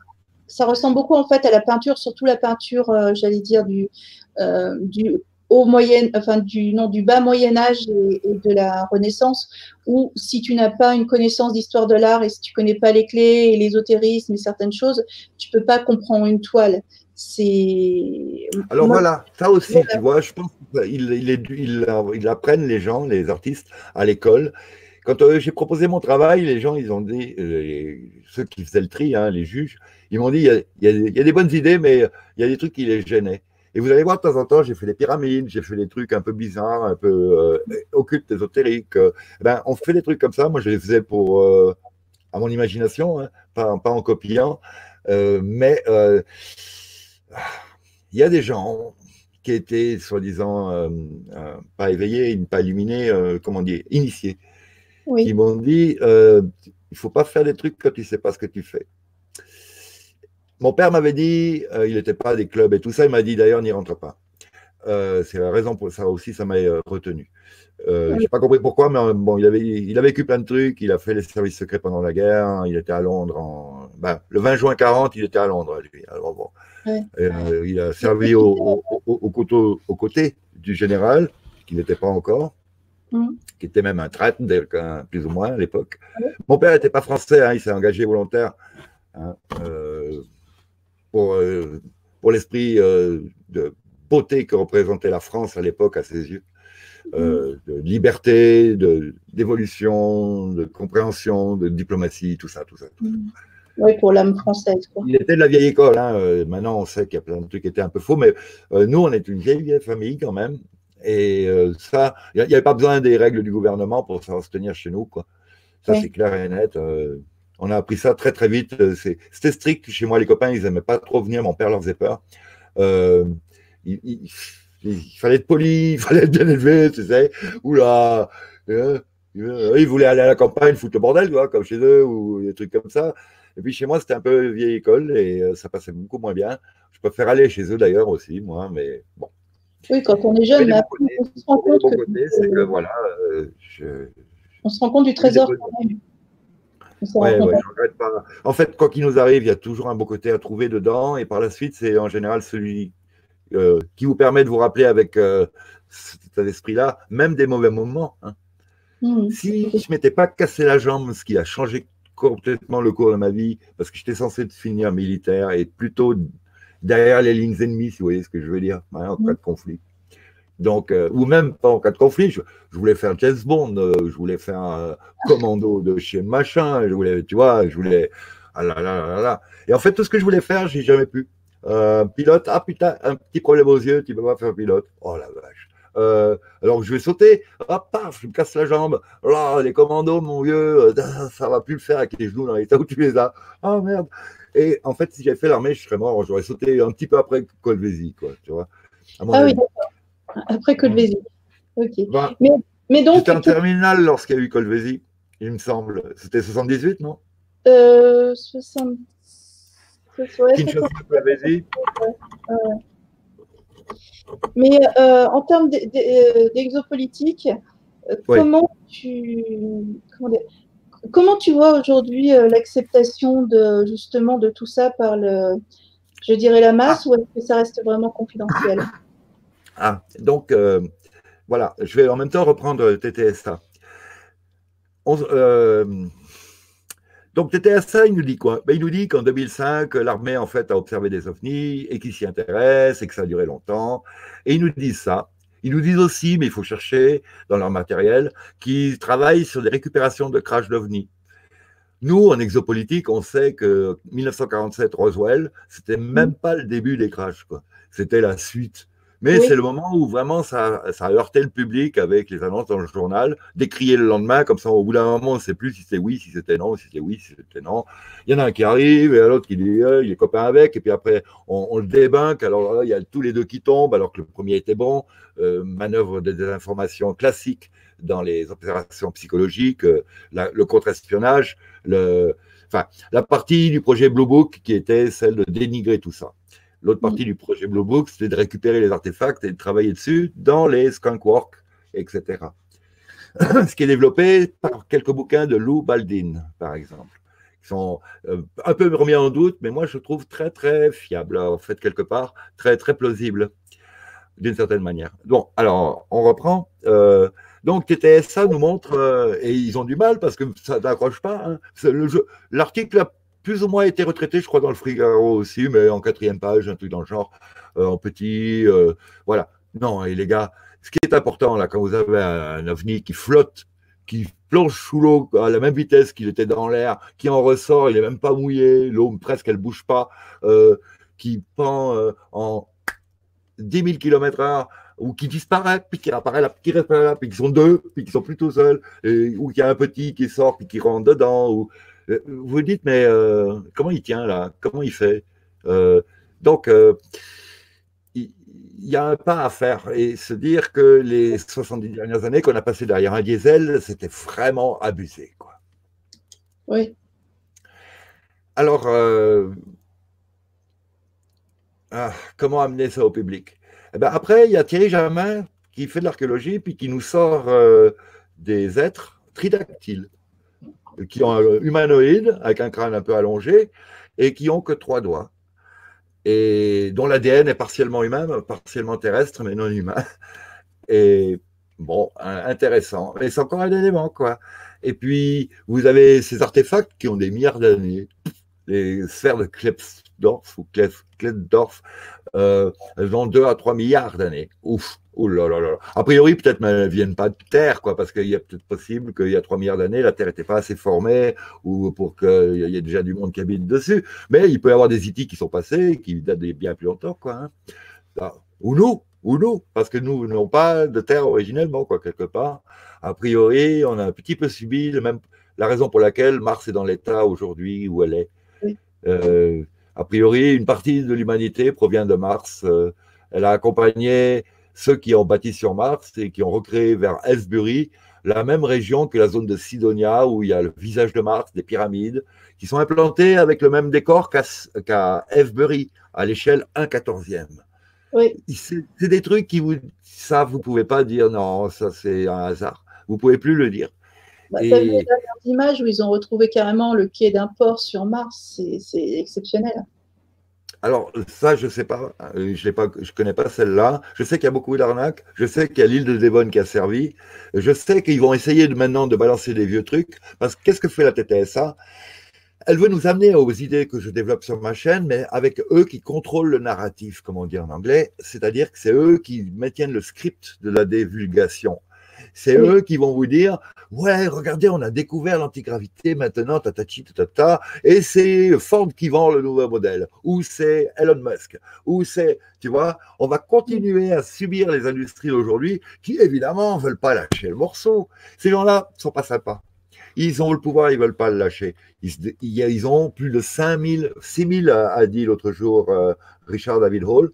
Ça ressemble beaucoup, en fait, à la peinture, surtout la peinture, euh, j'allais dire, du, euh, du haut moyen, enfin, du, non, du bas Moyen-Âge et, et de la Renaissance, où si tu n'as pas une connaissance d'histoire de l'art et si tu ne connais pas les clés et l'ésotérisme et certaines choses, tu ne peux pas comprendre une toile. Alors Moi, voilà, ça aussi, voilà. Tu vois, je pense qu'ils il, il, il apprennent les gens, les artistes, à l'école. Quand euh, j'ai proposé mon travail, les gens, ils ont dit, euh, les, ceux qui faisaient le tri, hein, les juges, ils m'ont dit, il y, a, il, y a, il y a des bonnes idées, mais il y a des trucs qui les gênaient. Et vous allez voir, de temps en temps, j'ai fait des pyramides, j'ai fait des trucs un peu bizarres, un peu euh, occultes, ésotériques. Euh, ben, on fait des trucs comme ça, moi je les faisais pour, euh, à mon imagination, hein, pas, pas en copiant, euh, mais... Euh, il y a des gens qui étaient soi-disant euh, euh, pas éveillés, pas illuminés, euh, comment dire, initiés. Oui. Ils m'ont dit euh, il ne faut pas faire des trucs quand tu ne sais pas ce que tu fais. Mon père m'avait dit euh, il n'était pas des clubs et tout ça, il m'a dit d'ailleurs n'y rentre pas. Euh, c'est la raison pour ça aussi, ça m'a retenu. Euh, oui. Je n'ai pas compris pourquoi, mais bon, il avait, il a vécu plein de trucs, il a fait les services secrets pendant la guerre, il était à Londres, en, ben, le vingt juin quarante, il était à Londres, lui. Alors, bon, oui. euh, il a servi au, au, au, au, couteau, au côté du général, qui n'était pas encore, mm. qui était même un traître, plus ou moins, à l'époque. Oui. Mon père n'était pas français, hein, il s'est engagé volontaire hein, euh, pour, euh, pour l'esprit euh, de... beauté que représentait la France à l'époque à ses yeux, euh, de liberté, d'évolution, de, de compréhension, de diplomatie, tout ça, tout ça. Tout ça. Oui, pour l'âme française. Quoi. Il était de la vieille école. Hein. Maintenant, on sait qu'il y a plein de trucs qui étaient un peu faux, mais euh, nous, on est une vieille, vieille famille quand même. Et euh, ça, il n'y avait pas besoin des règles du gouvernement pour savoir se tenir chez nous. Quoi. Ça, oui. C'est clair et net. Euh, on a appris ça très, très vite. C'était strict. Chez moi, les copains, ils n'aimaient pas trop venir. Mon père leur faisait peur. Euh, Il, il, il fallait être poli, il fallait être bien élevé, tu sais. Oula, euh, euh, ils voulaient aller à la campagne, foutre le bordel, quoi, comme chez eux, ou des trucs comme ça. Et puis chez moi, c'était un peu vieille école et euh, ça passait beaucoup moins bien. Je préfère aller chez eux d'ailleurs aussi, moi, mais bon. Oui, quand on est jeune, mais après, on se rend compte. Que côté, euh, que, voilà, euh, je, on se rend compte du trésor quand même. Ouais, ouais, je regrette pas. En fait, quoi qu'il nous arrive, il y a toujours un beau côté à trouver dedans et par la suite, c'est en général celui Euh, qui vous permet de vous rappeler avec euh, cet esprit-là, même des mauvais moments. Hein. Mmh. Si je ne m'étais pas cassé la jambe, ce qui a changé complètement le cours de ma vie, parce que j'étais censé finir militaire et plutôt derrière les lignes ennemies, si vous voyez ce que je veux dire, hein, en mmh. cas de conflit. Donc, euh, ou même pas en cas de conflit, je, je voulais faire James Bond, euh, je voulais faire euh, Commando de chez machin, je voulais, tu vois, je voulais... Ah là là là là là. Et en fait, tout ce que je voulais faire, je n'ai jamais pu. Euh, pilote, ah putain, un petit problème aux yeux, tu peux pas faire pilote. Oh la vache. Euh, alors je vais sauter, ah paf, je me casse la jambe. Oh, les commandos, mon vieux, ça va plus le faire avec les genoux dans l'état où tu les as. Ah oh, merde. Et en fait, si j'avais fait l'armée, je serais mort. J'aurais sauté un petit peu après Colvézi, quoi, tu vois. Ah avis. Oui, après Colvézi. Ok. Bah, mais, mais donc. J'étais en terminale lorsqu'il y a eu Colvézi, il me semble. C'était soixante-dix-huit, non? Euh, soixante... Ouais, quelque chose que vous avez dit. Euh, euh. Mais euh, en termes d'exopolitique, euh, oui. comment, tu, comment, dire, comment tu vois aujourd'hui euh, l'acceptation de, justement de tout ça par, le, je dirais, la masse, ah. ou est-ce que ça reste vraiment confidentiel? Ah, donc, euh, voilà, je vais en même temps reprendre T T S A. On, euh, donc, T T S A, il nous dit quoi? Ben, il nous dit qu'en deux mille cinq, l'armée, en fait, a observé des ovnis et qu'ils s'y intéressent et que ça a duré longtemps. Et ils nous disent ça. Ils nous disent aussi, mais il faut chercher dans leur matériel, qu'ils travaillent sur des récupérations de crashs d'ovnis. Nous, en exopolitique, on sait que mille neuf cent quarante-sept, Roswell, c'était même pas le début des crashs, quoi. C'était la suite. Mais oui. c'est le moment où vraiment ça, ça a heurté le public avec les annonces dans le journal, décrier le lendemain, comme ça au bout d'un moment on ne sait plus si c'est oui, si c'était non, si c'était oui, si c'était non. Il y en a un qui arrive, et l'autre qui dit euh, il est copain avec, et puis après on, on le débunque, alors là il y a tous les deux qui tombent alors que le premier était bon, euh, manœuvre de désinformation classique dans les opérations psychologiques, euh, la, le contre-espionnage, le, enfin, la partie du projet Blue Book qui était celle de dénigrer tout ça. L'autre partie du projet Blue Book, c'était de récupérer les artefacts et de travailler dessus dans les skunk works, et cetera. Ce qui est développé par quelques bouquins de Lou Baldin, par exemple, qui sont un peu remis en doute, mais moi je trouve très très fiable, en fait quelque part, très très plausible, d'une certaine manière. Bon, alors on reprend. Euh, donc T T S A nous montre, euh, et ils ont du mal parce que ça n'accroche pas, hein, le jeu, l'article a plus ou moins été retraité, je crois, dans le Figaro aussi, mais en quatrième page, un truc dans le genre, euh, en petit, euh, voilà. Non, et les gars, ce qui est important, là, quand vous avez un ovni qui flotte, qui plonge sous l'eau à la même vitesse qu'il était dans l'air, qui en ressort, il n'est même pas mouillé, l'eau presque, elle ne bouge pas, euh, qui pend euh, en dix mille kilomètres heure, ou qui disparaît, puis qui apparaît là, puis qui reste là, puis qui sont deux, puis qui sont plus tout seuls, et, ou qu'il y a un petit qui sort, puis qui rentre dedans, ou... Vous vous dites, mais euh, comment il tient là? Comment il fait? euh, Donc, euh, il y a un pas à faire et se dire que les soixante-dix dernières années qu'on a passées derrière un diesel, c'était vraiment abusé, quoi. Oui. Alors, euh, ah, comment amener ça au public? Eh ben, après, il y a Thierry Germain qui fait de l'archéologie puis qui nous sort euh, des êtres tridactyles, qui ont un humanoïde avec un crâne un peu allongé et qui ont que trois doigts et dont l'A D N est partiellement humain, partiellement terrestre mais non humain. Et bon, intéressant, mais c'est encore un élément, quoi. Et puis vous avez ces artefacts qui ont des milliards d'années, les sphères de Klebsdorf ou Klebsdorf, euh, elles ont deux à trois milliards d'années. Ouf. Oh là là là. A priori, peut-être qu'elles ne viennent pas de Terre, quoi, parce qu'il y a peut-être possible qu'il y a trois milliards d'années, la Terre n'était pas assez formée ou pour qu'il y ait déjà du monde qui habite dessus. Mais il peut y avoir des I T qui sont passés, qui datent de bien plus longtemps, quoi, hein. Ou nous, ou nous, parce que nous n'avons pas de Terre originellement, quoi, quelque part. A priori, on a un petit peu subi le même, la raison pour laquelle Mars est dans l'état aujourd'hui où elle est. Euh, a priori, une partie de l'humanité provient de Mars. Euh, elle a accompagné ceux qui ont bâti sur Mars et qui ont recréé vers Hesbury la même région que la zone de Sidonia où il y a le visage de Mars, des pyramides, qui sont implantées avec le même décor qu'à qu'à Hesbury, à l'échelle un quatorzième. Oui. C'est des trucs qui vous... Ça, vous ne pouvez pas dire non, ça c'est un hasard. Vous ne pouvez plus le dire. Bah, et... T'as vu les images où ils ont retrouvé carrément le quai d'un port sur Mars, c'est exceptionnel. Alors, ça, je ne sais pas, je ne connais pas celle-là. Je sais qu'il y a beaucoup d'arnaques, je sais qu'il y a l'île de Devon qui a servi, je sais qu'ils vont essayer de, maintenant de balancer des vieux trucs, parce que qu'est-ce que fait la T T S A? Elle veut nous amener aux idées que je développe sur ma chaîne, mais avec eux qui contrôlent le narratif, comme on dit en anglais, c'est-à-dire que c'est eux qui maintiennent le script de la divulgation. C'est eux qui vont vous dire « Ouais, regardez, on a découvert l'antigravité maintenant, tatati, tatata, et c'est Ford qui vend le nouveau modèle, ou c'est Elon Musk, ou c'est… » Tu vois, on va continuer à subir les industries aujourd'hui qui, évidemment, ne veulent pas lâcher le morceau. Ces gens-là ne sont pas sympas. Ils ont le pouvoir, ils ne veulent pas le lâcher. Ils, ils ont plus de cinq mille, six mille, a dit l'autre jour euh, Richard David Hall,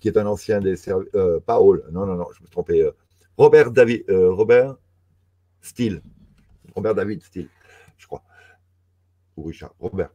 qui est un ancien des… Euh, pas Hall, non, non, non, je me trompais… Euh, Robert David, euh, Robert Steele, Robert David Steele, je crois, ou Richard, Robert,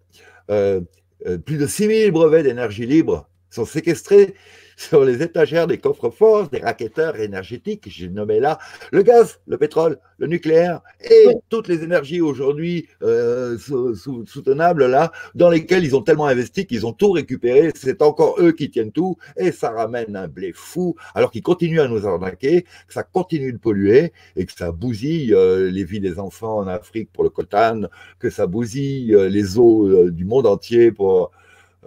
euh, euh, plus de six mille brevets d'énergie libre sont séquestrés sur les étagères des coffres-forts, des racketteurs énergétiques, j'ai nommé là le gaz, le pétrole, le nucléaire et toutes les énergies aujourd'hui euh, sou sou soutenables là, dans lesquelles ils ont tellement investi qu'ils ont tout récupéré, c'est encore eux qui tiennent tout et ça ramène un blé fou alors qu'ils continuent à nous arnaquer, que ça continue de polluer et que ça bousille euh, les vies des enfants en Afrique pour le coltan, que ça bousille euh, les eaux euh, du monde entier pour...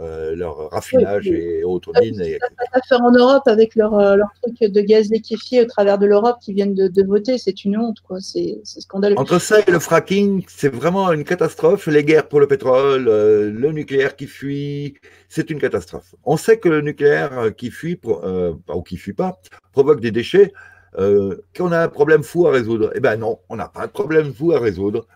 Euh, leur raffinage oui, oui. et autres mines. Et... à faire en Europe avec leur, euh, leur truc de gaz liquéfié au travers de l'Europe qui viennent de, de voter, c'est une honte, quoi. C'est scandaleux. Entre ça et le fracking, c'est vraiment une catastrophe. Les guerres pour le pétrole, euh, le nucléaire qui fuit, c'est une catastrophe. On sait que le nucléaire qui fuit, euh, ou qui fuit pas, provoque des déchets, euh, qu'on a un problème fou à résoudre. Eh bien non, on n'a pas de problème fou à résoudre.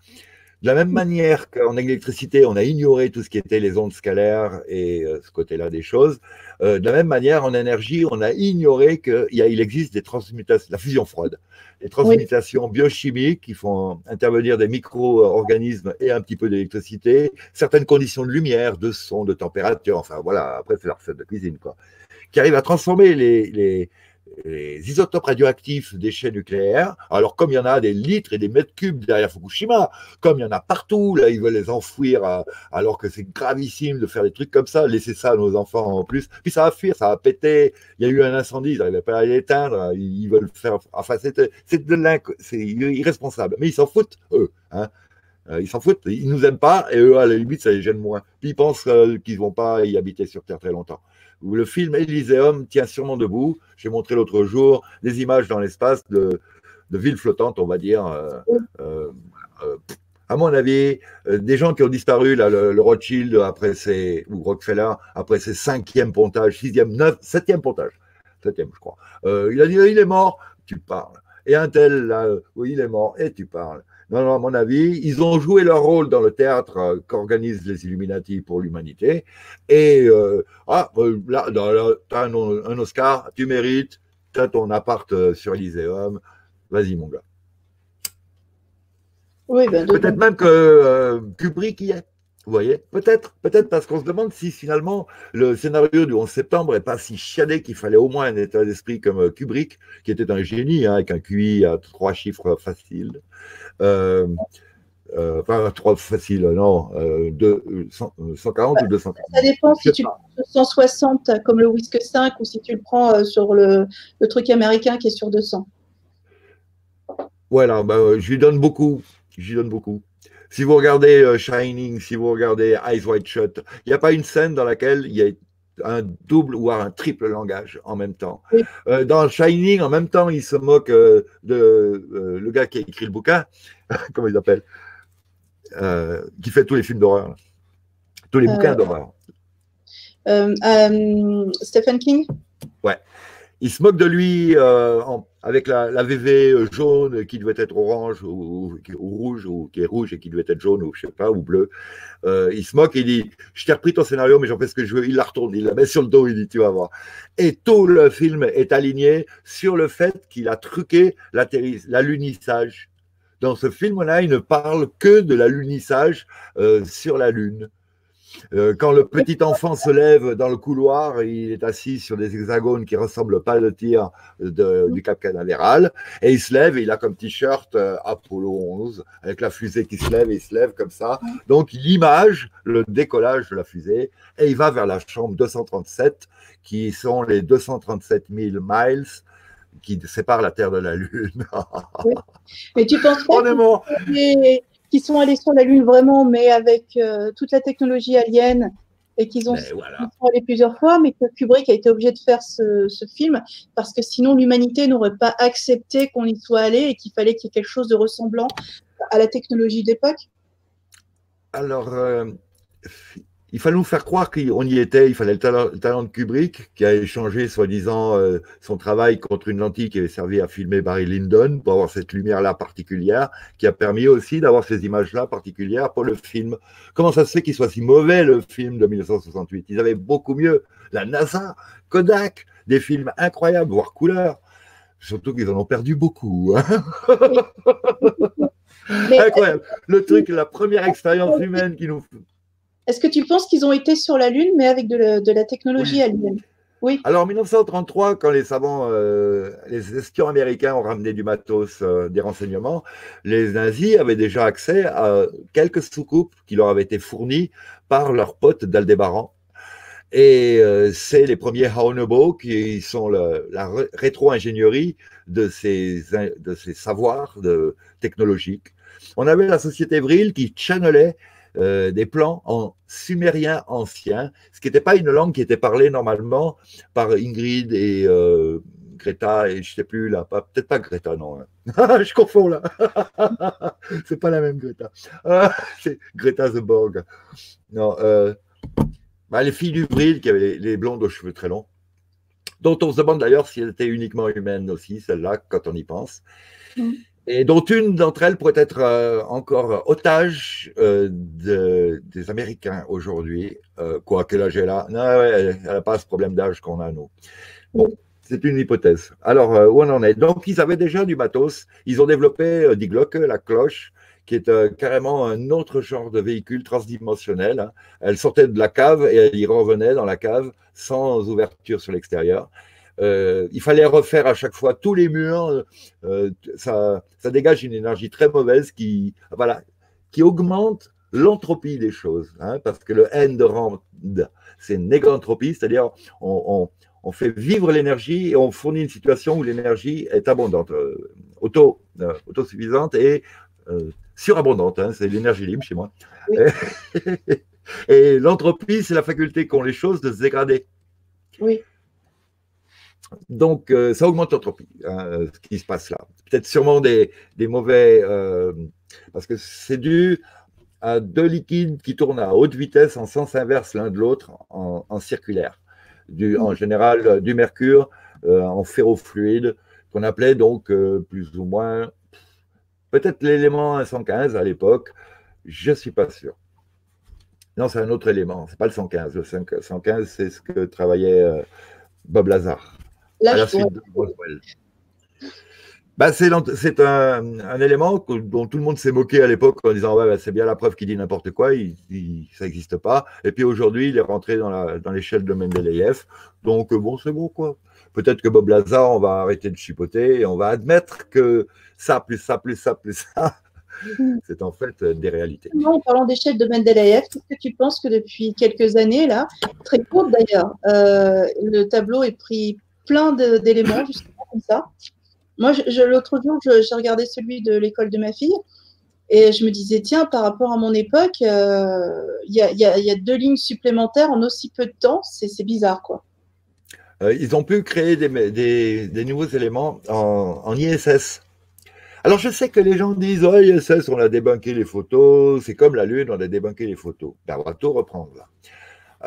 De la même manière qu'en électricité, on a ignoré tout ce qui était les ondes scalaires et euh, ce côté-là des choses. Euh, de la même manière, en énergie, on a ignoré qu'il existe des transmutations, la fusion froide, des transmutations oui. biochimiques qui font intervenir des micro-organismes et un petit peu d'électricité, certaines conditions de lumière, de son, de température, enfin voilà, après c'est la recette de cuisine, quoi, qui arrivent à transformer les... les les isotopes radioactifs déchets nucléaires, alors comme il y en a des litres et des mètres cubes derrière Fukushima, comme il y en a partout, là ils veulent les enfouir à, alors que c'est gravissime de faire des trucs comme ça, laisser ça à nos enfants en plus, puis ça va fuir, ça va péter, il y a eu un incendie, ils n'arrivaient pas à l'éteindre, ils veulent faire, enfin c'est de l'inc... c'est irresponsable, mais ils s'en foutent eux, hein. Ils s'en foutent, ils nous aiment pas, et eux, à la limite, ça les gêne moins. Puis ils pensent euh, qu'ils vont pas y habiter sur Terre très longtemps. Le film Elyséum tient sûrement debout. J'ai montré l'autre jour des images dans l'espace de, de villes flottantes, on va dire. Euh, euh, euh, à mon avis, euh, des gens qui ont disparu, là, le, le Rothschild après ses, ou Rockefeller, après ses cinquième pontage, sixième, neuf, septième pontage. Septième, je crois. Euh, il a dit, il est mort, tu parles. Et un tel, là, oui, il est mort, et tu parles. Non, non, à mon avis, ils ont joué leur rôle dans le théâtre euh, qu'organisent les Illuminati pour l'humanité. Et euh, ah, euh, là, là t'as un, un Oscar, tu mérites, t'as ton appart euh, sur Elyséum, vas-y mon gars. Oui, ben, peut-être même que euh, Kubrick y est, vous voyez, peut-être, peut-être parce qu'on se demande si finalement le scénario du onze septembre n'est pas si chiadé qu'il fallait au moins un état d'esprit comme Kubrick, qui était un génie, hein, avec un Q I à trois chiffres faciles. Euh, euh, enfin, trois faciles, non, euh, deux, cent quarante bah, ou deux cents. Ça dépend si tu le prends cent soixante comme le Whisk cinq ou si tu le prends sur le, le truc américain qui est sur deux cents. Voilà, bah, je lui donne beaucoup, je lui donne beaucoup. Si vous regardez euh, Shining, si vous regardez Eyes Wide Shut, il n'y a pas une scène dans laquelle il y a un double ou un triple langage en même temps. Oui. Euh, dans Shining, en même temps, il se moque euh, de euh, le gars qui a écrit le bouquin, comment il s'appelle, euh, qui fait tous les films d'horreur, tous les euh, bouquins d'horreur. Euh, euh, Stephen King. Ouais. Il se moque de lui euh, en, avec la, la V V jaune qui devait être orange ou, ou, ou rouge, ou qui est rouge et qui devait être jaune ou je sais pas, ou bleu. Euh, il se moque, il dit « Je t'ai repris ton scénario, mais j'en fais ce que je veux. » Il la retourne, il la met sur le dos, il dit « Tu vas voir. » Et tout le film est aligné sur le fait qu'il a truqué l'alunissage. Dans ce film-là, il ne parle que de l'alunissage euh, sur la Lune. Euh, quand le petit enfant se lève dans le couloir, il est assis sur des hexagones qui ne ressemblent pas au tir de, du Cap Canaveral, et il se lève, et il a comme t-shirt euh, Apollo onze, avec la fusée qui se lève, et il se lève comme ça. Donc il image le décollage de la fusée, et il va vers la chambre deux cent trente-sept, qui sont les deux cent trente-sept mille miles qui séparent la Terre de la Lune. Oui. Mais tu penses pas que... qui sont allés sur la Lune vraiment, mais avec euh, toute la technologie alien, et qu'ils ont voilà. sont allés plusieurs fois, mais que Kubrick a été obligé de faire ce, ce film, parce que sinon l'humanité n'aurait pas accepté qu'on y soit allé, et qu'il fallait qu'il y ait quelque chose de ressemblant à la technologie d'époque. Alors, euh, il fallait nous faire croire qu'on y était, il fallait le talent, le talent de Kubrick, qui a échangé, soi-disant, euh, son travail contre une lentille qui avait servi à filmer Barry Lyndon, pour avoir cette lumière-là particulière, qui a permis aussi d'avoir ces images-là particulières pour le film. Comment ça se fait qu'il soit si mauvais, le film de mille neuf cent soixante-huit? Ils avaient beaucoup mieux. La NASA, Kodak, des films incroyables, voire couleur. Surtout qu'ils en ont perdu beaucoup. Hein. Mais, incroyable. Le truc, la première expérience humaine qui nous fout. Est-ce que tu penses qu'ils ont été sur la Lune, mais avec de la, de la technologie oui. à l'I M? Oui. Alors, en mille neuf cent trente-trois, quand les savants, euh, les espions américains ont ramené du matos, euh, des renseignements, les nazis avaient déjà accès à quelques soucoupes qui leur avaient été fournies par leurs potes d'Aldébaran. Et euh, c'est les premiers Haonobo qui sont le, la rétro-ingénierie de ces, de ces savoirs de, technologiques. On avait la société Vril qui channelait Euh, des plans en sumérien ancien, ce qui n'était pas une langue qui était parlée normalement par Ingrid et euh, Greta, et je ne sais plus, là, peut-être pas Greta, non. Hein. Je confonds, là. C'est pas la même Greta. Ah, c'est Greta the Borg. Non, euh, bah, les filles du Vril, qui avaient les, les blondes aux cheveux très longs, dont on se demande d'ailleurs si elles étaient uniquement humaines aussi, celles-là, quand on y pense. Mm. Et dont une d'entre elles pourrait être euh, encore otage euh, de, des Américains aujourd'hui. Euh, quoi, quel âge elle a? Non, ouais, elle n'a pas ce problème d'âge qu'on a, nous. Bon, c'est une hypothèse. Alors, euh, où on en est? Donc, ils avaient déjà du matos. Ils ont développé euh, Die Glocke, la cloche, qui est euh, carrément un autre genre de véhicule transdimensionnel. Hein. Elle sortait de la cave et elle y revenait dans la cave sans ouverture sur l'extérieur. Euh, il fallait refaire à chaque fois tous les murs, euh, ça, ça dégage une énergie très mauvaise qui, voilà, qui augmente l'entropie des choses, hein, parce que le N de Rand, c'est négantropie, c'est-à-dire on, on, on fait vivre l'énergie et on fournit une situation où l'énergie est abondante, euh, auto, euh, autosuffisante et euh, surabondante, hein, c'est l'énergie libre chez moi. Et, et l'entropie, c'est la faculté qu'ont les choses de se dégrader. Oui. Donc, euh, ça augmente l'entropie, hein, ce qui se passe là. Peut-être sûrement des, des mauvais... Euh, parce que c'est dû à deux liquides qui tournent à haute vitesse en sens inverse l'un de l'autre, en, en circulaire. Du, en général, du mercure euh, en ferrofluide, qu'on appelait donc euh, plus ou moins... Peut-être l'élément cent quinze à l'époque, je ne suis pas sûr. Non, c'est un autre élément, c'est pas le cent quinze. Le cent quinze, c'est ce que travaillait euh, Bob Lazar. À la suite de Roswell. Ben, c'est un, un élément dont tout le monde s'est moqué à l'époque en disant ouais, ben, c'est bien la preuve qui dit n'importe quoi, il, il, ça n'existe pas. Et puis aujourd'hui, il est rentré dans l'échelle de Mendeleïev. Donc bon, c'est bon quoi. Peut-être que Bob Lazar, on va arrêter de chipoter et on va admettre que ça, plus ça, plus ça, plus ça, c'est en fait des réalités. En parlant d'échelle de Mendeleïev, est-ce que tu penses que depuis quelques années, là, très courte d'ailleurs, euh, le tableau est pris plein d'éléments, justement, comme ça. Moi, je, je, l'autre jour, j'ai regardé celui de l'école de ma fille et je me disais, tiens, par rapport à mon époque, il euh, y, y, y a deux lignes supplémentaires en aussi peu de temps. C'est bizarre, quoi. Euh, ils ont pu créer des, des, des nouveaux éléments en, en I S S. Alors, je sais que les gens disent, oh, I S S, on a débunké les photos, c'est comme la Lune, on a débunké les photos. Ben, on va tout reprendre, là.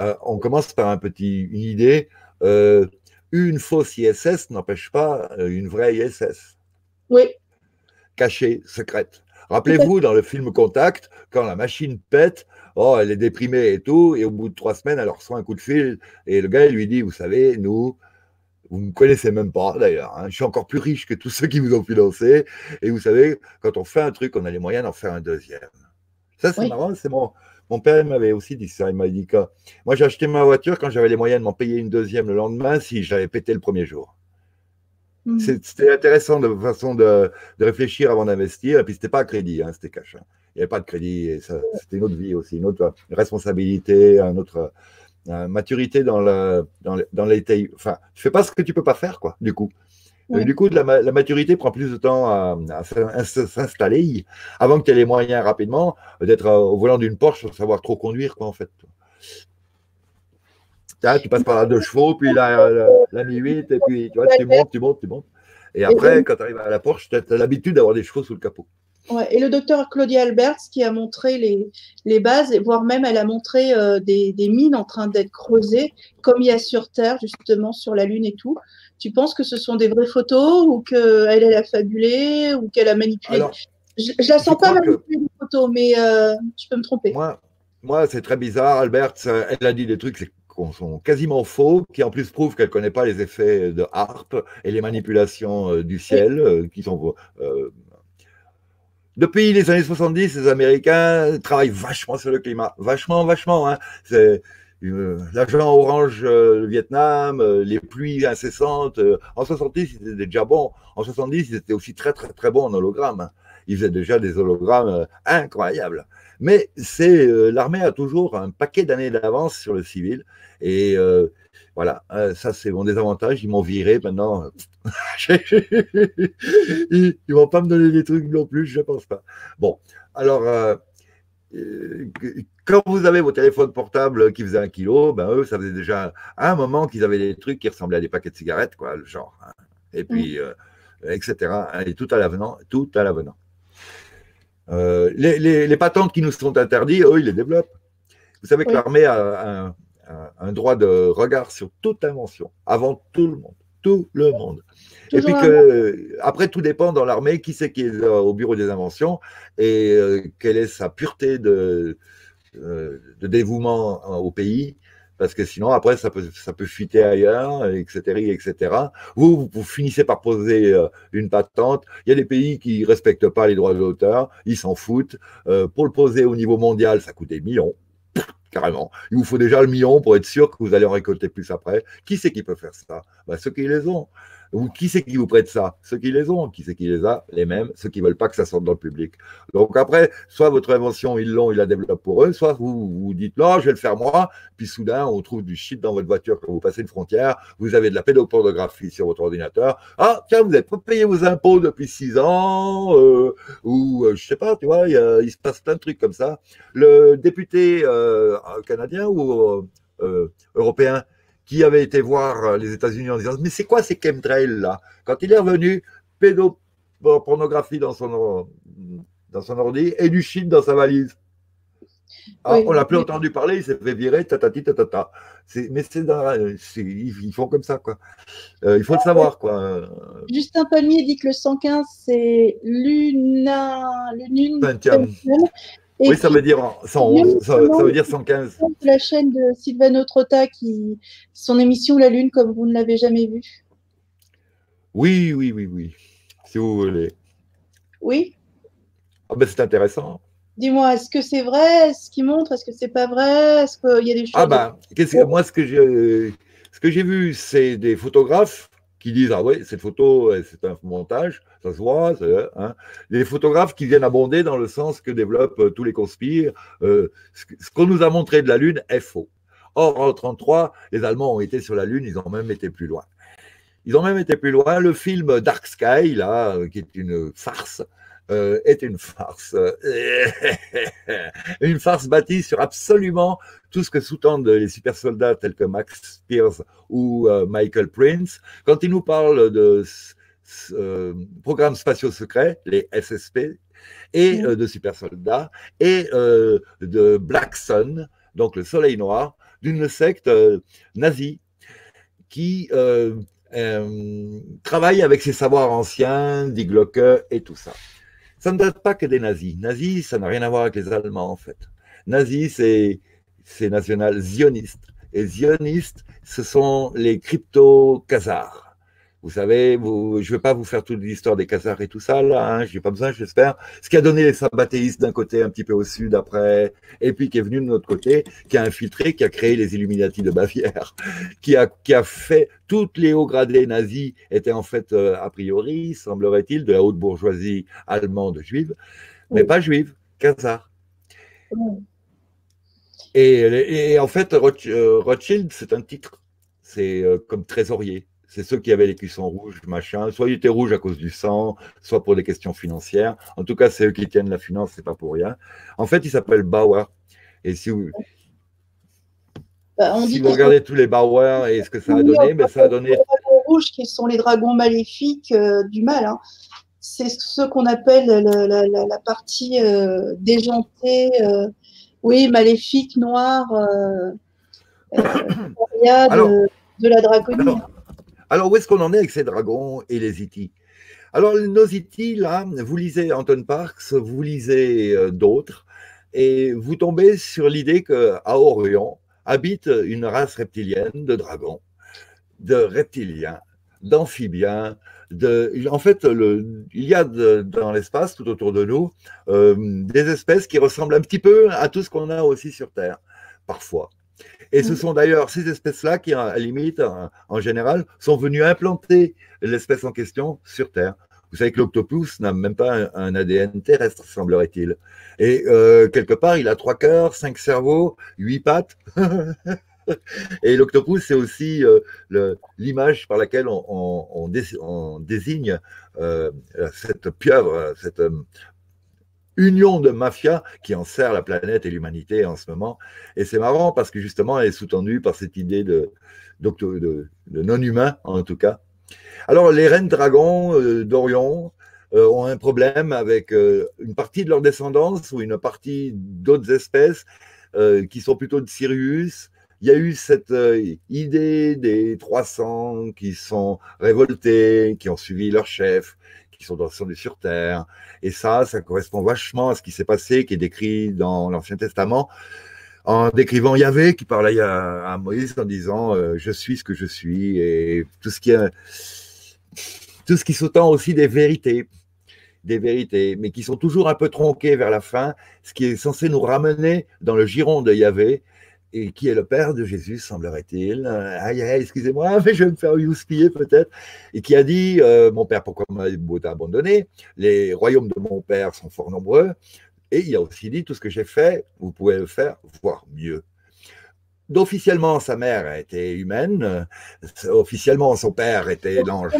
Euh, on commence par un petit, une idée. Euh, Une fausse I S S n'empêche pas une vraie I S S. Oui. Cachée, secrète. Rappelez-vous, dans le film Contact, quand la machine pète, oh, elle est déprimée et tout, et au bout de trois semaines, elle reçoit un coup de fil, et le gars il lui dit, vous savez, nous, vous ne me connaissez même pas d'ailleurs, hein, je suis encore plus riche que tous ceux qui vous ont financé, et vous savez, quand on fait un truc, on a les moyens d'en faire un deuxième. Ça, c'est oui. marrant, c'est bon. Mon père m'avait aussi dit ça, il m'a dit que moi j'ai acheté ma voiture quand j'avais les moyens de m'en payer une deuxième le lendemain si j'avais pété le premier jour. Mmh. C'était intéressant de façon de, de réfléchir avant d'investir, et puis c'était pas à crédit, hein, c'était cash. Hein. Il n'y avait pas de crédit, c'était une autre vie aussi, une autre responsabilité, une autre une maturité dans le, dans l'été. Enfin, tu fais pas ce que tu peux pas faire, quoi, du coup. Ouais. Et du coup, de la, la maturité prend plus de temps à, à, à s'installer avant que tu aies les moyens rapidement d'être au volant d'une Porsche sans savoir trop conduire, quoi, en fait. Là, tu passes par la deux chevaux, puis la, la, la mi huit, et puis tu, vois, tu montes, tu montes, tu montes. Et après, quand tu arrives à la Porsche, tu as, as l'habitude d'avoir des chevaux sous le capot. Ouais, et le docteur Claudia Alberts qui a montré les, les bases, voire même elle a montré euh, des, des mines en train d'être creusées, comme il y a sur Terre, justement, sur la Lune et tout. Tu penses que ce sont des vraies photos ou qu'elle elle a fabulé ou qu'elle a manipulé? Alors, Je ne la sens pas manipuler les photos, mais euh, tu peux me tromper. Moi, moi c'est très bizarre. Albert, elle a dit des trucs qui sont quasiment faux, qui en plus prouvent qu'elle ne connaît pas les effets de harpe et les manipulations du ciel, oui. qui sont... Euh, Depuis les années soixante-dix, les Américains travaillent vachement sur le climat, vachement, vachement. Hein. C'est euh, l'agent orange euh, le Vietnam, euh, les pluies incessantes. Euh, en soixante-dix, ils étaient déjà bons. En soixante-dix, ils étaient aussi très, très, très bons en hologramme. Hein. Ils faisaient déjà des hologrammes euh, incroyables. Mais c'est euh, l'armée a toujours un paquet d'années d'avance sur le civil. Et euh, voilà, euh, ça c'est mon désavantage. Ils m'ont viré maintenant. Ils ne vont pas me donner des trucs non plus, je ne pense pas. Bon, alors, euh, euh, quand vous avez vos téléphones portables qui faisaient un kilo, ben eux, ça faisait déjà un moment qu'ils avaient des trucs qui ressemblaient à des paquets de cigarettes, quoi, le genre. Hein. Et puis, euh, et cetera. Et tout à l'avenant, tout à l'avenant. Euh, les, les, les patentes qui nous sont interdites, eux, ils les développent. Vous savez que oui. l'armée a un, un, un droit de regard sur toute invention, avant tout le monde. Tout le monde. Toujours et puis que, après, tout dépend dans l'armée qui c'est qui est au bureau des inventions et euh, quelle est sa pureté de, euh, de dévouement hein, au pays, parce que sinon, après, ça peut, ça peut fuiter ailleurs, et cetera, et cetera. Vous, vous finissez par poser euh, une patente. Il y a des pays qui ne respectent pas les droits de l'auteur, ils s'en foutent. Euh, pour le poser au niveau mondial, ça coûte des millions, carrément. Il vous faut déjà le million pour être sûr que vous allez en récolter plus après. Qui c'est qui peut faire ça? Ben, ceux qui les ont. Ou qui c'est qui vous prête ça? Ceux qui les ont. Qui c'est qui les a? Les mêmes, ceux qui ne veulent pas que ça sorte dans le public. Donc après, soit votre invention, ils l'ont, ils la développent pour eux, soit vous vous dites, non, je vais le faire moi, puis soudain, on trouve du shit dans votre voiture quand vous passez une frontière, vous avez de la pédopornographie sur votre ordinateur, ah, tiens, vous n'avez pas payé vos impôts depuis six ans, euh, ou euh, je ne sais pas, tu vois, il, euh, il se passe plein de trucs comme ça. Le député euh, canadien ou euh, européen, qui avait été voir les États-Unis en disant « Mais c'est quoi ces chemtrails là ?» Quand il est revenu, pédopornographie dans son, dans son ordi et du shit dans sa valise. Ah, oui, on l'a plus oui. entendu parler, il s'est fait virer, tatati, tatata. Mais c'est ils font comme ça, quoi. Euh, il faut ah, le savoir, ouais. quoi. Justin Palmier dit que le cent quinze, c'est l'una... vingtième. Et oui, ça veut dire cent onze, ça, ça veut dire cent quinze. La chaîne de Sylvano Trotta, qui, son émission La Lune, comme vous ne l'avez jamais vue. Oui, oui, oui, oui, si vous voulez. Oui. Ah ben, c'est intéressant. Dis-moi, est-ce que c'est vrai ce qu'il montre? Est-ce que c'est pas vrai? Est-ce qu'il y a des choses? Ah ben, qu'est-ce que, moi, ce que j'ai ce que j'ai vu, c'est des photographes qui disent « Ah oui, cette photo, c'est un montage, ça se voit. » hein. Les photographes qui viennent abonder dans le sens que développent euh, tous les conspires. Euh, ce, ce qu'on nous a montré de la Lune est faux. Or, en mille neuf cent trente-trois, les Allemands ont été sur la Lune, ils ont même été plus loin. Ils ont même été plus loin. Le film Dark Sky, là, qui est une farce, euh, est une farce. Une farce bâtie sur absolument tout ce que sous-tendent les super soldats tels que Max Spears ou euh, Michael Prince. Quand ils nous parlent de euh, programmes spatiaux secrets, les S S P, et euh, de super soldats, et euh, de Black Sun, donc le soleil noir, d'une secte euh, nazie qui euh, euh, travaille avec ses savoirs anciens, Die Glocke et tout ça. Ça ne date pas que des nazis. Nazis, ça n'a rien à voir avec les Allemands, en fait. Nazis, c'est... c'est national zioniste. Et zionistes, ce sont les crypto-khazars. Vous savez, vous, je ne vais pas vous faire toute l'histoire des khazars et tout ça, là, hein, je n'ai pas besoin, j'espère. Ce qui a donné les sabbatéistes d'un côté, un petit peu au sud après, et puis qui est venu de notre côté, qui a infiltré, qui a créé les Illuminati de Bavière, qui a, qui a fait, toutes les hauts gradés nazis étaient en fait, euh, a priori, semblerait-il, de la haute bourgeoisie allemande juive, mais oui. pas juive, khazar. Oui. Et, et en fait, Rothschild, c'est un titre, c'est comme trésorier. C'est ceux qui avaient les cuissons rouges, machin. Soit ils étaient rouges à cause du sang, soit pour des questions financières. En tout cas, c'est eux qui tiennent la finance, c'est pas pour rien. En fait, ils s'appellent Bauer. Et si vous, bah, on si dit vous regardez tous les Bauer et ce que ça a donné, ben, ça a donné. Les dragons rouges qui sont les dragons maléfiques euh, du mal. Hein. C'est ce qu'on appelle la, la, la, la partie euh, déjantée. Euh... Oui, maléfique, noir, euh, euh, alors, de, de la draconie. Alors, alors où est-ce qu'on en est avec ces dragons et les itis? Alors, nos itis, là, vous lisez Anton Parks, vous lisez euh, d'autres, et vous tombez sur l'idée qu'à Orion habite une race reptilienne de dragons, de reptiliens, d'amphibiens. De, en fait, le, il y a de, dans l'espace, tout autour de nous, euh, des espèces qui ressemblent un petit peu à tout ce qu'on a aussi sur Terre, parfois. Et ce sont d'ailleurs ces espèces-là qui, à la limite, en général, sont venues implanter l'espèce en question sur Terre. Vous savez que l'octopus n'a même pas un A D N terrestre, semblerait-il. Et euh, quelque part, il a trois cœurs, cinq cerveaux, huit pattes. Et l'octopus, c'est aussi euh, l'image par laquelle on, on, on, dé, on désigne euh, cette pieuvre, cette euh, union de mafia qui enserre la planète et l'humanité en ce moment. Et c'est marrant parce que justement, elle est sous-tendue par cette idée de, de, de non-humain, en tout cas. Alors, les reines dragons euh, d'Orion euh, ont un problème avec euh, une partie de leur descendance ou une partie d'autres espèces euh, qui sont plutôt de Sirius. Il y a eu cette euh, idée des trois cents qui sont révoltés, qui ont suivi leur chef, qui sont descendus sur Terre. Et ça, ça correspond vachement à ce qui s'est passé, qui est décrit dans l'Ancien Testament, en décrivant Yahvé, qui parlait à, à Moïse en disant euh, « Je suis ce que je suis » et tout ce qui, euh, tout ce qui sous-tend aussi des vérités, des vérités, mais qui sont toujours un peu tronquées vers la fin, ce qui est censé nous ramener dans le giron de Yahvé, et qui est le père de Jésus, semblerait-il. Aïe, aïe, excusez-moi, mais je vais me faire youspiller peut-être. Et qui a dit euh, « Mon père, pourquoi m'as-tu abandonné? Les royaumes de mon père sont fort nombreux. » Et il a aussi dit « Tout ce que j'ai fait, vous pouvez le faire, voire mieux. » Officiellement, sa mère était humaine. Officiellement, son père était l'ange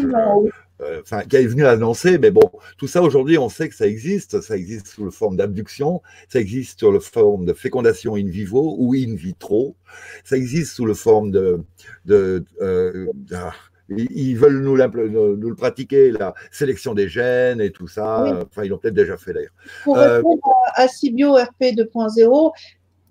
euh, enfin, qui est venu annoncer. Mais bon, tout ça, aujourd'hui, on sait que ça existe. Ça existe sous la forme d'abduction. Ça existe sous la forme de fécondation in vivo ou in vitro. Ça existe sous la forme de... de euh, ah, ils veulent nous, nous le pratiquer, la sélection des gènes et tout ça. Oui. Enfin, ils l'ont peut-être déjà fait d'ailleurs. Pour euh, répondre à Cibio R P deux point zéro,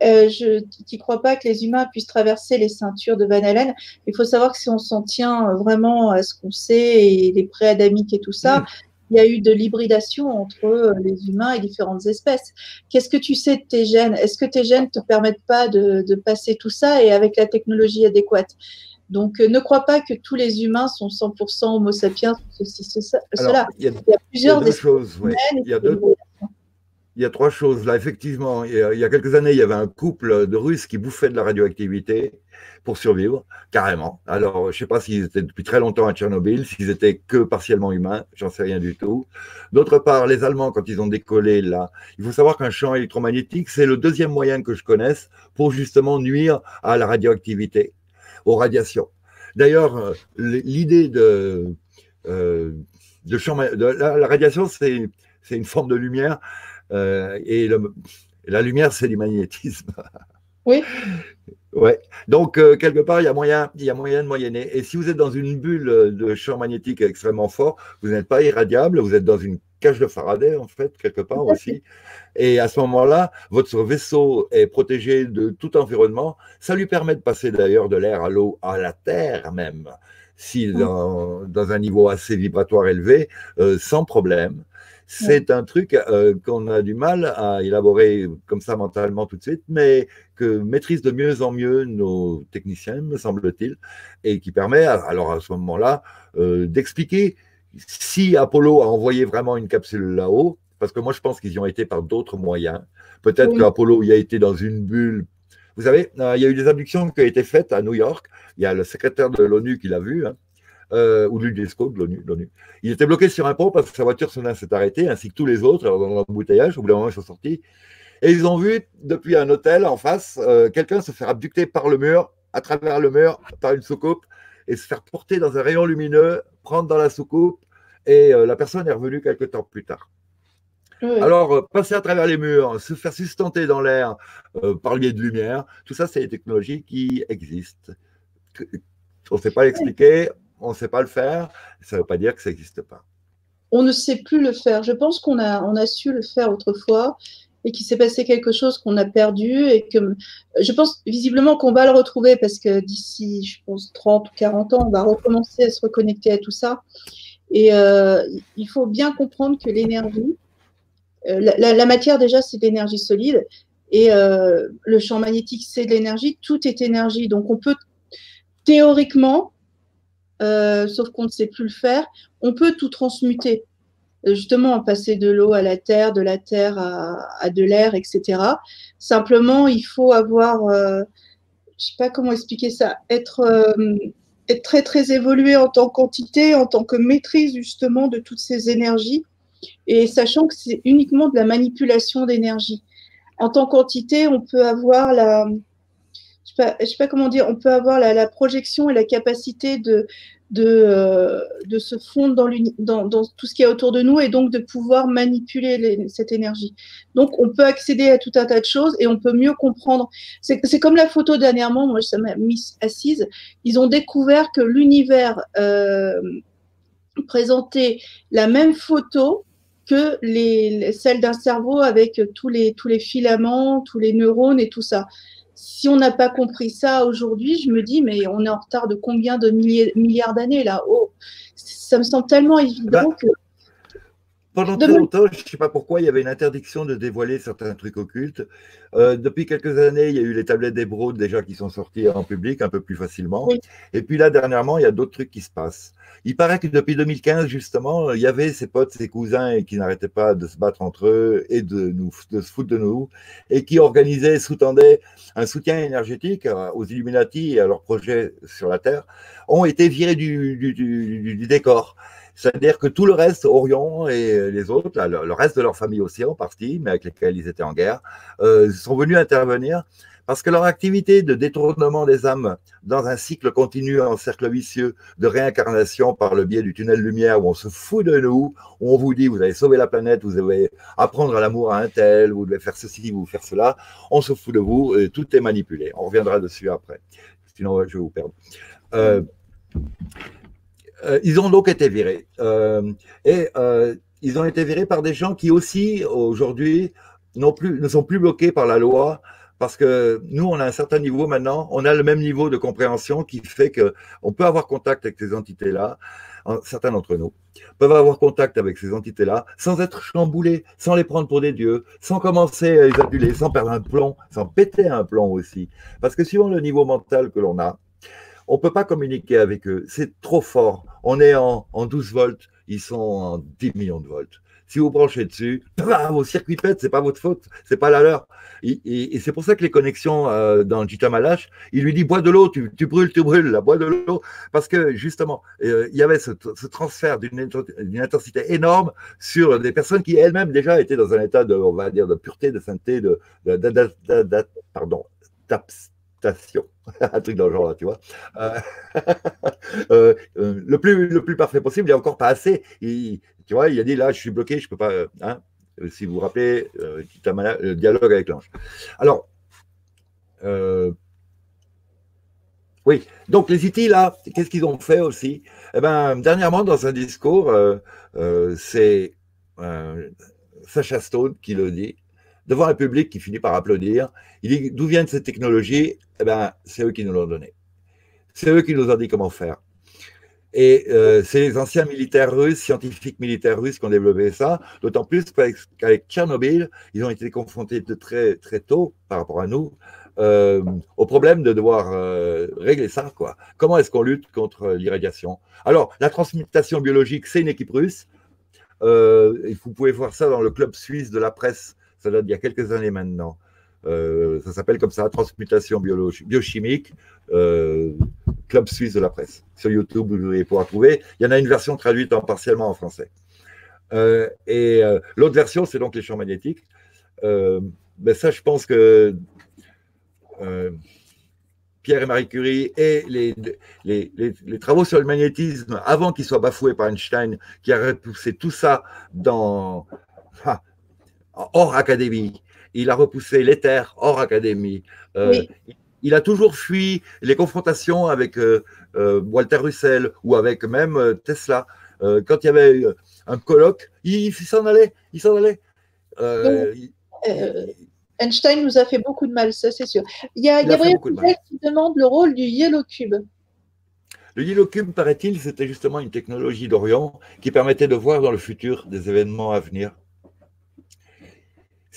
Euh, je n'y crois pas que les humains puissent traverser les ceintures de Van Allen. Il faut savoir que si on s'en tient vraiment à ce qu'on sait et les pré-adamiques et tout ça, mmh. il y a eu de l'hybridation entre les humains et différentes espèces. Qu'est-ce que tu sais de tes gènes? Est-ce que tes gènes ne te permettent pas de, de passer tout ça et avec la technologie adéquate? Donc, euh, ne crois pas que tous les humains sont cent pour cent homo sapiens, ceci, ceci, cela. Il y, y a plusieurs des choses. Il y a deux. Il y a trois choses là, effectivement. Il y a quelques années, il y avait un couple de Russes qui bouffaient de la radioactivité pour survivre, carrément. Alors, je ne sais pas s'ils étaient depuis très longtemps à Tchernobyl, s'ils étaient que partiellement humains, j'en sais rien du tout. D'autre part, les Allemands, quand ils ont décollé là, il faut savoir qu'un champ électromagnétique, c'est le deuxième moyen que je connaisse pour justement nuire à la radioactivité, aux radiations. D'ailleurs, l'idée de, euh, de champ... De, la, la radiation, c'est une forme de lumière. Euh, et le, la lumière, c'est du magnétisme. Oui. Ouais. Donc, euh, quelque part, il y a moyen, il y a moyen de moyenner. Et si vous êtes dans une bulle de champ magnétique extrêmement fort, vous n'êtes pas irradiable, vous êtes dans une cage de Faraday, en fait, quelque part aussi. Et à ce moment-là, votre vaisseau est protégé de tout environnement. Ça lui permet de passer d'ailleurs de l'air à l'eau, à la terre même, si dans, dans un niveau assez vibratoire élevé, euh, sans problème. C'est un truc euh, qu'on a du mal à élaborer comme ça mentalement tout de suite, mais que maîtrisent de mieux en mieux nos techniciens, me semble-t-il, et qui permet, alors à ce moment-là, euh, d'expliquer si Apollo a envoyé vraiment une capsule là-haut, parce que moi je pense qu'ils y ont été par d'autres moyens. Peut-être oui. qu'Apollo y a été dans une bulle. Vous savez, euh, il y a eu des abductions qui ont été faites à New York. Il y a le secrétaire de l'ONU qui l'a vu, hein. Euh, ou de l'UNESCO, de l'ONU. Il était bloqué sur un pont parce que sa voiture s'est arrêtée, ainsi que tous les autres, alors dans l'embouteillage, au bout d'un moment, ils sont sortis. Et ils ont vu, depuis un hôtel en face, euh, quelqu'un se faire abducter par le mur, à travers le mur, par une soucoupe, et se faire porter dans un rayon lumineux, prendre dans la soucoupe, et euh, la personne est revenue quelques temps plus tard. Oui. Alors, euh, passer à travers les murs, se faire sustenter dans l'air euh, par le biais de lumière, tout ça, c'est des technologies qui existent. On ne sait pas l'expliquer. On ne sait pas le faire, ça ne veut pas dire que ça n'existe pas. On ne sait plus le faire. Je pense qu'on a, on a su le faire autrefois et qu'il s'est passé quelque chose qu'on a perdu et que je pense visiblement qu'on va le retrouver parce que d'ici, je pense, trente ou quarante ans, on va recommencer à se reconnecter à tout ça. Et euh, il faut bien comprendre que l'énergie, euh, la, la, la matière déjà, c'est de l'énergie solide et euh, le champ magnétique, c'est de l'énergie. Tout est énergie. Donc, on peut théoriquement euh, sauf qu'on ne sait plus le faire, on peut tout transmuter. Justement, passer de l'eau à la terre, de la terre à, à de l'air, et cetera. Simplement, il faut avoir, euh, je ne sais pas comment expliquer ça, être, euh, être très, très évolué en tant qu'entité, en tant que maîtrise justement de toutes ces énergies, et sachant que c'est uniquement de la manipulation d'énergie. En tant qu'entité, on peut avoir la... Je ne sais, sais pas comment dire, on peut avoir la, la projection et la capacité de, de, euh, de se fondre dans, dans, dans tout ce qu'il y a autour de nous et donc de pouvoir manipuler les, cette énergie. Donc, on peut accéder à tout un tas de choses et on peut mieux comprendre. C'est comme la photo dernièrement, moi, ça m'a mise assise. Ils ont découvert que l'univers euh, présentait la même photo que les, celle d'un cerveau avec tous les, tous les filaments, tous les neurones et tout ça. Si on n'a pas compris ça aujourd'hui, je me dis, mais on est en retard de combien de milliers, milliards d'années là? Oh, ça me semble tellement évident bah, que… Pendant très longtemps, je ne sais pas pourquoi, il y avait une interdiction de dévoiler certains trucs occultes. Euh, depuis quelques années, il y a eu les tablettes d'émeraude déjà qui sont sorties en public un peu plus facilement. Oui. Et puis là, dernièrement, il y a d'autres trucs qui se passent. Il paraît que depuis deux mille quinze, justement, il y avait ses potes, ses cousins qui n'arrêtaient pas de se battre entre eux et de, nous, de se foutre de nous, et qui organisaient, sous-tendaient un soutien énergétique aux Illuminati et à leurs projets sur la Terre, ont été virés du, du, du, du décor. C'est-à-dire que tout le reste, Orion et les autres, là, le, le reste de leur famille aussi en partie, mais avec lesquels ils étaient en guerre, euh, sont venus intervenir. Parce que leur activité de détournement des âmes dans un cycle continu, en cercle vicieux, de réincarnation par le biais du tunnel lumière, où on se fout de nous, où on vous dit, vous allez sauver la planète, vous allez apprendre l'amour à un tel, vous devez faire ceci, vous faire cela, on se fout de vous, et tout est manipulé. On reviendra dessus après, sinon je vais vous perdre. Euh, euh, ils ont donc été virés. Euh, et euh, ils ont été virés par des gens qui aussi, aujourd'hui, ne sont plus bloqués par la loi. Parce que nous, on a un certain niveau maintenant, on a le même niveau de compréhension qui fait qu'on peut avoir contact avec ces entités-là, certains d'entre nous peuvent avoir contact avec ces entités-là sans être chamboulés, sans les prendre pour des dieux, sans commencer à les aduler, sans perdre un plomb, sans péter un plomb aussi. Parce que suivant le niveau mental que l'on a, on ne peut pas communiquer avec eux, c'est trop fort. On est en, en douze volts, ils sont en dix millions de volts. Si vous branchez dessus, bah, vos circuits pètent, c'est pas votre faute, c'est pas la leur. Et, et, et c'est pour ça que les connexions euh, dans Gita Malash, il lui dit bois de l'eau, tu, tu brûles, tu brûles, là, bois de l'eau. Parce que justement, euh, il y avait ce, ce transfert d'une intensité énorme sur des personnes qui elles-mêmes déjà étaient dans un état de, on va dire, de pureté, de sainteté, de, de, de, de, de, de pardon, d'abstation. Un truc dans le genre là, tu vois. Euh, euh, le, plus, le plus parfait possible, il n'y a encore pas assez. Il, tu vois, il a dit là, je suis bloqué, je ne peux pas. Hein, si vous vous rappelez, euh, le dialogue avec l'ange. Alors, euh, oui, donc les I T, là, qu'est-ce qu'ils ont fait aussi? Eh ben, dernièrement, dans un discours, euh, euh, c'est euh, Sacha Stone qui le dit. Devant un public qui finit par applaudir, il dit d'où viennent ces technologies? Eh ben, c'est eux qui nous l'ont donné. C'est eux qui nous ont dit comment faire. Et euh, c'est les anciens militaires russes, scientifiques militaires russes qui ont développé ça, d'autant plus qu'avec Tchernobyl, ils ont été confrontés de très, très tôt, par rapport à nous, euh, au problème de devoir euh, régler ça, quoi. Comment est-ce qu'on lutte contre l'irradiation? Alors, la transmutation biologique, c'est une équipe russe. Euh, vous pouvez voir ça dans le club suisse de la presse. Ça date d'il y a quelques années maintenant. Euh, ça s'appelle comme ça, Transmutation biochimique, euh, Club Suisse de la Presse. Sur YouTube, vous allez pouvoir trouver. Il y en a une version traduite en, partiellement en français. Euh, et euh, l'autre version, c'est donc les champs magnétiques. Euh, ben ça, je pense que euh, Pierre et Marie Curie et les, les, les, les travaux sur le magnétisme, avant qu'ils soient bafoués par Einstein, qui a repoussé tout ça dans... Ah, hors académie, il a repoussé l'éther hors académie, euh, oui. Il a toujours fui les confrontations avec euh, euh, Walter Russell ou avec même euh, Tesla. Euh, quand il y avait un colloque, il, il s'en allait, il s'en allait. Euh, Donc, euh, Einstein nous a fait beaucoup de mal, ça c'est sûr. Il y a Gabriel qui demande le rôle du Yellow Cube. Le Yellow Cube, paraît-il, c'était justement une technologie d'Orient qui permettait de voir dans le futur des événements à venir.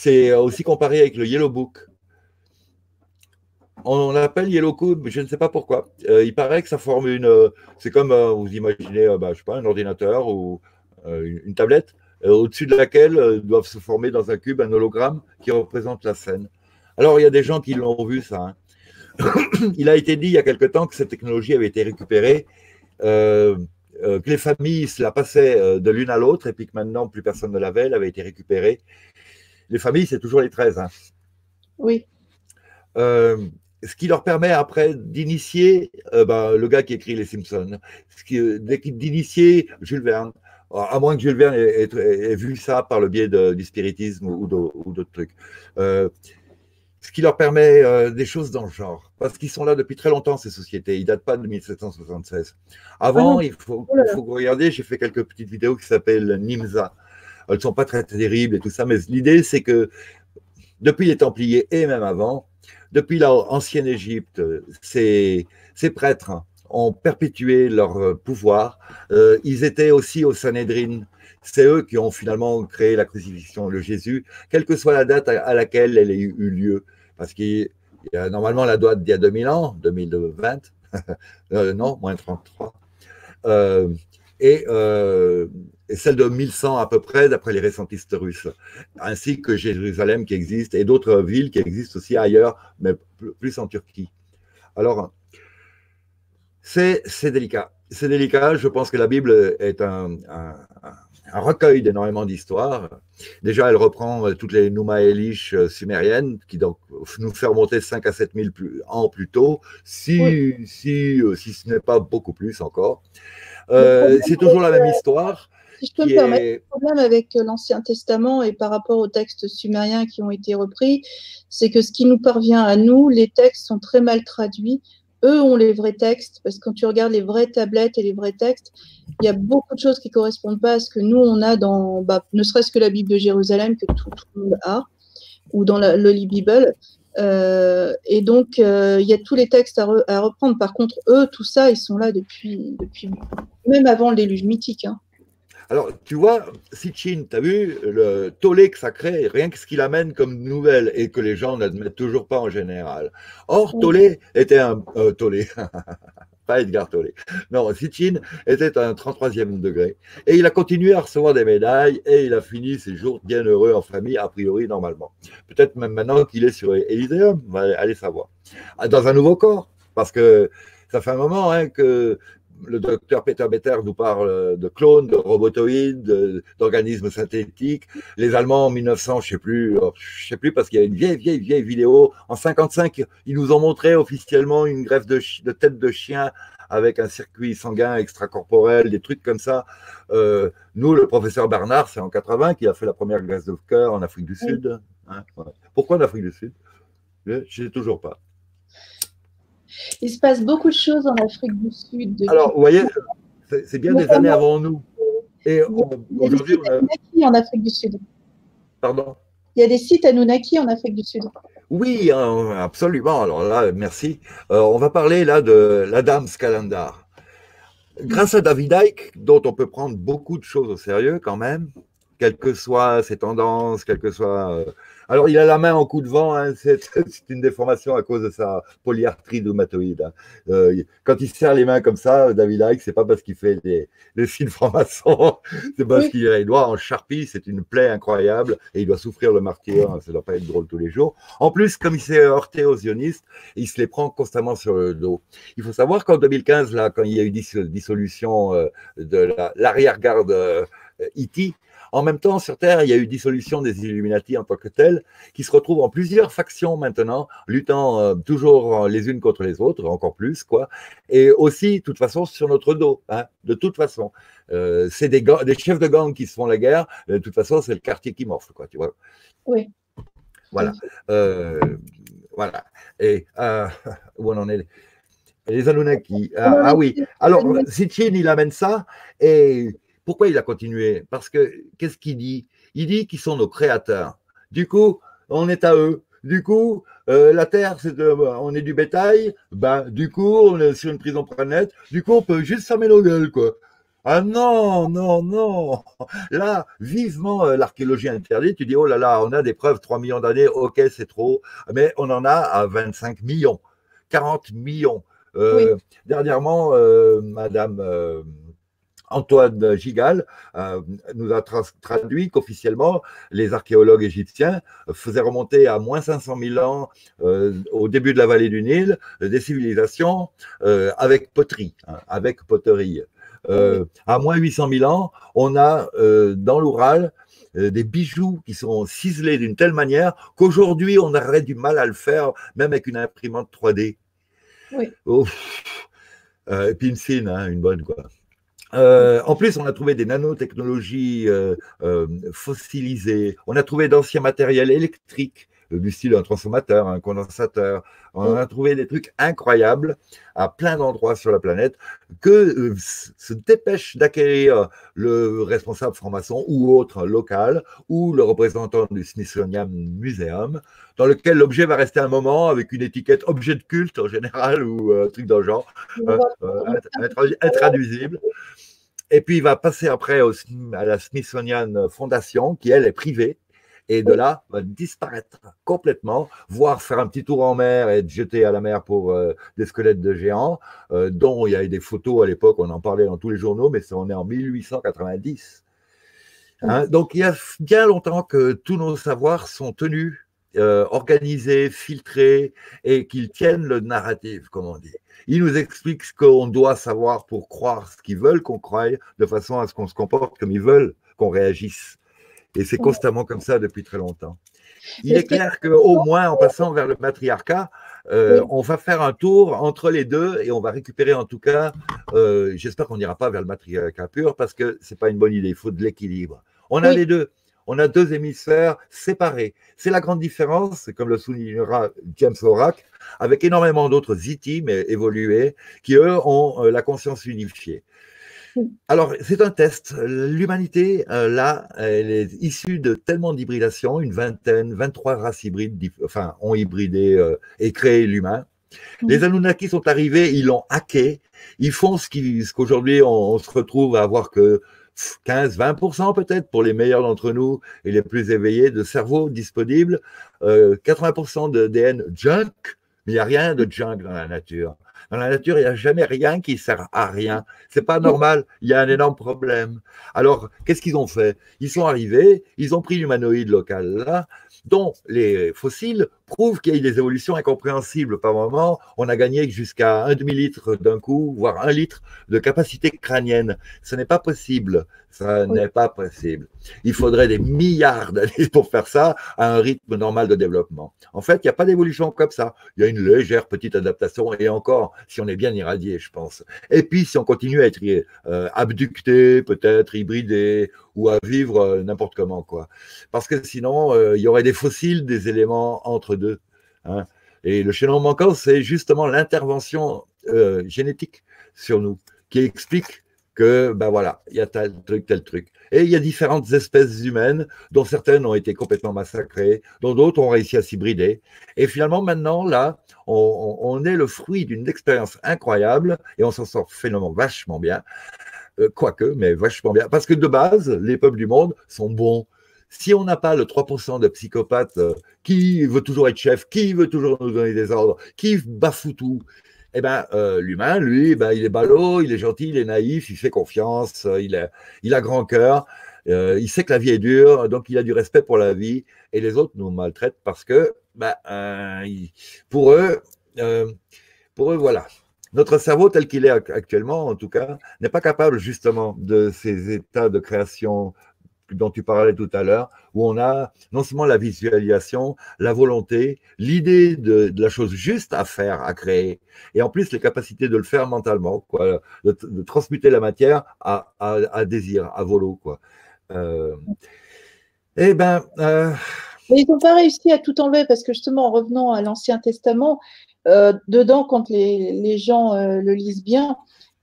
C'est aussi comparé avec le Yellow Book. On l'appelle Yellow Code, mais je ne sais pas pourquoi. Euh, il paraît que ça forme une... Euh, c'est comme, euh, vous imaginez, euh, bah, je sais pas, un ordinateur ou euh, une, une tablette, euh, au-dessus de laquelle euh, doivent se former dans un cube un hologramme qui représente la scène. Alors, il y a des gens qui l'ont vu, ça. Hein. Il a été dit il y a quelque temps que cette technologie avait été récupérée, euh, euh, que les familles se la passaient euh, de l'une à l'autre, et puis que maintenant, plus personne ne l'avait, elle avait été récupérée. Les familles, c'est toujours les treize. Hein. Oui. Euh, ce qui leur permet après d'initier euh, bah, le gars qui écrit Les Simpsons, d'initier Jules Verne, à moins que Jules Verne ait, ait, ait vu ça par le biais de, du spiritisme ou d'autres trucs. Euh, ce qui leur permet euh, des choses dans le genre, parce qu'ils sont là depuis très longtemps, ces sociétés, ils ne datent pas de mille sept cent soixante-seize. Avant, ah, il faut, voilà. faut regarder, j'ai fait quelques petites vidéos qui s'appellent Nimza. Elles ne sont pas très terribles et tout ça, mais l'idée c'est que depuis les Templiers et même avant, depuis l'ancienne Égypte, ces, ces prêtres ont perpétué leur pouvoir. Euh, ils étaient aussi au Sanhédrin. C'est eux qui ont finalement créé la crucifixion de Jésus, quelle que soit la date à laquelle elle ait eu lieu. Parce qu'il y a normalement la date d'il y a deux mille ans, deux mille vingt, euh, non, moins trente-trois, euh, et, euh, et celle de mille cent à peu près, d'après les récentistes russes, ainsi que Jérusalem qui existe, et d'autres villes qui existent aussi ailleurs, mais plus en Turquie. Alors, c'est délicat. C'est délicat, je pense que la Bible est un, un, un recueil d'énormément d'histoires. Déjà, elle reprend toutes les Nouma Elish sumériennes, qui donc nous fait remonter cinq à sept mille plus, ans plus tôt, si, oui. si, si ce n'est pas beaucoup plus encore. Euh, c'est toujours la même histoire. Si je peux me permettre, est... le problème avec l'Ancien Testament et par rapport aux textes sumériens qui ont été repris, c'est que ce qui nous parvient à nous, les textes sont très mal traduits. Eux ont les vrais textes, parce que quand tu regardes les vraies tablettes et les vrais textes, il y a beaucoup de choses qui ne correspondent pas à ce que nous, on a dans, bah, ne serait-ce que la Bible de Jérusalem, que tout, tout le monde a, ou dans la, l'Holy Bible. Euh, et donc, euh, il y a tous les textes à, re, à reprendre. Par contre, eux, tout ça, ils sont là depuis, depuis même avant le déluge mythique. Hein. Alors, tu vois, Sitchin, tu as vu le tollé que ça crée, rien que ce qu'il amène comme nouvelle et que les gens n'admettent toujours pas en général. Or, oui. Tollé était un... Euh, tollé, pas Edgar Tollé. Non, Sitchin était un trente-troisième degré. Et il a continué à recevoir des médailles et il a fini ses jours bien heureux en famille, a priori, normalement. Peut-être même maintenant qu'il est sur Élyséum, allez savoir. Dans un nouveau corps, parce que ça fait un moment hein, que... Le docteur Peter Better nous parle de clones, de robotoïdes, d'organismes synthétiques. Les Allemands en mille neuf cents, je ne sais plus, je sais plus parce qu'il y a une vieille, vieille, vieille vidéo. En mille neuf cent cinquante-cinq, ils nous ont montré officiellement une greffe de, de tête de chien avec un circuit sanguin extracorporel, des trucs comme ça. Euh, nous, le professeur Barnard, c'est en quatre-vingts qu'il a fait la première greffe de cœur en Afrique du Sud. Hein, ouais. Pourquoi en Afrique du Sud? Je ne sais toujours pas. Il se passe beaucoup de choses en Afrique du Sud. De... Alors, vous voyez, c'est bien des vraiment... années avant nous. Et aujourd'hui, on a... Anunnaki en Afrique du Sud. Pardon? Il y a des sites Anunnaki en Afrique du Sud. Oui, absolument. Alors là, merci. Euh, on va parler là de l'Adam's Calendar. Grâce à David Icke, dont on peut prendre beaucoup de choses au sérieux quand même, quelles que soient ses tendances, quelles que soient... Euh... Alors, il a la main en coup de vent, hein, c'est une déformation à cause de sa polyarthrite rhumatoïde. Hein. Euh, quand il se serre les mains comme ça, David Icke, c'est pas parce qu'il fait des, des signes francs-maçons, c'est parce oui. qu'il a les doigts en charpie, c'est une plaie incroyable, et il doit souffrir le martyre, hein, ça doit pas être drôle tous les jours. En plus, comme il s'est heurté aux sionistes, il se les prend constamment sur le dos. Il faut savoir qu'en deux mille quinze, là, quand il y a eu dissolution euh, de l'arrière-garde la, Haïti, euh, en même temps, sur Terre, il y a eu dissolution des Illuminati en tant que tels, qui se retrouvent en plusieurs factions maintenant, luttant euh, toujours les unes contre les autres, encore plus, quoi. Et aussi, de toute façon, sur notre dos, hein, de toute façon. Euh, c'est des, des chefs de gang qui se font la guerre, de toute façon, c'est le quartier qui morfle, quoi, tu vois. Oui. Voilà. Euh, voilà. Et euh, où on en est? Les Anunnaki. Ah, ah oui. Alors, Sitchin, il amène ça, et... Pourquoi il a continué? Parce que, qu'est-ce qu'il dit? Il dit qu'ils sont nos créateurs. Du coup, on est à eux. Du coup, euh, la Terre, c'est de, on est du bétail. Ben, du coup, on est sur une prison planète. Du coup, on peut juste fermer nos gueules, quoi. Ah non, non, non. Là, vivement, euh, l'archéologie interdite. Tu dis, oh là là, on a des preuves, trois millions d'années. OK, c'est trop. Mais on en a à vingt-cinq millions. quarante millions. Euh, oui. Dernièrement, euh, Madame euh, Antoine Gigal euh, nous a tra traduit qu'officiellement, les archéologues égyptiens faisaient remonter à moins cinq cent mille ans, euh, au début de la vallée du Nil, des civilisations euh, avec poterie, hein, avec poterie. Euh, à moins huit cent mille ans, on a euh, dans l'Oural euh, des bijoux qui sont ciselés d'une telle manière qu'aujourd'hui, on aurait du mal à le faire, même avec une imprimante trois D. Oui. Euh, et puis une fine, hein, une bonne, quoi. Euh, en plus, on a trouvé des nanotechnologies euh, euh, fossilisées. On a trouvé d'anciens matériels électriques, euh, du style un transformateur, un condensateur. On oui. a trouvé des trucs incroyables à plein d'endroits sur la planète que euh, se dépêche d'acquérir le responsable franc-maçon ou autre local ou le représentant du Smithsonian Museum, dans lequel l'objet va rester un moment avec une étiquette objet de culte en général ou euh, truc dans le genre, euh, euh, intraduisible. Et puis il va passer après au, à la Smithsonian Foundation qui, elle, est privée. Et de là, va disparaître complètement, voire faire un petit tour en mer et être jeté à la mer pour euh, des squelettes de géants, euh, dont il y a eu des photos à l'époque, on en parlait dans tous les journaux, mais on est en mille huit cent quatre-vingt-dix. Hein, donc, il y a bien longtemps que tous nos savoirs sont tenus, euh, organisés, filtrés, et qu'ils tiennent le narratif, comme on dit. Ils nous expliquent ce qu'on doit savoir pour croire ce qu'ils veulent qu'on croie, de façon à ce qu'on se comporte comme ils veulent qu'on réagisse. Et c'est constamment comme ça depuis très longtemps. Il est clair qu'au moins, en passant vers le matriarcat, euh, oui. on va faire un tour entre les deux et on va récupérer en tout cas, euh, j'espère qu'on n'ira pas vers le matriarcat pur parce que ce n'est pas une bonne idée, il faut de l'équilibre. On a oui. les deux, on a deux hémisphères séparés. C'est la grande différence, comme le soulignera James Horak, avec énormément d'autres ziti, mais évolués, qui eux ont euh, la conscience unifiée. Alors, c'est un test. L'humanité, euh, là, elle est issue de tellement d'hybridations, une vingtaine, vingt-trois races hybrides, enfin, ont hybridé euh, et créé l'humain. Mmh. Les Anunnaki sont arrivés, ils l'ont hacké, ils font ce qu'aujourd'hui, on, on se retrouve à avoir que quinze à vingt pour cent peut-être pour les meilleurs d'entre nous et les plus éveillés de cerveau disponible, euh, quatre-vingts pour cent d'A D N junk, mais il n'y a rien de junk dans la nature. Dans la nature, il n'y a jamais rien qui sert à rien. C'est pas normal. Il y a un énorme problème. Alors, qu'est-ce qu'ils ont fait? Ils sont arrivés, ils ont pris l'humanoïde local là, dont les fossiles prouvent qu'il y a eu des évolutions incompréhensibles par moment. On a gagné jusqu'à un demi-litre d'un coup, voire un litre de capacité crânienne. Ce n'est pas possible. Ça oui. n'est pas possible. Il faudrait des milliards d'années pour faire ça à un rythme normal de développement. En fait, il n'y a pas d'évolution comme ça. Il y a une légère petite adaptation et encore, si on est bien irradié, je pense. Et puis, si on continue à être euh, abducté, peut-être hybridé ou à vivre euh, n'importe comment, quoi. Parce que sinon, euh, il y aurait des fossiles, des éléments entre deux. Hein. Et le chaînon manquant, c'est justement l'intervention euh, génétique sur nous qui explique que, ben voilà, il y a tel truc, tel truc. Et il y a différentes espèces humaines, dont certaines ont été complètement massacrées, dont d'autres ont réussi à s'hybrider. Et finalement, maintenant, là, on, on est le fruit d'une expérience incroyable, et on s'en sort phénoménalement vachement bien, euh, quoique, mais vachement bien, parce que de base, les peuples du monde sont bons. Si on n'a pas le trois pour cent de psychopathes euh, qui veut toujours être chef, qui veut toujours nous donner des ordres, qui bafoue tout, eh ben, euh, l'humain, lui, ben, il est ballot, il est gentil, il est naïf, il fait confiance, euh, il, a, il a grand cœur, euh, il sait que la vie est dure, donc il a du respect pour la vie, et les autres nous maltraitent parce que, ben, euh, pour eux, euh, pour eux, voilà. Notre cerveau, tel qu'il est actuellement, en tout cas, n'est pas capable, justement, de ces états de création dont tu parlais tout à l'heure, où on a non seulement la visualisation, la volonté, l'idée de, de la chose juste à faire, à créer, et en plus les capacités de le faire mentalement, quoi, de, de transmuter la matière à, à, à désir, à volo, quoi. Euh, et ben, euh... Mais ils n'ont pas réussi à tout enlever, parce que justement, en revenant à l'Ancien Testament, euh, dedans, quand les, les gens euh, le lisent bien,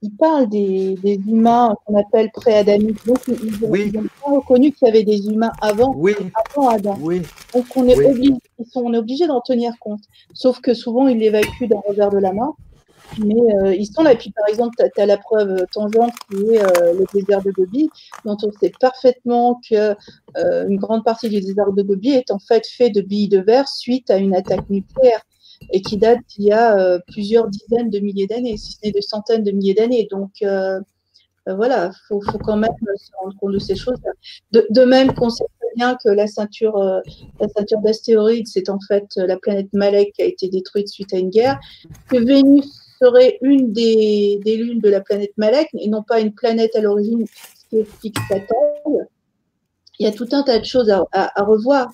il parle des, des humains qu'on appelle pré-adamiques. Donc, ils n'ont oui. pas reconnu qu'il y avait des humains avant, oui. avant Adam. Oui. Donc, on est oui. obligé, ils sont obligés d'en tenir compte. Sauf que souvent, ils l'évacuent d'un revers de la main. Mais euh, ils sont là. Et puis, par exemple, tu as, tu as la preuve tangente qui est euh, le désert de Gobi, dont on sait parfaitement qu'une euh, grande partie du désert de Gobi est en fait fait de billes de verre suite à une attaque nucléaire. et qui date d'il y a euh, plusieurs dizaines de milliers d'années, si ce n'est de centaines de milliers d'années. Donc, euh, euh, voilà, il faut, faut quand même se rendre compte de ces choses-là. De, de même qu'on sait bien que la ceinture, euh, la ceinture d'astéroïdes, c'est en fait la planète Malek qui a été détruite suite à une guerre, que Vénus serait une des, des lunes de la planète Malek et non pas une planète à l'origine, ce qui explique sa taille. Il y a tout un tas de choses à, à, à revoir.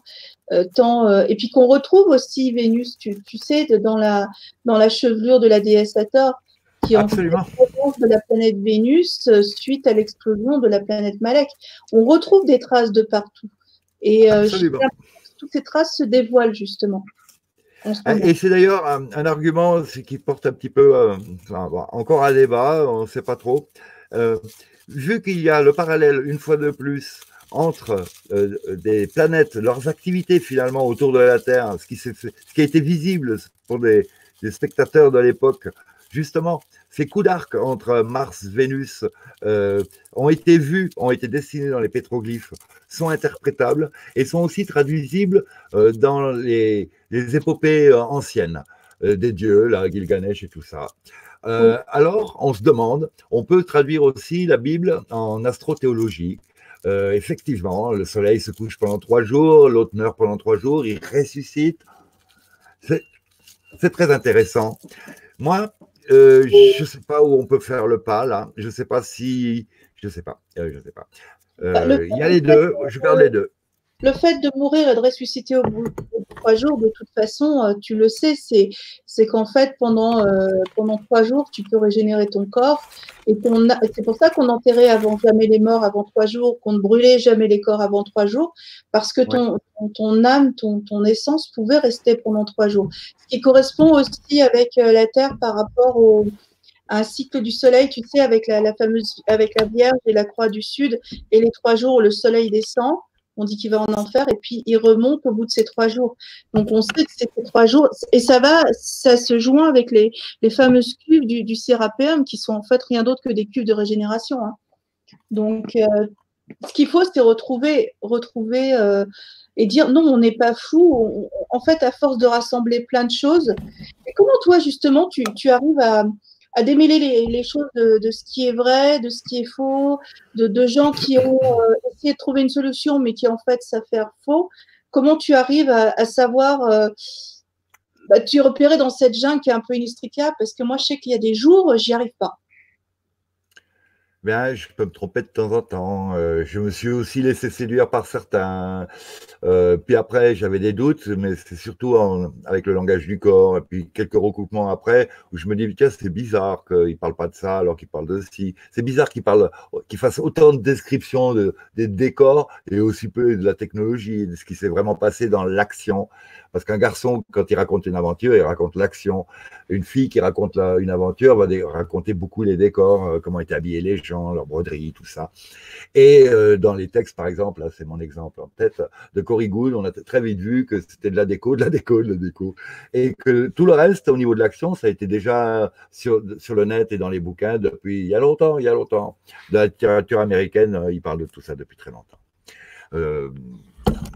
Euh, tant, euh, et puis qu'on retrouve aussi Vénus, tu, tu sais, de, dans, la, dans la chevelure de la déesse Hathor, qui est en fait la présence de la planète Vénus euh, suite à l'explosion de la planète Malek. On retrouve des traces de partout. Et euh, je, toutes ces traces se dévoilent justement. Et c'est d'ailleurs un, un argument qui porte un petit peu, euh, enfin, bon, encore un débat, on ne sait pas trop. Euh, vu qu'il y a le parallèle, une fois de plus, entre euh, des planètes, leurs activités finalement autour de la Terre, ce qui, ce qui a été visible pour des, des spectateurs de l'époque, justement, ces coups d'arc entre Mars, Vénus, euh, ont été vus, ont été dessinés dans les pétroglyphes, sont interprétables et sont aussi traduisibles euh, dans les, les épopées euh, anciennes euh, des dieux, la Gilgamesh et tout ça. Euh, oh. Alors, on se demande, on peut traduire aussi la Bible en astrothéologie. Euh, effectivement, le soleil se couche pendant trois jours, l'autre meurt pendant trois jours, il ressuscite. C'est très intéressant. Moi, euh, je ne sais pas où on peut faire le pas, là. Je ne sais pas si... Je ne sais pas. Euh, je sais pas. Euh, il y a les deux. Je garde les deux. Le fait de mourir et de ressusciter au bout de trois jours, de toute façon, tu le sais, c'est qu'en fait, pendant, euh, pendant trois jours, tu peux régénérer ton corps. Et c'est pour ça qu'on enterrait avant jamais les morts avant trois jours, qu'on ne brûlait jamais les corps avant trois jours, parce que ton, ouais. ton, ton âme, ton, ton essence pouvait rester pendant trois jours. Ce qui correspond aussi avec la Terre par rapport au... un cycle du soleil, tu sais, avec la, la fameuse, avec la Vierge et la Croix du Sud, et les trois jours où le soleil descend. On dit qu'il va en enfer et puis il remonte au bout de ces trois jours. Donc on sait que c'est ces trois jours et ça va, ça se joint avec les, les fameuses cuves du, du Sérapéum qui sont en fait rien d'autre que des cuves de régénération. Hein. Donc euh, ce qu'il faut, c'est retrouver, retrouver euh, et dire non, on n'est pas fou. On, en fait, à force de rassembler plein de choses. Et comment toi justement, tu, tu arrives à à démêler les, les choses de, de ce qui est vrai, de ce qui est faux, de, de gens qui ont euh, essayé de trouver une solution, mais qui en fait s'avèrent faux. Comment tu arrives à, à savoir, euh, bah, tu es repéré dans cette jungle qui est un peu inextricable, parce que moi je sais qu'il y a des jours, j'y arrive pas. Bien, je peux me tromper de temps en temps. Euh, je me suis aussi laissé séduire par certains. Euh, puis après, j'avais des doutes, mais c'est surtout en, avec le langage du corps. Et puis quelques recoupements après, où je me dis, tiens, c'est bizarre qu'il ne parle pas de ça alors qu'il parle de ci. C'est bizarre qu'il parle, qu'il fasse autant de descriptions de, des décors et aussi peu de la technologie, de ce qui s'est vraiment passé dans l'action. Parce qu'un garçon, quand il raconte une aventure, il raconte l'action. Une fille qui raconte la, une aventure va raconter beaucoup les décors, euh, comment étaient habillés les gens, leur broderie, tout ça. Et euh, dans les textes, par exemple, c'est mon exemple en tête, de Cory Gould, on a très vite vu que c'était de la déco, de la déco, de la déco. Et que tout le reste, au niveau de l'action, ça a été déjà sur, sur le net et dans les bouquins depuis il y a longtemps, il y a longtemps. De la littérature américaine, euh, il parle de tout ça depuis très longtemps. Euh,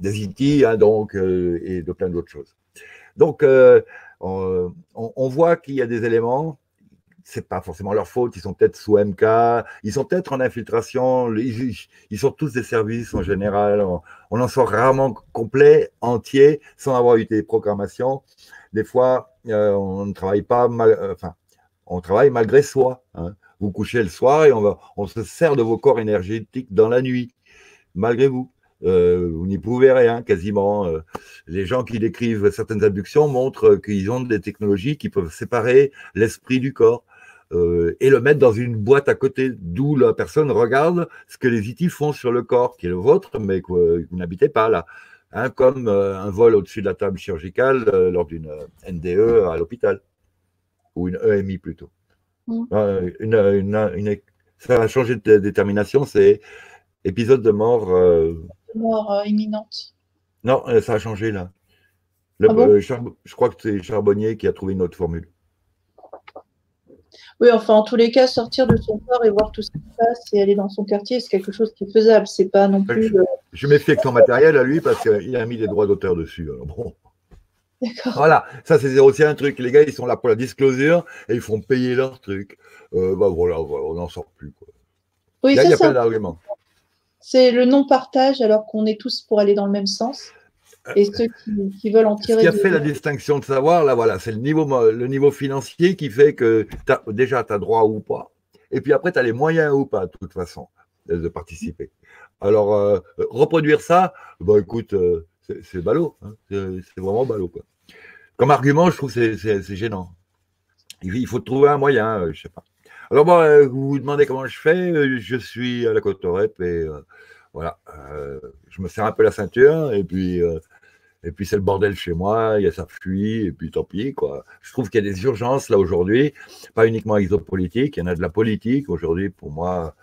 des E T, hein, donc, euh, et de plein d'autres choses. Donc, euh, on, on, on voit qu'il y a des éléments. C'est pas forcément leur faute, ils sont peut-être sous M K, ils sont peut-être en infiltration, ils, ils sont tous des services en général, on, on en sort rarement complet, entier, sans avoir eu des programmations. Des fois, euh, on ne travaille pas, mal, enfin, on travaille malgré soi. Hein. Vous couchez le soir et on, va, on se sert de vos corps énergétiques dans la nuit, malgré vous. Euh, vous n'y pouvez rien quasiment. Euh, les gens qui décrivent certaines abductions montrent qu'ils ont des technologies qui peuvent séparer l'esprit du corps euh, et le mettre dans une boîte à côté, d'où la personne regarde ce que les E T font sur le corps qui est le vôtre, mais que euh, vous n'habitez pas là, hein, comme euh, un vol au-dessus de la table chirurgicale euh, lors d'une N D E à l'hôpital, ou une E M I plutôt. Mmh. Euh, une, une, une, ça a changé de détermination, c'est épisode de mort... Euh, mort euh, imminente. Non, ça a changé là. Le, ah bon euh, je crois que c'est Charbonnier qui a trouvé une autre formule. Oui, enfin, en tous les cas, sortir de son corps et voir tout ce qui se passe et aller dans son quartier, c'est quelque chose qui est faisable. C'est pas non plus. Je, je m'explique avec son matériel à lui parce qu'il a mis des droits d'auteur dessus. Alors bon. Voilà, ça c'est aussi un truc. Les gars, ils sont là pour la disclosure et ils font payer leur truc. Euh, bah voilà, voilà on n'en sort plus. Quoi. Oui, là, il y a plein d'arguments. C'est le non-partage alors qu'on est tous pour aller dans le même sens. Et ceux qui, qui veulent en tirer. Ce qui a fait de... la distinction de savoir, là, voilà, c'est le niveau, le niveau financier qui fait que t'as, déjà, tu as droit ou pas. Et puis après, tu as les moyens ou pas, de toute façon, de participer. Alors, euh, reproduire ça, bah, écoute, euh, c'est ballot. Hein, c'est vraiment ballot. Quoi. Comme argument, je trouve que c'est gênant. Il, il faut trouver un moyen, euh, je ne sais pas. Alors, bon, euh, vous vous demandez comment je fais. Je suis à la Côte-Rep et euh, voilà. Euh, je me serre un peu la ceinture et puis. Euh, Et puis, c'est le bordel chez moi, il y a ça fuit, et puis tant pis, quoi. Je trouve qu'il y a des urgences, là, aujourd'hui, pas uniquement exopolitique, il y en a de la politique. Aujourd'hui, pour moi,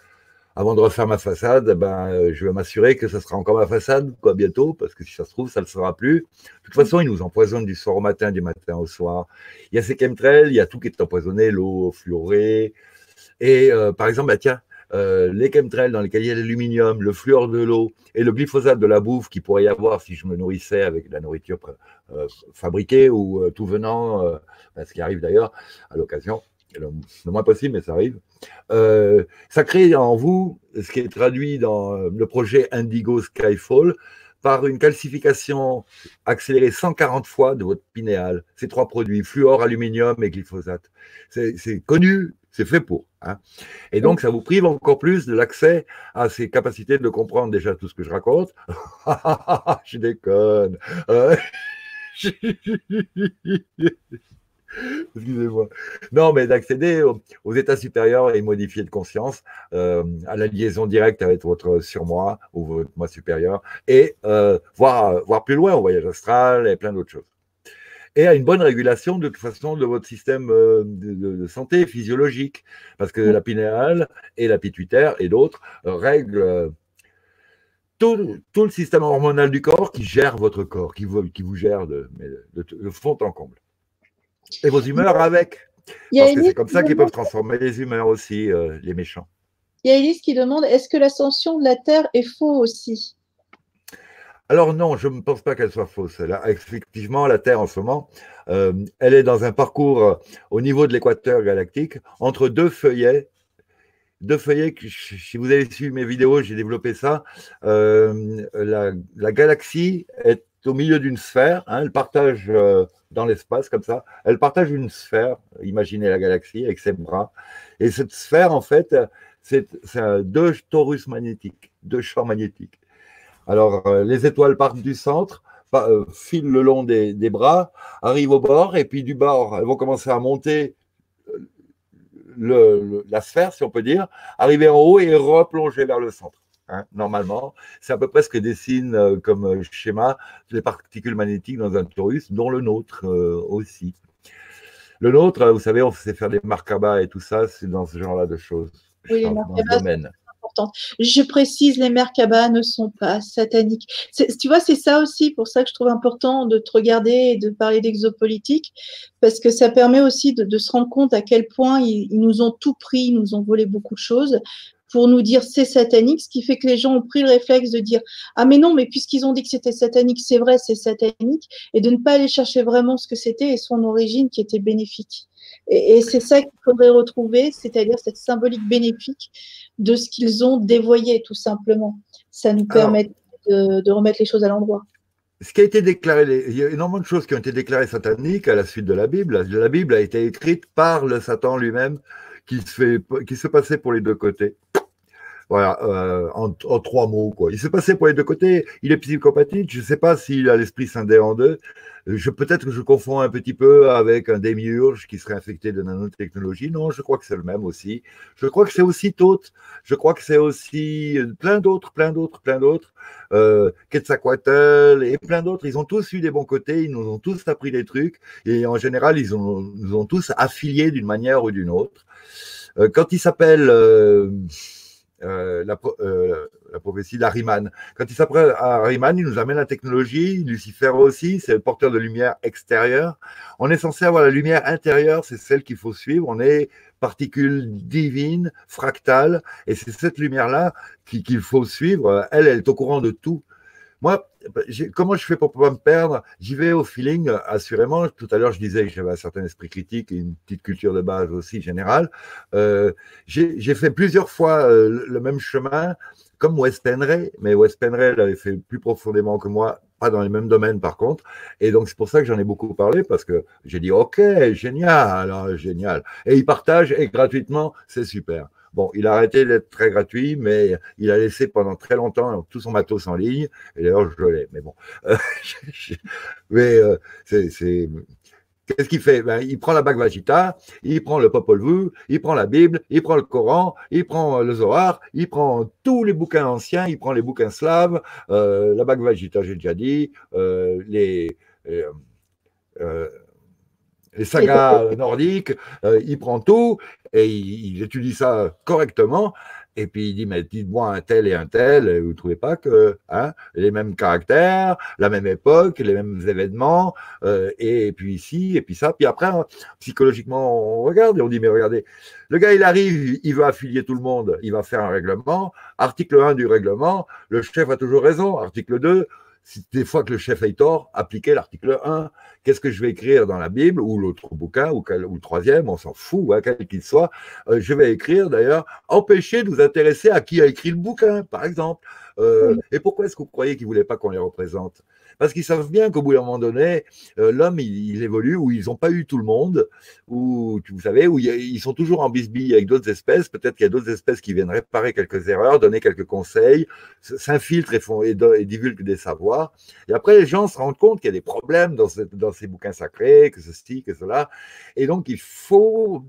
avant de refaire ma façade, ben, je vais m'assurer que ça sera encore ma façade, quoi, bientôt, parce que si ça se trouve, ça ne le sera plus. De toute façon, ils nous empoisonnent du soir au matin, du matin au soir. Il y a ces chemtrails, il y a tout qui est empoisonné, l'eau fluorée. Et, euh, par exemple, bah, tiens, Euh, les chemtrails dans lesquels il y a l'aluminium, le fluor de l'eau et le glyphosate de la bouffe qu'il pourrait y avoir si je me nourrissais avec de la nourriture euh, fabriquée ou euh, tout venant, euh, ce qui arrive d'ailleurs à l'occasion, le, le moins possible, mais ça arrive. Euh, ça crée en vous ce qui est traduit dans le projet Indigo Skyfall par une calcification accélérée cent quarante fois de votre pinéal. Ces trois produits, fluor, aluminium et glyphosate, c'est connu. C'est fait pour. Hein. Et donc, ça vous prive encore plus de l'accès à ces capacités de comprendre déjà tout ce que je raconte. Je déconne. Euh... Excusez-moi. Non, mais d'accéder aux, aux états supérieurs et modifiés de conscience, euh, à la liaison directe avec votre surmoi ou votre moi supérieur, et euh, voir, voir plus loin au voyage astral et plein d'autres choses. Et à une bonne régulation de toute façon de votre système de, de, de santé physiologique, parce que la pinéale et la pituitaire et d'autres règlent tout, tout le système hormonal du corps qui gère votre corps, qui vous, qui vous gère de, de, de fond en comble. Et vos humeurs avec, parce que c'est comme ça qu'ils peuvent transformer les humeurs aussi, euh, les méchants. Il y a Élise qui demande, est-ce que l'ascension de la Terre est faux aussi ? Alors non, je ne pense pas qu'elle soit fausse. Là, effectivement, la Terre en ce moment, euh, elle est dans un parcours au niveau de l'équateur galactique, entre deux feuillets. Deux feuillets, que, si vous avez suivi mes vidéos, j'ai développé ça. Euh, la, la galaxie est au milieu d'une sphère, hein, elle partage euh, dans l'espace comme ça, elle partage une sphère, imaginez la galaxie avec ses bras. Et cette sphère, en fait, c'est deux torus magnétiques, deux champs magnétiques. Alors, euh, les étoiles partent du centre, bah, euh, filent le long des, des bras, arrivent au bord, et puis du bord, elles vont commencer à monter le, le, la sphère, si on peut dire, arriver en haut et replonger vers le centre. Hein, normalement, c'est à peu près ce que dessinent euh, comme schéma les particules magnétiques dans un torus, dont le nôtre euh, aussi. Le nôtre, vous savez, on sait faire des marcabas et tout ça, c'est dans ce genre-là de choses. Oui, les marcabas. Je précise, les merkabas ne sont pas sataniques. Tu vois, c'est ça aussi, pour ça que je trouve important de te regarder et de parler d'exopolitique, parce que ça permet aussi de, de se rendre compte à quel point ils, ils nous ont tout pris, ils nous ont volé beaucoup de choses pour nous dire c'est satanique, ce qui fait que les gens ont pris le réflexe de dire ah mais non, mais puisqu'ils ont dit que c'était satanique, c'est vrai, c'est satanique, et de ne pas aller chercher vraiment ce que c'était et son origine qui était bénéfique. Et, et c'est ça qu'il faudrait retrouver, c'est-à-dire cette symbolique bénéfique de ce qu'ils ont dévoyé, tout simplement. Ça nous permet Alors, de, de remettre les choses à l'endroit. Ce qui a été déclaré, les, il y a énormément de choses qui ont été déclarées sataniques à la suite de la Bible. La Bible a été écrite par le Satan lui-même, qui se fait, qui se passait pour les deux côtés. Voilà, euh, en, en trois mots, quoi. Il se passait pour les deux côtés. Il est psychopathique. Je ne sais pas s'il a l'esprit scindé en deux. Je, peut-être que je confonds un petit peu avec un démiurge qui serait infecté de nanotechnologie. Non, je crois que c'est le même aussi. Je crois que c'est aussi Thoth. Je crois que c'est aussi plein d'autres, plein d'autres, plein d'autres. Euh, Quetzalcoatl et plein d'autres. Ils ont tous eu des bons côtés. Ils nous ont tous appris des trucs. Et en général, ils ont, nous ont tous affiliés d'une manière ou d'une autre. Euh, quand il s'appelle... Euh, Euh, la, euh, la prophétie d'Ahriman. Quand il s'appelle Ahriman, il nous amène la technologie, Lucifer aussi, c'est le porteur de lumière extérieure. On est censé avoir la lumière intérieure, c'est celle qu'il faut suivre, on est particule divine, fractale, et c'est cette lumière-là qu'il faut suivre, elle, elle est au courant de tout. Moi, comment je fais pour ne pas me perdre? J'y vais au feeling, assurément. Tout à l'heure, je disais que j'avais un certain esprit critique et une petite culture de base aussi générale. Euh, j'ai fait plusieurs fois euh, le même chemin, comme Westenray, mais Westenray l'avait fait plus profondément que moi, pas dans les mêmes domaines par contre. Et donc, c'est pour ça que j'en ai beaucoup parlé, parce que j'ai dit « Ok, génial, alors, génial ». Et il partage, et gratuitement, c'est super. Bon, il a arrêté d'être très gratuit, mais il a laissé pendant très longtemps tout son matos en ligne. Et d'ailleurs, je l'ai, mais bon. Euh, je, je, mais euh, c'est... Qu'est-ce qu'il fait? Ben, il prend la Bhagavad Gita, il prend le Popol Vuh, il prend la Bible, il prend le Coran, il prend le Zohar, il prend tous les bouquins anciens, il prend les bouquins slaves, euh, la Bhagavad Gita, j'ai déjà dit, euh, les... Euh, euh, les sagas nordiques, euh, il prend tout et il, il étudie ça correctement. Et puis il dit, mais dites-moi un tel et un tel, et vous ne trouvez pas que hein, les mêmes caractères, la même époque, les mêmes événements, euh, et puis ici, et puis ça. Puis après, hein, psychologiquement, on regarde et on dit, mais regardez, le gars, il arrive, il veut affilier tout le monde, il va faire un règlement. Article un du règlement, le chef a toujours raison. Article deux, des fois que le chef ait tort, appliquer l'article un. Qu'est-ce que je vais écrire dans la Bible ou l'autre bouquin ou, quel, ou le troisième, on s'en fout, hein, quel qu'il soit. Euh, je vais écrire d'ailleurs, empêcher de vous intéresser à qui a écrit le bouquin, par exemple. Euh, oui. Et pourquoi est-ce que vous croyez qu'ils ne voulaient pas qu'on les représente? Parce qu'ils savent bien qu'au bout d'un moment donné, euh, l'homme, il, il évolue, ou ils n'ont pas eu tout le monde, ou vous savez, où ils sont toujours en bisbille avec d'autres espèces. Peut-être qu'il y a d'autres espèces qui viennent réparer quelques erreurs, donner quelques conseils, s'infiltrent et, font, et, et divulguent des savoirs. Et après, les gens se rendent compte qu'il y a des problèmes dans, ce, dans ces bouquins sacrés, que ceci, que cela. Et donc, il faut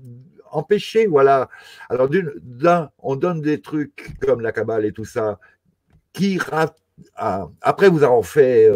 empêcher, voilà. Alors, d'un, on donne des trucs comme la Kabbale et tout ça, qui ratent. Après vous avoir fait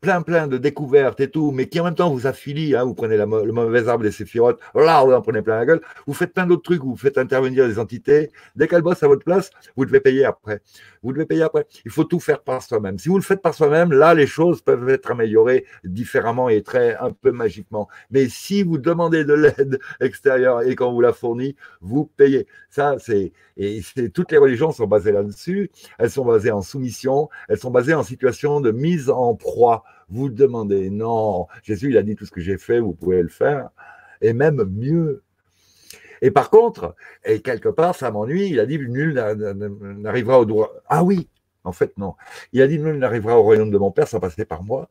plein plein de découvertes et tout, mais qui en même temps vous affilie, hein, vous prenez la, le mauvais arbre des séphirotes, là vous en prenez plein la gueule, vous faites plein d'autres trucs, vous faites intervenir des entités, dès qu'elles bossent à votre place, vous devez payer après. Vous devez payer après. Il faut tout faire par soi-même. Si vous le faites par soi-même, là les choses peuvent être améliorées différemment et très un peu magiquement. Mais si vous demandez de l'aide extérieure et qu'on vous la fournit, vous payez. Ça c'est et toutes les religions sont basées là-dessus. Elles sont basées en soumission, elles sont basées en situation de mise en proie. Vous demandez, non, Jésus, il a dit tout ce que j'ai fait, vous pouvez le faire, et même mieux. Et par contre, et quelque part, ça m'ennuie, il a dit, nul n'arrivera au droit. Ah oui, en fait, non. Il a dit, nul n'arrivera au royaume de mon Père sans passer par moi.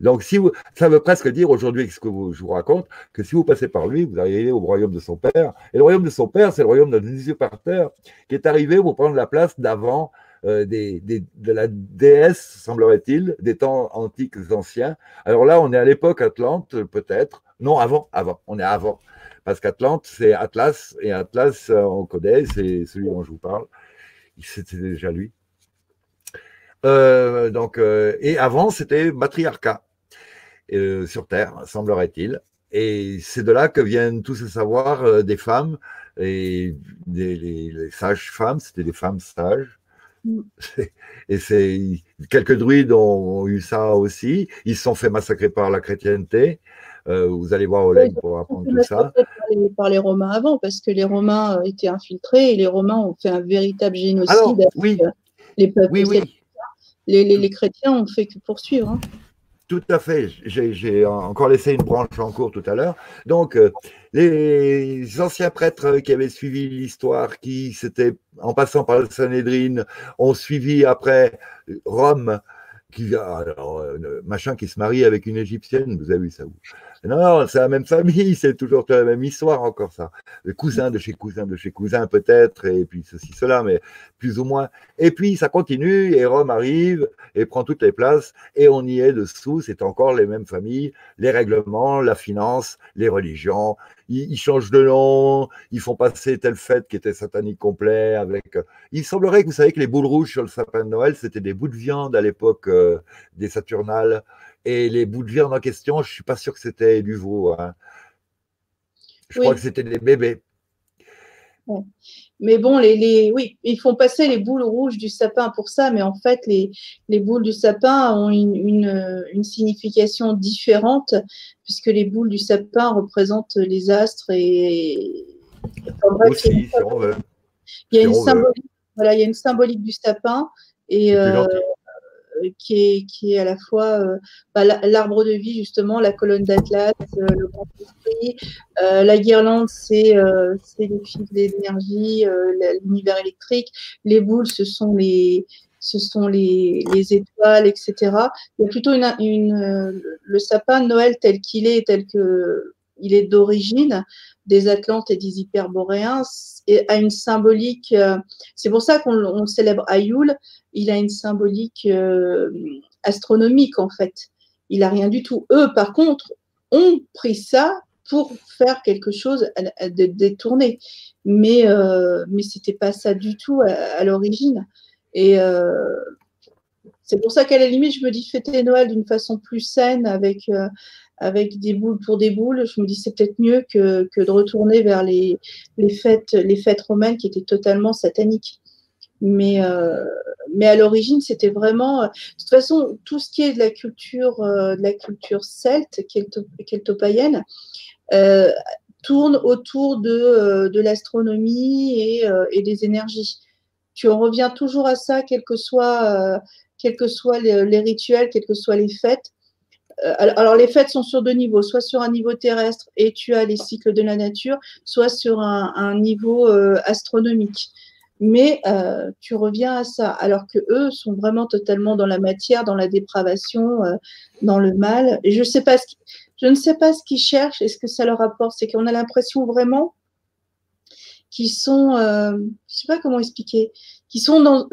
Donc, si vous, ça veut presque dire aujourd'hui, avec ce que vous, je vous raconte, que si vous passez par lui, vous arrivez au royaume de son Père. Et le royaume de son Père, c'est le royaume de Dieu par terre, qui est arrivé pour prendre la place d'avant, Euh, des, des, de la déesse, semblerait-il, des temps antiques anciens. Alors là, on est à l'époque Atlante, peut-être. Non, avant, avant, on est avant. Parce qu'Atlante, c'est Atlas, et Atlas, euh, on connaît, c'est celui dont je vous parle. C'était déjà lui. Euh, donc, euh, et avant, c'était Matriarcat, euh, sur Terre, semblerait-il. Et c'est de là que viennent tous ces savoirs euh, des femmes, et des, les, les sages femmes, c'était des femmes sages. Et c'est quelques druides ont eu ça aussi. Ils se sont fait massacrer par la chrétienté. Euh, vous allez voir Oleg pour apprendre tout ça. Par les Romains avant, parce que les Romains étaient infiltrés et les Romains ont fait un véritable génocide. Alors, oui. Les peuples, oui, oui. Les, les, les chrétiens ont fait que poursuivre. Hein. Tout à fait. J'ai encore laissé une branche en cours tout à l'heure. Donc, euh, les anciens prêtres qui avaient suivi l'histoire, qui s'étaient, en passant par le Sanhédrin, ont suivi après Rome, qui, alors, euh, machin qui se marie avec une Égyptienne, vous avez vu ça où? Non, non c'est la même famille, c'est toujours la même histoire encore ça. Le cousin de chez cousin de chez cousin peut-être, et puis ceci, cela, mais plus ou moins. Et puis ça continue, et Rome arrive, et prend toutes les places, et on y est dessous, c'est encore les mêmes familles, les règlements, la finance, les religions, ils, ils changent de nom, ils font passer telle fête qui était satanique complet, avec... Il semblerait que vous savez que les boules rouges sur le sapin de Noël, c'était des bouts de viande à l'époque, euh, des Saturnales, et les bouts de viande en question, je ne suis pas sûr que c'était du veau. Hein. Je oui. crois que c'était des bébés. Bon. Mais bon, les, les, oui, ils font passer les boules rouges du sapin pour ça, mais en fait, les, les boules du sapin ont une, une, une signification différente, puisque les boules du sapin représentent les astres et... Enfin, bref, aussi, il y a une, si on veut. Il y a si une symbolique, voilà, il y a une symbolique du sapin, et... qui est, qui est à la fois euh, bah, l'arbre de vie, justement, la colonne d'Atlas, euh, le grand esprit, euh, la guirlande, c'est euh, les fils d'énergie, euh, l'univers électrique, les boules, ce sont les... ce sont les, les étoiles, et cetera. Il y a plutôt une, une, le sapin de Noël tel qu'il est, tel qu'il est d'origine, des Atlantes et des Hyperboréens, et a une symbolique, c'est pour ça qu'on le célèbre à Yule, il a une symbolique astronomique en fait. Il n'a rien du tout. Eux, par contre, ont pris ça pour faire quelque chose de détourné. Mais, euh, mais ce n'était pas ça du tout à, à l'origine. Et euh, c'est pour ça qu'à la limite, je me dis fêter Noël d'une façon plus saine avec, euh, avec des boules pour des boules. Je me dis c'est peut-être mieux que, que de retourner vers les, les, fêtes, les fêtes romaines qui étaient totalement sataniques. Mais, euh, mais à l'origine, c'était vraiment… De toute façon, tout ce qui est de la culture, euh, de la culture celte, kelto-païenne, euh, tourne autour de, de l'astronomie et, euh, et des énergies. Tu en reviens toujours à ça, quels que soient euh, quel que soit les, les rituels, quelles que soient les fêtes. Euh, alors, alors, les fêtes sont sur deux niveaux, soit sur un niveau terrestre et tu as les cycles de la nature, soit sur un, un niveau euh, astronomique. Mais euh, tu reviens à ça, alors que eux sont vraiment totalement dans la matière, dans la dépravation, euh, dans le mal. Et je, sais pas ce qui, je ne sais pas ce qu'ils cherchent et ce que ça leur apporte. C'est qu'on a l'impression vraiment... qui sont, euh, je ne sais pas comment expliquer, qui sont dans,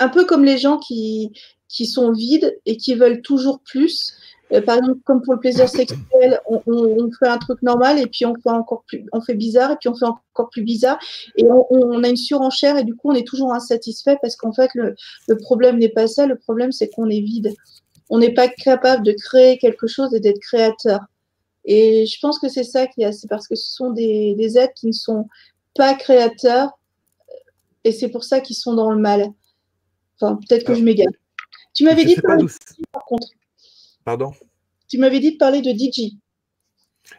un peu comme les gens qui, qui sont vides et qui veulent toujours plus. Euh, par exemple, comme pour le plaisir sexuel, on, on, on fait un truc normal et puis on fait encore plus, on fait bizarre et puis on fait encore plus bizarre. Et on, on a une surenchère et du coup, on est toujours insatisfait parce qu'en fait, le, le problème n'est pas ça. Le problème, c'est qu'on est vide. On n'est pas capable de créer quelque chose et d'être créateur. Et je pense que c'est ça qu'il y a. C'est parce que ce sont des, des êtres qui ne sont pas créateurs, et c'est pour ça qu'ils sont dans le mal. Enfin, peut-être que ah. je m'égare. Tu m'avais dit de parler de D J, par contre. Pardon? Tu m'avais dit de parler de D J.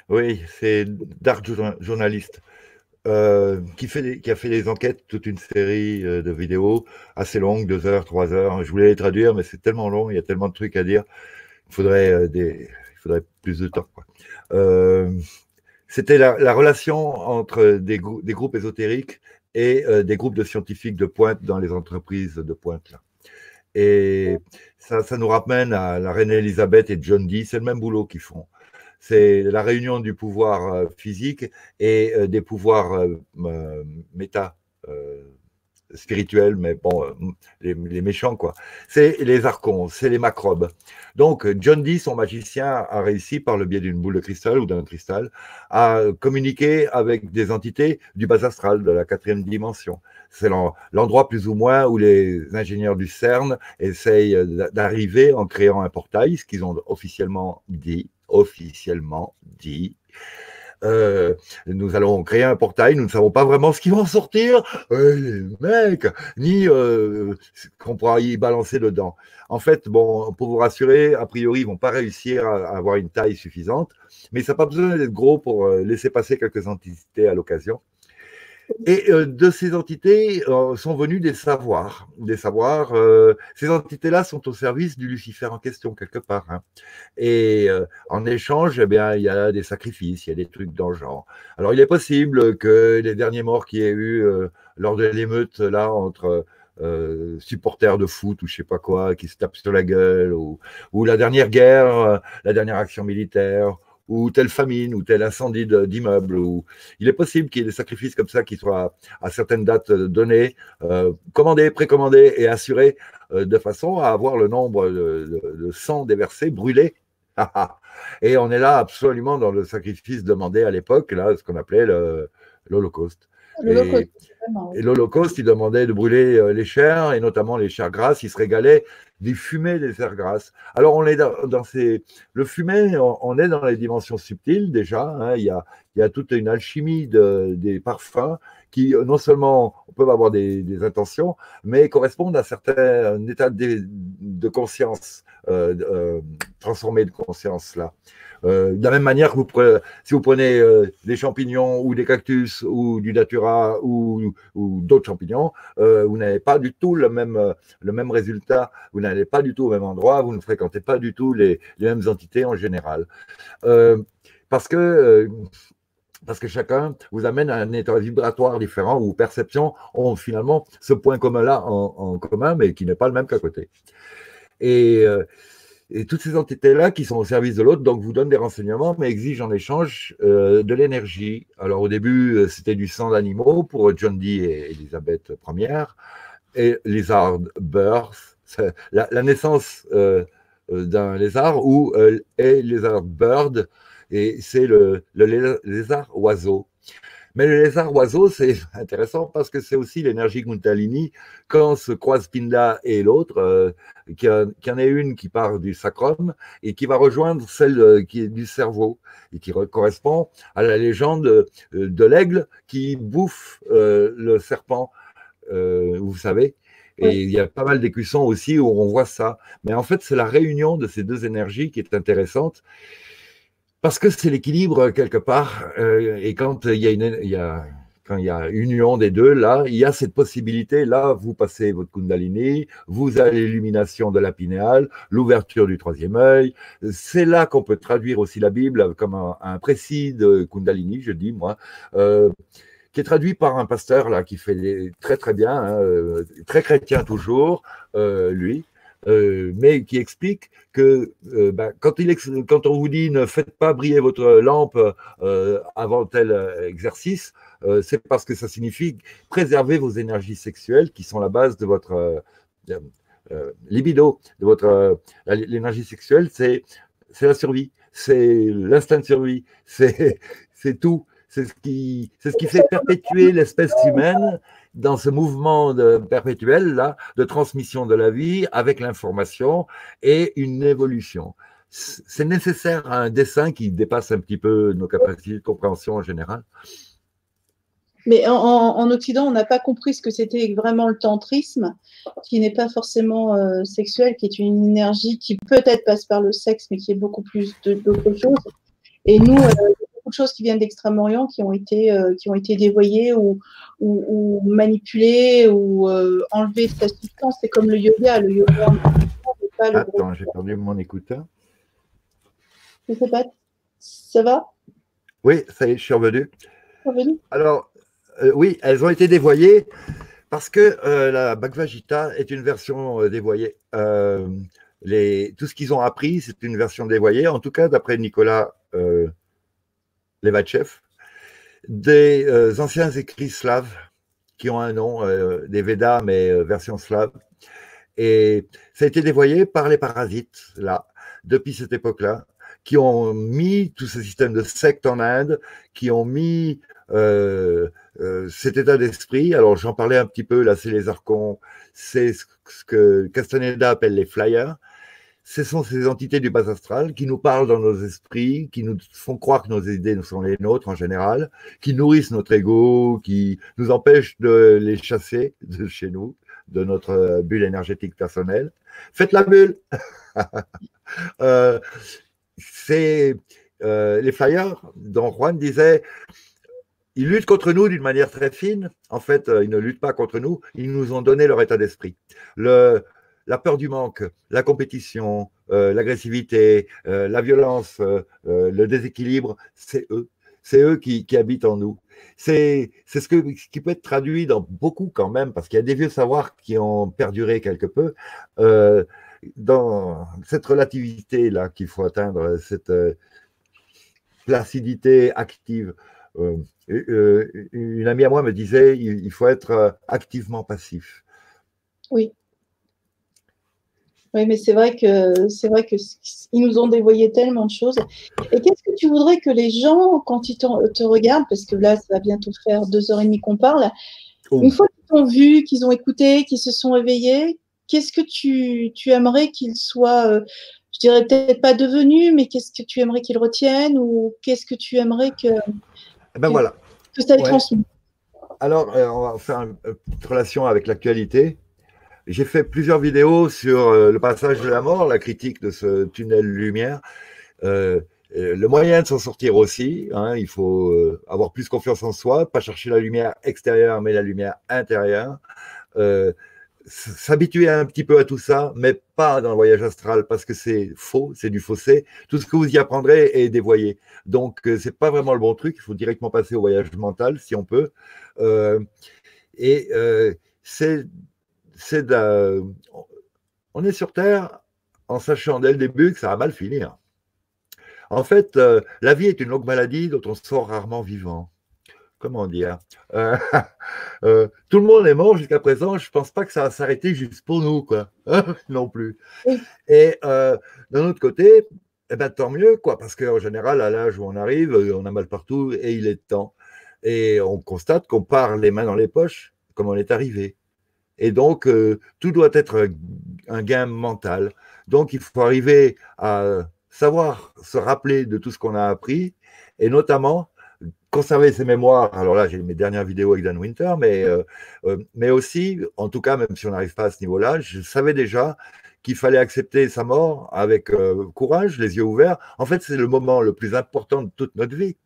Oui, c'est Dark Journalist, euh, qui, fait des, qui a fait des enquêtes, toute une série de vidéos assez longues, deux heures, trois heures. Je voulais les traduire, mais c'est tellement long, il y a tellement de trucs à dire. Il faudrait, des, il faudrait plus de temps, quoi. Euh, C'était la, la relation entre des, grou des groupes ésotériques et euh, des groupes de scientifiques de pointe dans les entreprises de pointe. Là. Et ça, ça nous ramène à la reine Elisabeth et John Dee, c'est le même boulot qu'ils font. C'est la réunion du pouvoir euh, physique et euh, des pouvoirs euh, euh, méta, euh, spirituels, mais bon, euh, les, les méchants, quoi. C'est les archons, c'est les macrobes. Donc, John Dee, son magicien, a réussi, par le biais d'une boule de cristal ou d'un cristal, à communiquer avec des entités du bas astral, de la quatrième dimension. C'est l'endroit plus ou moins où les ingénieurs du CERN essayent d'arriver en créant un portail, ce qu'ils ont officiellement dit, officiellement dit. Euh, nous allons créer un portail, nous ne savons pas vraiment ce qui va en sortir, euh, les mecs, ni euh, qu'on pourra y balancer dedans. En fait, bon, pour vous rassurer, a priori, ils ne vont pas réussir à avoir une taille suffisante, mais ça n'a pas besoin d'être gros pour laisser passer quelques entités à l'occasion. Et euh, de ces entités euh, sont venus des savoirs. Des savoirs euh, ces entités-là sont au service du Lucifer en question, quelque part. Hein. Et euh, en échange, eh bien, il y a des sacrifices, il y a des trucs dans le genre. Alors, il est possible que les derniers morts qu'il y ait eu euh, lors de l'émeute, là, entre euh, supporters de foot ou je ne sais pas quoi, qui se tapent sur la gueule, ou, ou la dernière guerre, euh, la dernière action militaire, ou telle famine, ou tel incendie d'immeuble. Ou... Il est possible qu'il y ait des sacrifices comme ça qui soient à, à certaines dates données, euh, commandés, précommandés et assurés, euh, de façon à avoir le nombre de, de, de sang déversé, brûlé. Et on est là absolument dans le sacrifice demandé à l'époque, là, ce qu'on appelait l'Holocauste. Et, et l'Holocauste, il demandait de brûler les chairs, et notamment les chairs grasses. Il se régalait des fumées des chairs grasses. Alors, on est dans, dans ces... le fumet, on, on est dans les dimensions subtiles déjà. Hein. Il y a, il y a toute une alchimie de, des parfums qui non seulement peuvent avoir des, des intentions, mais correspondent à un certain état de, de conscience, euh, euh, transformé de conscience là. Euh, de la même manière que vous prenez, si vous prenez euh, des champignons ou des cactus ou du datura ou, ou d'autres champignons, euh, vous n'avez pas du tout le même, euh, le même résultat, vous n'allez pas du tout au même endroit, vous ne fréquentez pas du tout les, les mêmes entités en général. Euh, parce que... Euh, Parce que chacun vous amène à un état vibratoire différent où perceptions ont finalement ce point commun-là en, en commun, mais qui n'est pas le même qu'à côté. Et, et toutes ces entités-là qui sont au service de l'autre, donc vous donnent des renseignements, mais exigent en échange euh, de l'énergie. Alors au début, c'était du sang d'animaux pour John Dee et Elizabeth Ière, et Lizard Birth, la, la naissance euh, d'un lézard, ou euh, et Lizard Bird, et c'est le, le lézard oiseau. Mais le lézard oiseau, c'est intéressant parce que c'est aussi l'énergie Kundalini quand se croise Pinda et l'autre, euh, qu'il y en ait une qui part du sacrum et qui va rejoindre celle qui est du cerveau et qui correspond à la légende de l'aigle qui bouffe euh, le serpent, euh, vous savez. Et il y a pas mal d'écussons aussi où on voit ça. Mais en fait, c'est la réunion de ces deux énergies qui est intéressante. Parce que c'est l'équilibre quelque part, euh, et quand il y, a une, il, y a, quand il y a union des deux, là, il y a cette possibilité, là, vous passez votre Kundalini, vous avez l'illumination de la pinéale, l'ouverture du troisième œil, c'est là qu'on peut traduire aussi la Bible comme un, un précis de Kundalini, je dis moi, euh, qui est traduit par un pasteur là, qui fait des, très très bien, hein, très chrétien toujours, euh, lui. Euh, mais qui explique que euh, ben, quand, il ex quand on vous dit ne faites pas briller votre lampe euh, avant tel exercice, euh, c'est parce que ça signifie préserver vos énergies sexuelles qui sont la base de votre euh, euh, libido, de votre euh, l'énergie sexuelle, c'est la survie, c'est l'instinct de survie, c'est tout. C'est ce qui, c'est ce qui fait perpétuer l'espèce humaine dans ce mouvement de, perpétuel là, de transmission de la vie avec l'information et une évolution. C'est nécessaire à un dessin qui dépasse un petit peu nos capacités de compréhension en général. Mais en, en Occident, on n'a pas compris ce que c'était vraiment le tantrisme, qui n'est pas forcément euh, sexuel, qui est une énergie qui peut-être passe par le sexe, mais qui est beaucoup plus d'autres choses. Et nous, euh, de choses qui viennent d'Extrême-Orient qui ont été euh, qui ont été dévoyées ou, ou, ou manipulées ou euh, enlevées de sa substance. C'est comme le yoga, le yoga. Pas le Attends, j'ai perdu mon écouteur. Je sais pas. Ça va? Oui, ça y est, je suis revenu. revenu Alors, euh, oui, elles ont été dévoyées parce que euh, la Bhagavad Gita est une version euh, dévoyée. Euh, les, tout ce qu'ils ont appris, c'est une version dévoyée. En tout cas, d'après Nicolas. Euh, Levatchev, des euh, anciens écrits slaves qui ont un nom, euh, des Védas, mais euh, version slave. Et ça a été dévoyé par les parasites, là, depuis cette époque-là, qui ont mis tout ce système de sectes en Inde, qui ont mis euh, euh, cet état d'esprit. Alors, j'en parlais un petit peu, là, c'est les archons, c'est ce que Castaneda appelle les flyers. Ce sont ces entités du bas astral qui nous parlent dans nos esprits, qui nous font croire que nos idées sont les nôtres en général, qui nourrissent notre ego, qui nous empêchent de les chasser de chez nous, de notre bulle énergétique personnelle. Faites la bulle. euh, c'est euh, les flyers dont Juan disait... Ils luttent contre nous d'une manière très fine. En fait, ils ne luttent pas contre nous. Ils nous ont donné leur état d'esprit. Le... La peur du manque, la compétition, euh, l'agressivité, euh, la violence, euh, euh, le déséquilibre, c'est eux. C'est eux qui, qui habitent en nous. C'est ce, que, ce qui peut être traduit dans beaucoup quand même, parce qu'il y a des vieux savoirs qui ont perduré quelque peu, euh, dans cette relativité-là qu'il faut atteindre, cette euh, placidité active. Euh, euh, une amie à moi me disait, il, il faut être activement passif. Oui. Oui, mais c'est vrai que c'est vrai que ils nous ont dévoyé tellement de choses. Et qu'est-ce que tu voudrais que les gens, quand ils te, te regardent, parce que là, ça va bientôt faire deux heures et demie qu'on parle, oh. Une fois qu'ils t'ont vu, qu'ils ont écouté, qu'ils se sont réveillés, qu'est-ce que tu, tu aimerais qu'ils soient, euh, je dirais peut-être pas devenus, mais qu'est-ce que tu aimerais qu'ils retiennent ou qu'est-ce que tu aimerais que, eh ben que, voilà. que ça les ouais. transmette. Alors, euh, on va faire une petite relation avec l'actualité. J'ai fait plusieurs vidéos sur euh, le passage de la mort, la critique de ce tunnel lumière. Euh, le moyen de s'en sortir aussi, hein, il faut euh, avoir plus confiance en soi, pas chercher la lumière extérieure, mais la lumière intérieure. Euh, S'habituer un petit peu à tout ça, mais pas dans le voyage astral, parce que c'est faux, c'est du faussé. Tout ce que vous y apprendrez est dévoyé. Donc, ce n'est pas vraiment le bon truc. Il faut directement passer au voyage mental, si on peut. Euh, et euh, c'est... On est sur Terre en sachant dès le début que ça va mal finir. En fait, euh, la vie est une longue maladie dont on sort rarement vivant. Comment dire euh, euh, tout le monde est mort jusqu'à présent, je ne pense pas que ça va s'arrêter juste pour nous, quoi. Non plus. Et euh, d'un autre côté, eh ben, tant mieux, quoi, parce qu'en général, à l'âge où on arrive, on a mal partout et il est temps. Et on constate qu'on part les mains dans les poches comme on est arrivé. Et donc, euh, tout doit être un gain mental. Donc, il faut arriver à savoir se rappeler de tout ce qu'on a appris et notamment conserver ses mémoires. Alors là, j'ai mes dernières vidéos avec Dan Winter, mais, euh, euh, mais aussi, en tout cas, même si on n'arrive pas à ce niveau-là, je savais déjà qu'il fallait accepter sa mort avec euh, courage, les yeux ouverts. En fait, c'est le moment le plus important de toute notre vie.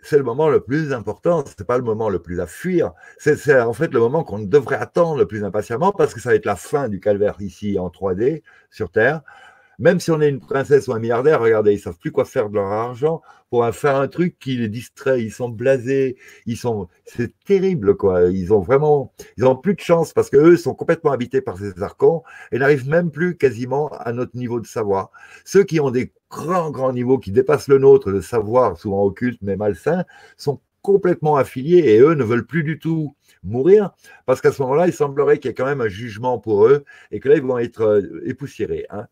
C'est le moment le plus important, ce n'est pas le moment le plus à fuir. C'est en fait le moment qu'on devrait attendre le plus impatiemment parce que ça va être la fin du calvaire ici en trois D sur Terre. Même si on est une princesse ou un milliardaire, regardez, ils ne savent plus quoi faire de leur argent pour faire un truc qui les distrait. Ils sont blasés, ils sont, c'est terrible, quoi. Ils ont vraiment, ils n'ont plus de chance parce qu'eux sont complètement habités par ces archons et n'arrivent même plus quasiment à notre niveau de savoir. Ceux qui ont des grands, grands niveaux qui dépassent le nôtre, le savoir souvent occulte mais malsain, sont complètement affiliés et eux ne veulent plus du tout mourir parce qu'à ce moment-là, il semblerait qu'il y ait quand même un jugement pour eux et que là, ils vont être époussiérés, hein.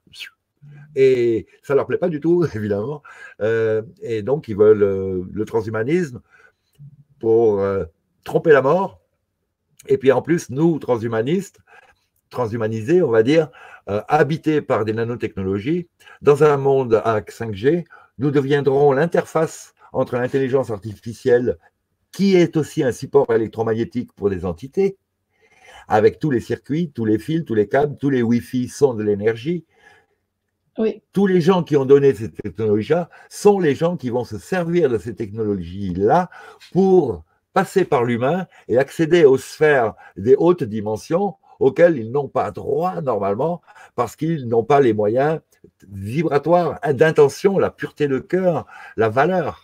Et ça ne leur plaît pas du tout, évidemment. Euh, et donc, ils veulent euh, le transhumanisme pour euh, tromper la mort. Et puis, en plus, nous, transhumanistes, transhumanisés, on va dire, euh, habités par des nanotechnologies, dans un monde à cinq G, nous deviendrons l'interface entre l'intelligence artificielle, qui est aussi un support électromagnétique pour des entités, avec tous les circuits, tous les fils, tous les câbles, tous les Wi-Fi sont de l'énergie. Oui. Tous les gens qui ont donné ces technologies-là sont les gens qui vont se servir de ces technologies-là pour passer par l'humain et accéder aux sphères des hautes dimensions auxquelles ils n'ont pas droit normalement parce qu'ils n'ont pas les moyens vibratoires, d'intention, la pureté de cœur, la valeur.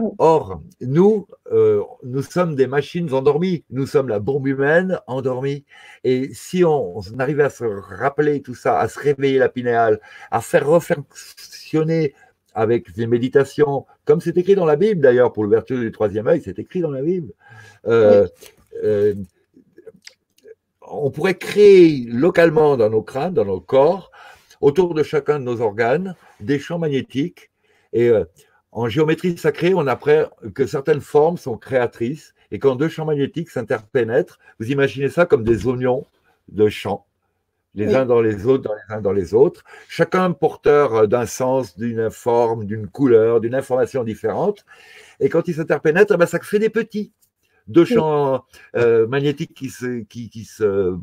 Oui. Or, nous, euh, nous sommes des machines endormies, nous sommes la bombe humaine endormie. Et si on, on arrivait à se rappeler tout ça, à se réveiller la pinéale, à faire refonctionner avec des méditations, comme c'est écrit dans la Bible d'ailleurs, pour l'ouverture du troisième œil, c'est écrit dans la Bible, euh, oui. euh, on pourrait créer localement dans nos crânes, dans nos corps, autour de chacun de nos organes, des champs magnétiques et euh, en géométrie sacrée, on apprend que certaines formes sont créatrices et quand deux champs magnétiques s'interpénètrent, vous imaginez ça comme des oignons de champs, les oui. uns dans les autres, dans les uns dans les autres, chacun porteur d'un sens, d'une forme, d'une couleur, d'une information différente. Et quand ils s'interpénètrent, eh ben, ça fait des petits, deux champs oui. euh, magnétiques qui se, qui, qui se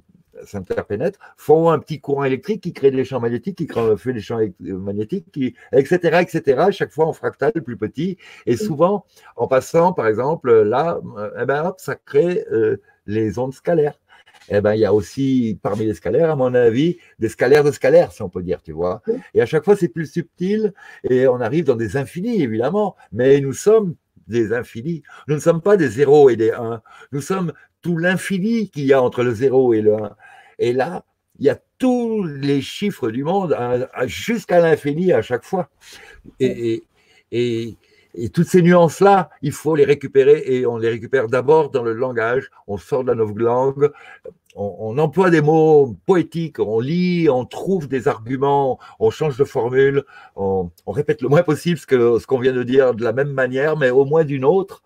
s'interpénètrent, font un petit courant électrique qui crée des champs magnétiques, qui fait des champs magnétiques, qui, et cetera, et cetera, chaque fois en fractal plus petit. Et souvent, en passant, par exemple, là, eh ben, hop, ça crée euh, les ondes scalaires. Eh ben, il y a aussi, parmi les scalaires, à mon avis, des scalaires de scalaires, si on peut dire, tu vois. Et à chaque fois, c'est plus subtil et on arrive dans des infinis, évidemment. Mais nous sommes des infinis. Nous ne sommes pas des zéros et des uns. Nous sommes tout l'infini qu'il y a entre le zéro et le un. Et là, il y a tous les chiffres du monde jusqu'à l'infini à chaque fois. Et, et, et, et toutes ces nuances-là, il faut les récupérer et on les récupère d'abord dans le langage. On sort de la nouvelle langue, on, on emploie des mots poétiques, on lit, on trouve des arguments, on change de formule, on, on répète le moins possible ce que, ce qu'on vient de dire de la même manière, mais au moins d'une autre.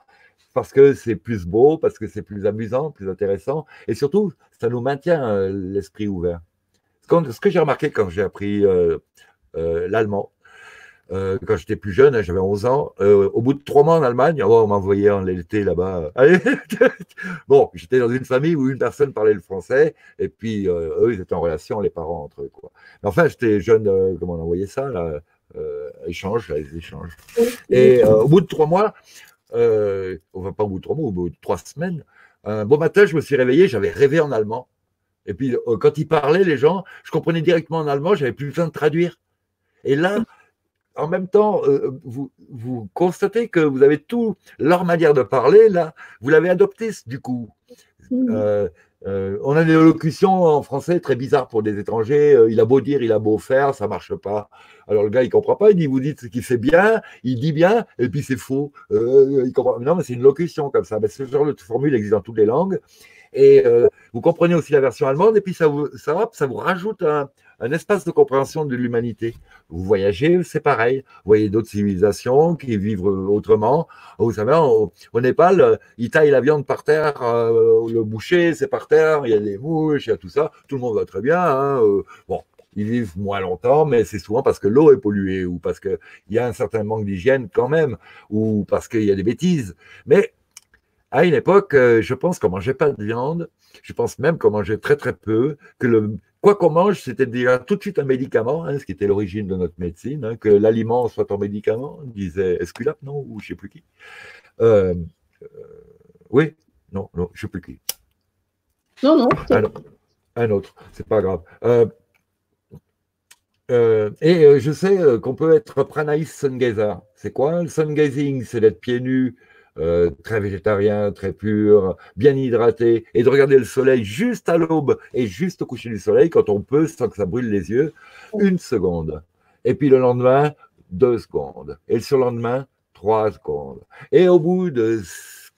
Parce que c'est plus beau, parce que c'est plus amusant, plus intéressant. Et surtout, ça nous maintient euh, l'esprit ouvert. Ce que, que j'ai remarqué quand j'ai appris euh, euh, l'allemand, euh, quand j'étais plus jeune, j'avais onze ans, euh, au bout de trois mois en Allemagne, oh, on m'envoyait en L T là-bas. Bon, j'étais dans une famille où une personne parlait le français, et puis euh, eux, ils étaient en relation, les parents entre eux, quoi. Mais enfin, j'étais jeune, euh, comment on envoyait ça là, euh, échange, là, les échanges. Et euh, au bout de trois mois, euh, enfin pas au bout de trois mois, au bout de trois semaines, un bon matin, je me suis réveillé, j'avais rêvé en allemand. Et puis, euh, quand ils parlaient, les gens, je comprenais directement en allemand, j'avais plus besoin de traduire. Et là, en même temps, euh, vous, vous constatez que vous avez tout, leur manière de parler, là, vous l'avez adopté, du coup. Euh, euh, on a des locutions en français très bizarres pour des étrangers, euh, il a beau dire, il a beau faire, ça ne marche pas. Alors le gars, il ne comprend pas, il dit, vous dites ce qu'il fait bien, il dit bien, et puis c'est faux. Euh, il comprend... Non, mais c'est une locution comme ça. Mais ce genre de formule existe dans toutes les langues. Et euh, vous comprenez aussi la version allemande, et puis ça vous, ça, ça vous rajoute un, un espace de compréhension de l'humanité. Vous voyagez, c'est pareil. Vous voyez d'autres civilisations qui vivent autrement. Vous savez, au, au Népal, ils taillent la viande par terre, euh, le boucher, c'est par terre, il y a des mouches, il y a tout ça. Tout le monde va très bien. Hein, euh, bon, ils vivent moins longtemps, mais c'est souvent parce que l'eau est polluée, ou parce qu'il y a un certain manque d'hygiène quand même, ou parce qu'il y a des bêtises. Mais à une époque, je pense qu'on ne mangeait pas de viande, je pense même qu'on mangeait très très peu, que le, quoi qu'on mange, c'était déjà tout de suite un médicament, hein, ce qui était l'origine de notre médecine, hein, que l'aliment soit un médicament, disait Esculape, non, ou je ne sais plus qui. Euh, euh, oui, non, non, je ne sais plus qui. Non, non. Un, un autre, c'est pas grave. Euh, Euh, et je sais qu'on peut être pranaïs sungazer. C'est quoi le sungazing? C'est d'être pieds nus, euh, très végétarien, très pur, bien hydraté, et de regarder le soleil juste à l'aube et juste au coucher du soleil, quand on peut, sans que ça brûle les yeux, une seconde. Et puis le lendemain, deux secondes. Et le surlendemain, trois secondes. Et au bout de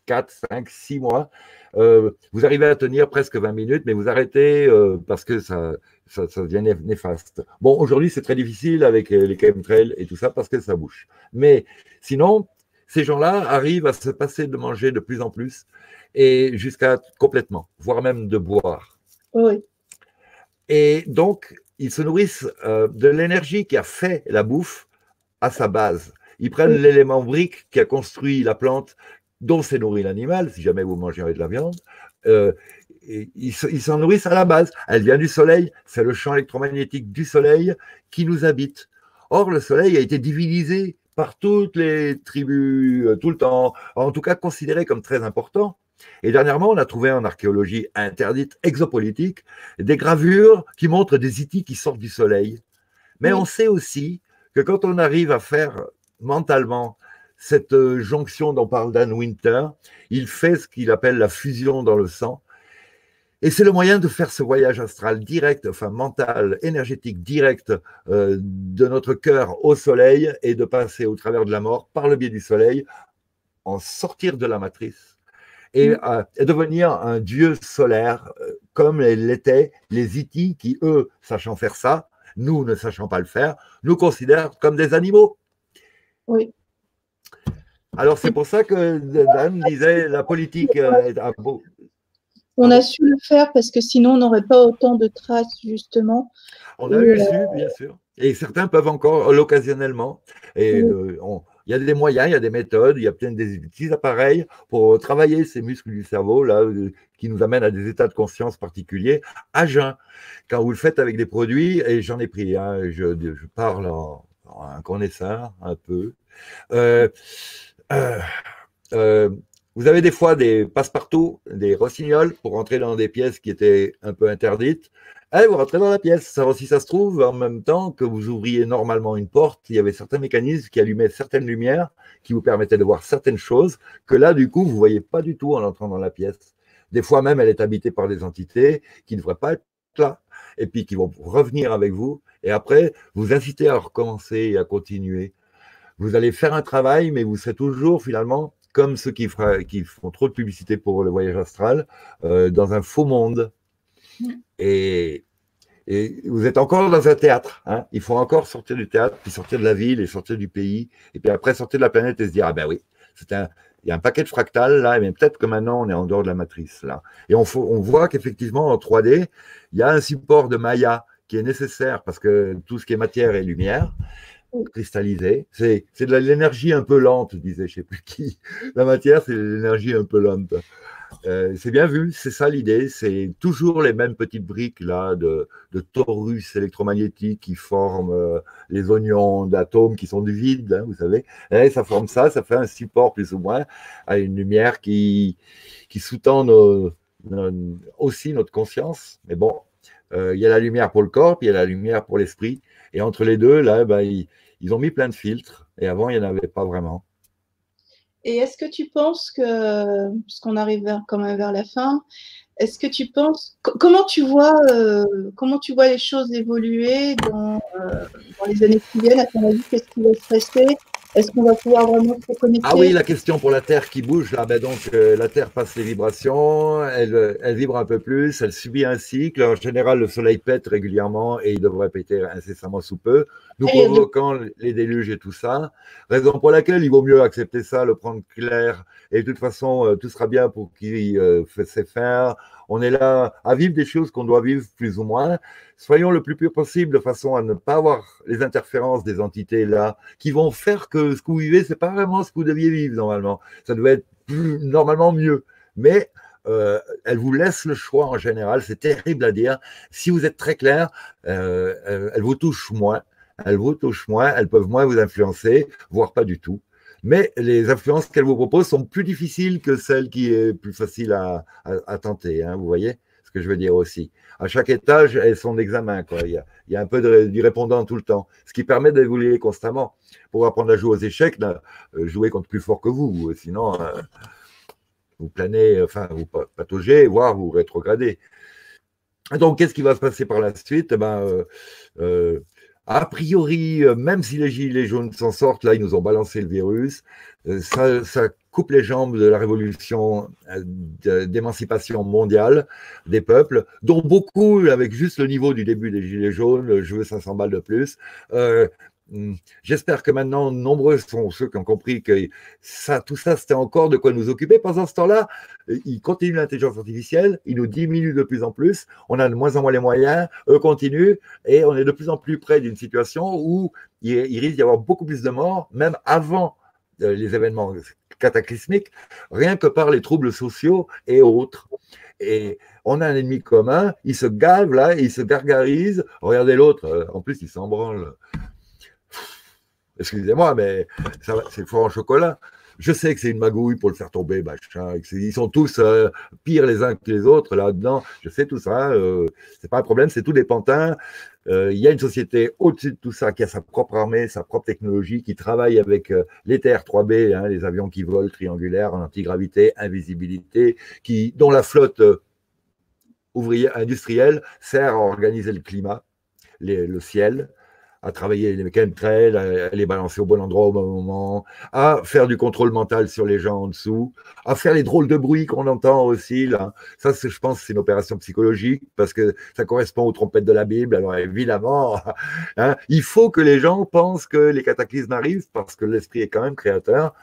quatre, cinq, six mois, euh, vous arrivez à tenir presque vingt minutes, mais vous arrêtez euh, parce que ça... Ça, ça devient néfaste. Bon, aujourd'hui, c'est très difficile avec les chemtrails et tout ça parce que ça bouche. Mais sinon, ces gens-là arrivent à se passer de manger de plus en plus et jusqu'à complètement, voire même de boire. Oui. Et donc, ils se nourrissent euh, de l'énergie qui a fait la bouffe à sa base. Ils prennent oui. l'élément brique qui a construit la plante dont s'est nourri l'animal, si jamais vous mangez de la viande, euh, Et ils s'en nourrissent à la base. Elle vient du soleil, c'est le champ électromagnétique du soleil qui nous habite. Or, le soleil a été divinisé par toutes les tribus, tout le temps, en tout cas considéré comme très important. Et dernièrement, on a trouvé en archéologie interdite, exopolitique, des gravures qui montrent des itis qui sortent du soleil. Mais oui. on sait aussi que quand on arrive à faire mentalement cette jonction dont parle Dan Winter, il fait ce qu'il appelle la fusion dans le sang. Et c'est le moyen de faire ce voyage astral direct, enfin mental, énergétique direct euh, de notre cœur au soleil et de passer au travers de la mort par le biais du soleil, en sortir de la matrice et, mmh. euh, et devenir un dieu solaire euh, comme l'étaient les itis qui, eux, sachant faire ça, nous ne sachant pas le faire, nous considèrent comme des animaux. Oui. Alors c'est pour ça que Dan disait la politique euh, est un beau... On a su le faire parce que sinon on n'aurait pas autant de traces justement. On a eu su, bien sûr. Et certains peuvent encore l'occasionnellement. Et oui. on, il y a des moyens, il y a des méthodes, il y a peut-être des petits appareils pour travailler ces muscles du cerveau là, qui nous amènent à des états de conscience particuliers à jeun. Quand vous le faites avec des produits, et j'en ai pris, hein, je, je parle en, en un connaisseur un peu. Euh, euh, euh, Vous avez des fois des passe-partout, des rossignols pour rentrer dans des pièces qui étaient un peu interdites. Allez, vous rentrez dans la pièce. Ça, si ça se trouve, en même temps que vous ouvriez normalement une porte, il y avait certains mécanismes qui allumaient certaines lumières, qui vous permettaient de voir certaines choses, que là, du coup, vous ne voyez pas du tout en entrant dans la pièce. Des fois même, elle est habitée par des entités qui ne devraient pas être là, et puis qui vont revenir avec vous, et après, vous incitez à recommencer et à continuer. Vous allez faire un travail, mais vous serez toujours, finalement, comme ceux qui, fera, qui font trop de publicité pour le voyage astral, euh, dans un faux monde. Et, et vous êtes encore dans un théâtre. Hein. Il faut encore sortir du théâtre, puis sortir de la ville, et sortir du pays, et puis après sortir de la planète et se dire, ah ben oui, c'est un... Il y a un paquet de fractales là, mais peut-être que maintenant on est en dehors de la matrice là. Et on, faut, on voit qu'effectivement en trois D, il y a un support de Maya qui est nécessaire, parce que tout ce qui est matière et lumière, cristallisée. C'est de l'énergie un peu lente, disait je ne sais plus qui. La matière, c'est de l'énergie un peu lente. Euh, c'est bien vu, c'est ça l'idée. C'est toujours les mêmes petites briques là, de, de torus électromagnétiques qui forment euh, les oignons d'atomes qui sont du vide, hein, vous savez. Et ça forme ça, ça fait un support plus ou moins à une lumière qui, qui sous-tend aussi notre conscience. Mais bon, euh, il y a la lumière pour le corps, puis il y a la lumière pour l'esprit. Et entre les deux, là, ben, ils, ils ont mis plein de filtres. Et avant, il n'y en avait pas vraiment. Et est-ce que tu penses que, puisqu'on arrive vers, quand même vers la fin, est-ce que tu penses, comment tu vois, euh, comment tu vois les choses évoluer dans, euh, dans les années qui viennent? À ton avis, qu'est-ce qui va se passer? Est-ce qu'on va pouvoir vraiment se connecter? Ah oui, la question pour la Terre qui bouge, là, ben donc euh, la Terre passe les vibrations, elle, elle vibre un peu plus, elle subit un cycle. En général, le Soleil pète régulièrement et il devrait péter incessamment sous peu, nous provoquant les déluges et tout ça. Raison pour laquelle il vaut mieux accepter ça, le prendre clair. Et de toute façon, tout sera bien pour qui euh, sait faire. On est là à vivre des choses qu'on doit vivre plus ou moins. Soyons le plus pur possible de façon à ne pas avoir les interférences des entités là qui vont faire que ce que vous vivez, ce n'est pas vraiment ce que vous deviez vivre normalement. Ça devait être plus, normalement mieux. Mais euh, elle vous laisse le choix en général. C'est terrible à dire. Si vous êtes très clair, euh, elle vous touche moins. Elles vous touchent moins, elles peuvent moins vous influencer, voire pas du tout. Mais les influences qu'elles vous proposent sont plus difficiles que celles qui est plus facile à, à, à tenter, hein, vous voyez ce que je veux dire aussi. À chaque étage, elles sont d'examen, quoi. Il y a, il y a un peu de, du répondant tout le temps, ce qui permet d'évoluer constamment. Pour apprendre à jouer aux échecs, jouer contre plus fort que vous, sinon euh, vous planez, enfin vous pataugez, voire vous rétrogradez. Donc, qu'est-ce qui va se passer par la suite? Ben, euh, euh, a priori, même si les gilets jaunes s'en sortent, là, ils nous ont balancé le virus, ça, ça coupe les jambes de la révolution d'émancipation mondiale des peuples, dont beaucoup, avec juste le niveau du début des gilets jaunes, je veux cinq cents balles de plus. Euh, J'espère que maintenant, nombreux sont ceux qui ont compris que ça, tout ça, c'était encore de quoi nous occuper. Pendant ce temps-là, ils continuent l'intelligence artificielle, ils nous diminuent de plus en plus, on a de moins en moins les moyens, eux continuent, et on est de plus en plus près d'une situation où il, il risque d'y avoir beaucoup plus de morts, même avant les événements cataclysmiques, rien que par les troubles sociaux et autres. Et on a un ennemi commun, il se gave là, il se gargarise, regardez l'autre, en plus il s'en branle. Excusez-moi, mais c'est fort en chocolat. Je sais que c'est une magouille pour le faire tomber, machin. Ils sont tous euh, pires les uns que les autres là-dedans. Je sais tout ça. Euh, c'est pas un problème, c'est tous des pantins. Euh, il y a une société au-dessus de tout ça qui a sa propre armée, sa propre technologie, qui travaille avec euh, les T R trois B, hein, les avions qui volent triangulaires en antigravité, invisibilité, qui, dont la flotte euh, ouvrière industrielle sert à organiser le climat, les, le ciel, à travailler les chemtrails, à les balancer au bon endroit au bon moment, à faire du contrôle mental sur les gens en dessous, à faire les drôles de bruits qu'on entend aussi. Là. Ça, je pense, c'est une opération psychologique parce que ça correspond aux trompettes de la Bible. Alors, évidemment, hein, il faut que les gens pensent que les cataclysmes arrivent parce que l'esprit est quand même créateur.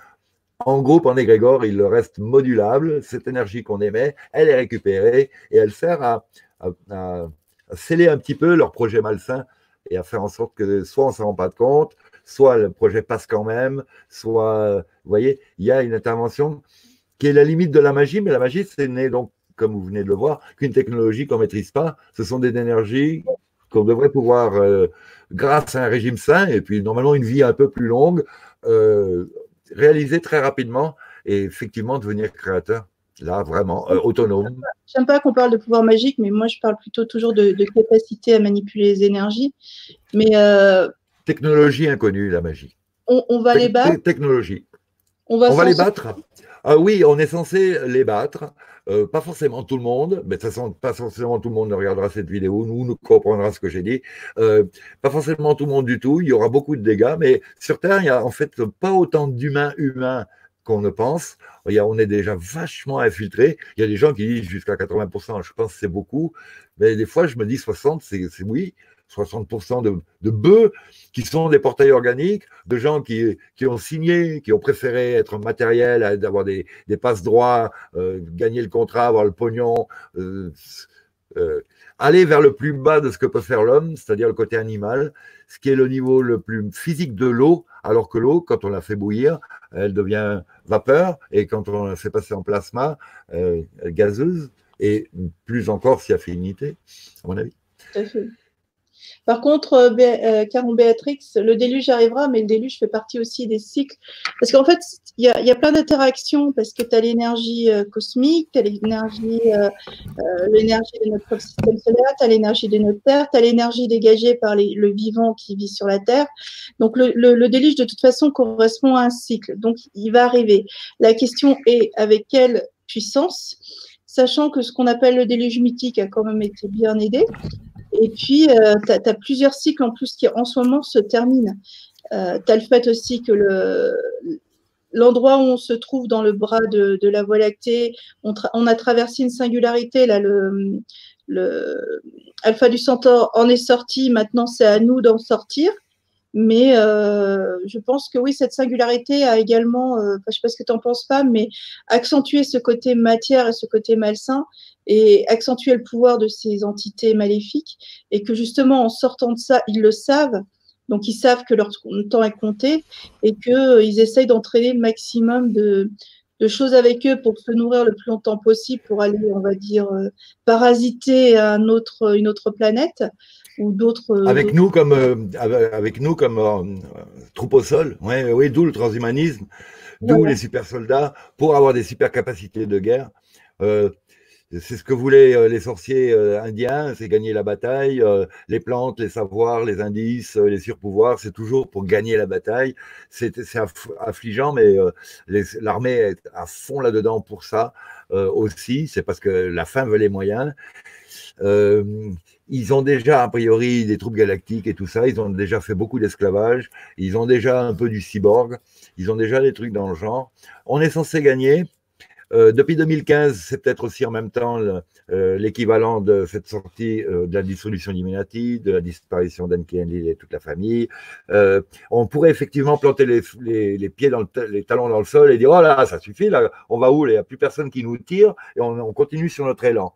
En groupe, en égrégore, il reste modulable. Cette énergie qu'on émet, elle est récupérée et elle sert à, à, à sceller un petit peu leur projet malsain et à faire en sorte que soit on ne s'en rend pas de compte, soit le projet passe quand même, soit, vous voyez, il y a une intervention qui est la limite de la magie, mais la magie, c'est né, donc, comme vous venez de le voir, qu'une technologie qu'on ne maîtrise pas, ce sont des énergies qu'on devrait pouvoir, euh, grâce à un régime sain, et puis normalement une vie un peu plus longue, euh, réaliser très rapidement et effectivement devenir créateur. Là, vraiment, euh, autonome. J'aime pas, pas qu'on parle de pouvoir magique, mais moi, je parle plutôt toujours de, de capacité à manipuler les énergies. Mais euh, technologie inconnue, la magie. On, on va Te les battre. Technologie. On va, on va les battre. Ah oui, on est censé les battre. Euh, pas forcément tout le monde, mais de toute façon, pas forcément tout le monde regardera cette vidéo, nous, nous comprendra ce que j'ai dit. Euh, pas forcément tout le monde du tout, il y aura beaucoup de dégâts, mais sur Terre, il n'y a en fait pas autant d'humains humains. qu'on ne pense, on est déjà vachement infiltré. Il y a des gens qui disent jusqu'à quatre-vingts pour cent, je pense que c'est beaucoup, mais des fois je me dis soixante pour cent, c'est oui, soixante pour cent de, de bœufs qui sont des portails organiques, de gens qui, qui ont signé, qui ont préféré être matériel, d'avoir des, des passe-droits, euh, gagner le contrat, avoir le pognon, euh, euh, aller vers le plus bas de ce que peut faire l'homme, c'est-à-dire le côté animal, ce qui est le niveau le plus physique de l'eau, alors que l'eau, quand on la fait bouillir, elle devient vapeur, et quand on la fait passer en plasma, euh, gazeuse, et plus encore si affinité, à mon avis. Tout à fait. Par contre, Bé euh, Caron Béatrix, le déluge arrivera, mais le déluge fait partie aussi des cycles. Parce qu'en fait, il y a, y a plein d'interactions, parce que tu as l'énergie euh, cosmique, tu as l'énergie euh, euh, de notre système solaire, tu as l'énergie de notre Terre, tu as l'énergie dégagée par les, le vivant qui vit sur la Terre. Donc, le, le, le déluge, de toute façon, correspond à un cycle. Donc, il va arriver. La question est avec quelle puissance, sachant que ce qu'on appelle le déluge mythique a quand même été bien aidé. Et puis, euh, tu as, as plusieurs cycles en plus qui, en ce moment, se terminent. Euh, tu as le fait aussi que le, l'endroit où on se trouve dans le bras de, de la Voie lactée, on, on a traversé une singularité. Là, le, le Alpha du Centaure en est sorti. Maintenant, c'est à nous d'en sortir. Mais euh, je pense que oui, cette singularité a également, euh, je ne sais pas ce que tu en penses pas, mais accentuer ce côté matière et ce côté malsain et accentuer le pouvoir de ces entités maléfiques et que justement en sortant de ça, ils le savent, donc ils savent que leur temps est compté et qu'ils euh, essayent d'entraîner le maximum de, de choses avec eux pour se nourrir le plus longtemps possible pour aller, on va dire, euh, parasiter un autre, une autre planète. Ou d'autres avec, euh, nous comme, euh, avec nous comme euh, troupe au sol, ouais, oui, d'où le transhumanisme, d'où voilà. Les super soldats, pour avoir des super capacités de guerre. Euh, c'est ce que voulaient les sorciers euh, indiens, c'est gagner la bataille, euh, les plantes, les savoirs, les indices, euh, les surpouvoirs, c'est toujours pour gagner la bataille. C'est aff affligeant, mais euh, l'armée est à fond là-dedans pour ça euh, aussi, c'est parce que la fin veut les moyens. Euh, Ils ont déjà, a priori, des troupes galactiques et tout ça. Ils ont déjà fait beaucoup d'esclavage. Ils ont déjà un peu du cyborg. Ils ont déjà des trucs dans le genre. On est censé gagner. Euh, depuis deux mille quinze, c'est peut-être aussi en même temps l'équivalent euh, de cette sortie euh, de la dissolution d'Illuminati, de la disparition d'Anne Kennedy et toute la famille. Euh, on pourrait effectivement planter les, les, les pieds dans le, les talons dans le sol et dire « Oh là, ça suffit, là, on va où? Il n'y a plus personne qui nous tire et on, on continue sur notre élan. »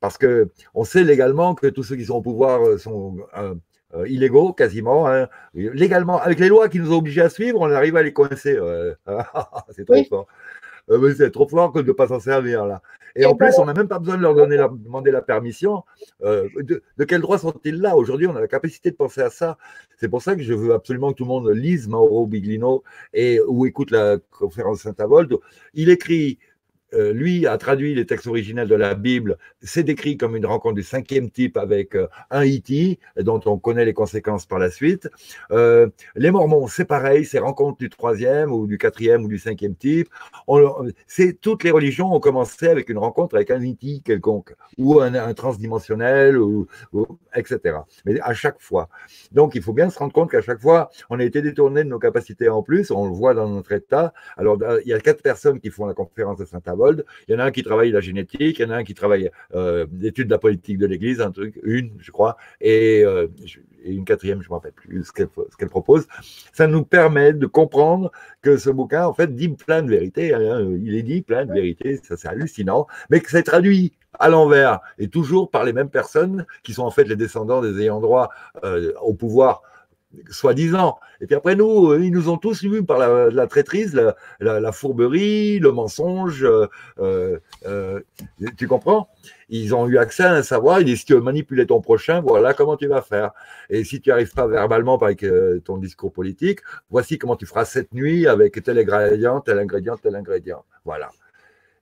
Parce qu'on sait légalement que tous ceux qui sont au pouvoir sont euh, euh, illégaux, quasiment. Hein. Légalement, avec les lois qui nous ont obligés à suivre, on arrive à les coincer. Euh, c'est trop oui. fort. Euh, c'est trop fort que de ne pas s'en servir, là. Et, et en plus, on n'a même pas besoin de leur donner la, demander la permission. Euh, de, de quel droit sont-ils là? Aujourd'hui, on a la capacité de penser à ça. C'est pour ça que je veux absolument que tout le monde lise Mauro Biglino et, ou écoute la conférence Saint-Avold. Il écrit... Euh, lui a traduit les textes originels de la Bible, c'est décrit comme une rencontre du cinquième type avec euh, un Hittite, dont on connaît les conséquences par la suite. Euh, les Mormons, c'est pareil, c'est rencontre du troisième ou du quatrième ou du cinquième type. On, toutes les religions ont commencé avec une rencontre avec un Hittite quelconque, ou un, un transdimensionnel, ou, ou, et cetera. Mais à chaque fois. Donc il faut bien se rendre compte qu'à chaque fois, on a été détourné de nos capacités en plus, on le voit dans notre état. Alors il y a quatre personnes qui font la conférence de Saint-Avold. Il y en a un qui travaille la génétique, il y en a un qui travaille euh, l'étude de la politique de l'Église, un truc, une, je crois, et, euh, et une quatrième, je ne me rappelle plus ce qu'elle qu'elle propose. Ça nous permet de comprendre que ce bouquin, en fait, dit plein de vérités. Hein, il est dit plein de vérités, ça c'est hallucinant, mais que c'est traduit à l'envers et toujours par les mêmes personnes qui sont en fait les descendants des ayants droit euh, au pouvoir. Soi-disant. Et puis après, nous, ils nous ont tous vus par la, la traîtrise, la, la, la fourberie, le mensonge. Euh, euh, tu comprends? Ils ont eu accès à un savoir. Ils disent, si tu veux manipuler ton prochain, voilà comment tu vas faire. Et si tu n'arrives pas verbalement avec euh, ton discours politique, voici comment tu feras cette nuit avec tel ingrédient, tel ingrédient, tel ingrédient. Voilà.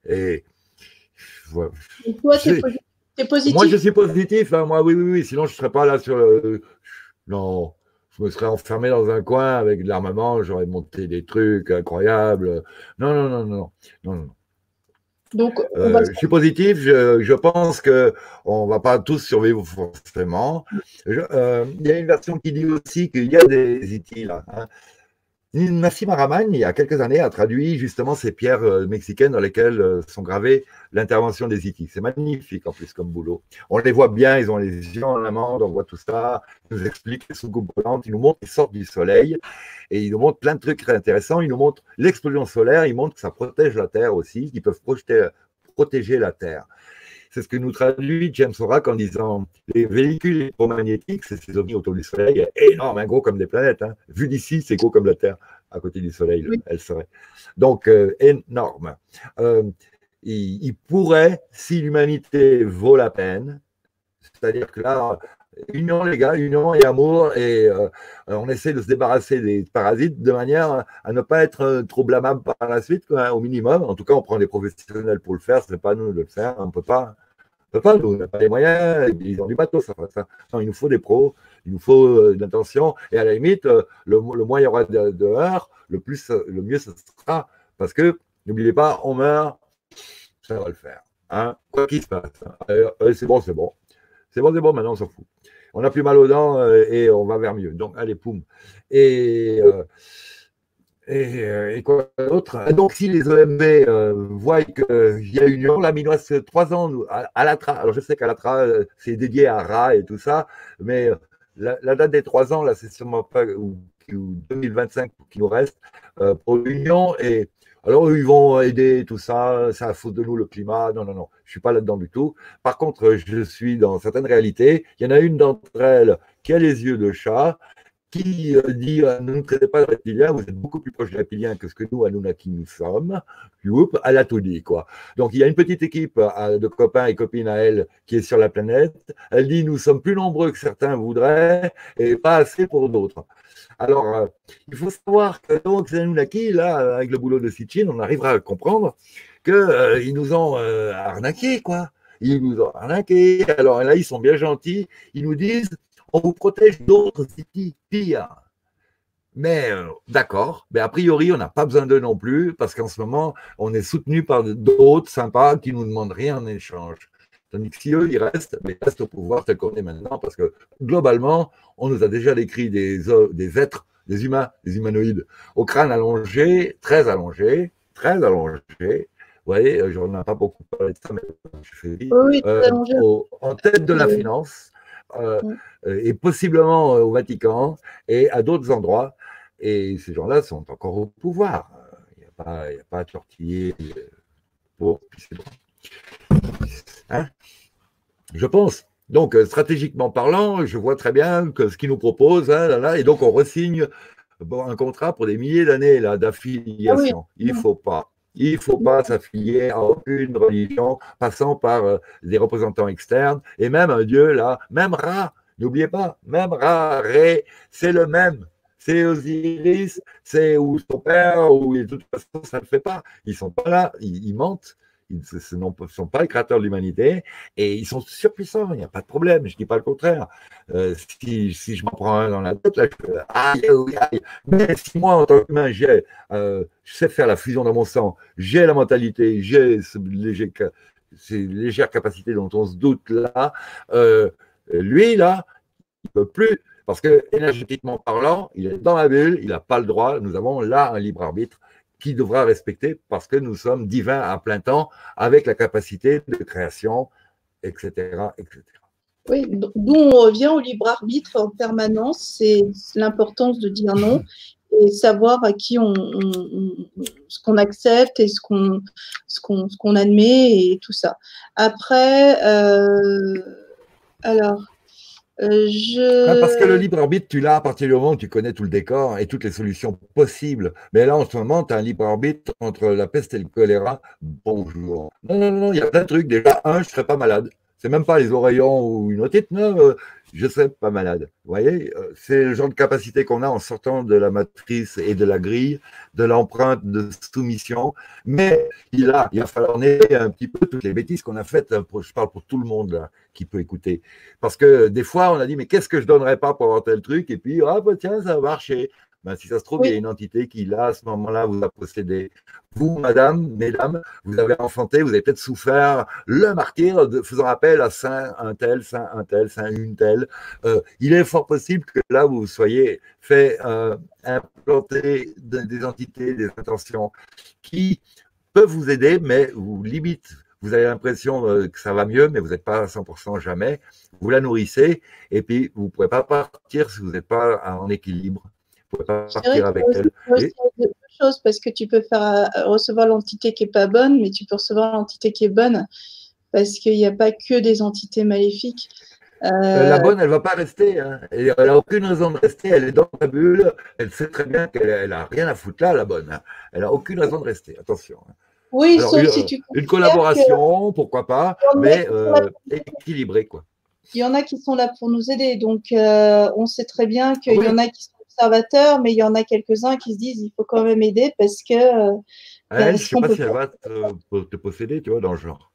Et, voilà. Et toi, tu es positif? Moi, je suis positif. Hein, moi, oui, oui, oui. Sinon, je ne serais pas là sur le... Non. Je me serais enfermé dans un coin avec de l'armement, j'aurais monté des trucs incroyables. Non, non, non, non, non, non. Donc, on va... euh, je suis positif, je, je pense qu'on ne va pas tous survivre forcément. Il euh, y a une version qui dit aussi qu'il y a des itis là. Hein. Nassim Haraman, il y a quelques années, a traduit justement ces pierres euh, mexicaines dans lesquelles euh, sont gravées l'intervention des Hittites. C'est magnifique en plus comme boulot. On les voit bien, ils ont les yeux en amande, on voit tout ça, ils nous expliquent les soucoupes volantes, ils nous montrent qu'ils sortent du soleil et ils nous montrent plein de trucs très intéressants. Ils nous montrent l'explosion solaire, ils montrent que ça protège la Terre aussi, qu'ils peuvent projeter, protéger la Terre. C'est ce que nous traduit James Orrack en disant les véhicules électromagnétiques, c'est ces ovnis autour du Soleil, énormes, hein, gros comme des planètes. Hein. Vu d'ici, c'est gros comme la Terre à côté du Soleil, oui. Elle serait. Donc, euh, énorme. Euh, il, il pourrait, si l'humanité vaut la peine, c'est-à-dire que là, union les gars, union et amour, et euh, on essaie de se débarrasser des parasites de manière à ne pas être trop blâmable par la suite, quoi, hein, au minimum. En tout cas, on prend des professionnels pour le faire, ce n'est pas nous de le faire, on ne peut pas, on peut pas, nous, on n'a pas les moyens, ils ont du bateau, ça, ça. Non, il nous faut des pros, il nous faut euh, de l'intention, et à la limite, euh, le, le moins il y aura de, de heurts, le, plus, le mieux ce sera, parce que, n'oubliez pas, on meurt, ça va le faire, hein, quoi qu'il se passe, hein. euh, euh, c'est bon, c'est bon. C'est bon, c'est bon, maintenant on s'en fout. On n'a plus mal aux dents euh, et on va vers mieux. Donc, allez, poum. Et, euh, et, euh, et quoi d'autre? Donc, si les O M B euh, voient qu'il y a union, la Minoise, trois ans, à, à l'A T R A. Alors, je sais qu'à l'A T R A, euh, c'est dédié à R A et tout ça, mais euh, la, la date des trois ans, là, c'est sûrement pas, ou, ou deux mille vingt-cinq qui nous reste euh, pour l'union. Et alors, eux, ils vont aider tout ça, ça faute de nous, le climat. Non, non, non, je ne suis pas là-dedans du tout. Par contre, je suis dans certaines réalités. Il y en a une d'entre elles qui a les yeux de chat, qui dit « Ne nous traitez pas de reptiliens, vous êtes beaucoup plus proche des reptiliens que ce que nous, Anunnaki, nous sommes. » Elle a tout dit, quoi. Donc, il y a une petite équipe de copains et copines à elle qui est sur la planète. Elle dit « Nous sommes plus nombreux que certains voudraient et pas assez pour d'autres. » Alors, euh, il faut savoir que donc, les Anunnaki, là, avec le boulot de Sitchin, on arrivera à comprendre qu'ils euh, nous ont euh, arnaqués, quoi. Ils nous ont arnaqués. Alors là, ils sont bien gentils. Ils nous disent, on vous protège d'autres cities pires. Mais euh, d'accord, mais a priori, on n'a pas besoin d'eux non plus, parce qu'en ce moment, on est soutenu par d'autres sympas qui ne nous demandent rien en échange. Tandis que si eux, ils restent, mais ils restent au pouvoir tel qu'on est maintenant, parce que globalement, on nous a déjà décrit des, des êtres, des humains, des humanoïdes, au crâne allongé, très allongé, très allongé. Vous voyez, je n'en ai pas beaucoup parlé de ça, mais je fais vite. Oui, euh, au, en tête de la oui. finance, euh, oui. et possiblement au Vatican, et à d'autres endroits. Et ces gens-là sont encore au pouvoir. Il n'y a pas, il n'y a pas à tortiller pour... Puis c'est bon. Hein, je pense. Donc, stratégiquement parlant, je vois très bien que ce qu'ils nous proposent, hein, là, là, et donc on resigne un contrat pour des milliers d'années d'affiliation. Ah oui. Il ne faut pas. Il ne faut pas s'affilier à aucune religion, passant par euh, des représentants externes, et même un dieu, là, même Ra, n'oubliez pas, même Ra, Ré, c'est le même. C'est Osiris, c'est ou son père, ou de toute façon, ça ne le fait pas. Ils ne sont pas là, ils, ils mentent. Ils ne sont pas les créateurs de l'humanité et ils sont surpuissants, il n'y a pas de problème, je ne dis pas le contraire. Euh, si, si je m'en prends un dans la tête, là, je fais, aïe, aïe, aïe. Mais si moi, en tant qu'humain, j'ai, euh, je sais faire la fusion dans mon sang, j'ai la mentalité, j'ai ce léger, ces légères capacités dont on se doute là, euh, lui, là, il ne peut plus, parce que énergétiquement parlant, il est dans la bulle, il n'a pas le droit, nous avons là un libre arbitre qui devra respecter parce que nous sommes divins à plein temps avec la capacité de création, et cetera, et cetera. Oui, d'où on revient au libre arbitre en permanence, c'est l'importance de dire non et savoir à qui on, on ce qu'on accepte et ce qu'on ce qu'on ce qu'on admet et tout ça. Après, euh, alors. Euh, je... Parce que le libre arbitre, tu l'as à partir du moment où tu connais tout le décor et toutes les solutions possibles. Mais là, en ce moment, tu as un libre arbitre entre la peste et le choléra. Bonjour. Non, non, non, il y a plein de trucs. Déjà, un, je ne serais pas malade. C'est même pas les oreillons ou une otite. Non, euh, je ne serais pas malade. Vous voyez, c'est le genre de capacité qu'on a en sortant de la matrice et de la grille, de l'empreinte de soumission. Mais il a, il va falloir néer un petit peu toutes les bêtises qu'on a faites. Je parle pour tout le monde là, qui peut écouter. Parce que des fois, on a dit, mais qu'est-ce que je donnerais pas pour avoir tel truc? Et puis, ah, bah, tiens, ça va marcher. Ben, si ça se trouve, oui. Il y a une entité qui, là, à ce moment-là, vous a possédé. Vous, madame, mesdames, vous avez enfanté, vous avez peut-être souffert le martyr de, faisant appel à Saint un tel, Saint un tel, Saint une telle. Euh, il est fort possible que là, vous soyez fait euh, implanter de, des entités, des intentions qui peuvent vous aider, mais vous limitent. Vous avez l'impression que ça va mieux, mais vous n'êtes pas à cent pour cent jamais. Vous la nourrissez et puis vous ne pouvez pas partir si vous n'êtes pas en équilibre. Vous ne pouvez pas partir avec elle. Et... Chose parce que tu peux faire recevoir l'entité qui n'est pas bonne, mais tu peux recevoir l'entité qui est bonne. parce qu'il n'y a pas que des entités maléfiques. Euh... La bonne, elle ne va pas rester. Hein. Elle n'a aucune raison de rester. Elle est dans la bulle. Elle sait très bien qu'elle n'a rien à foutre là, la bonne. Elle n'a aucune raison de rester. Attention. Oui, alors, sauf une, si tu une collaboration, que... pourquoi pas, mais euh, équilibrée, quoi. Il y en a qui sont là pour nous aider. Donc, euh, on sait très bien qu'il oui. y en a qui sont observateurs, mais il y en a quelques-uns qui se disent il faut quand même aider parce que… Euh, elle, parce je ne sais pas si elle va te, te posséder, tu vois, dans le genre.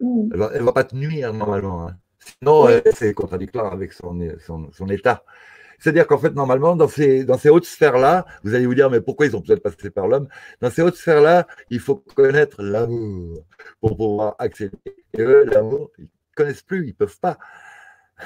Mm. Elle ne va, va pas te nuire, normalement. Hein. Sinon, oui. c'est contradictoire avec son, son, son état. C'est-à-dire qu'en fait, normalement, dans ces, dans ces hautes sphères-là, vous allez vous dire, mais pourquoi ils ont peut-être passé par l'homme? Dans ces hautes sphères-là, il faut connaître l'amour pour pouvoir accéder. Et eux, l'amour, ils ne connaissent plus, ils ne peuvent pas.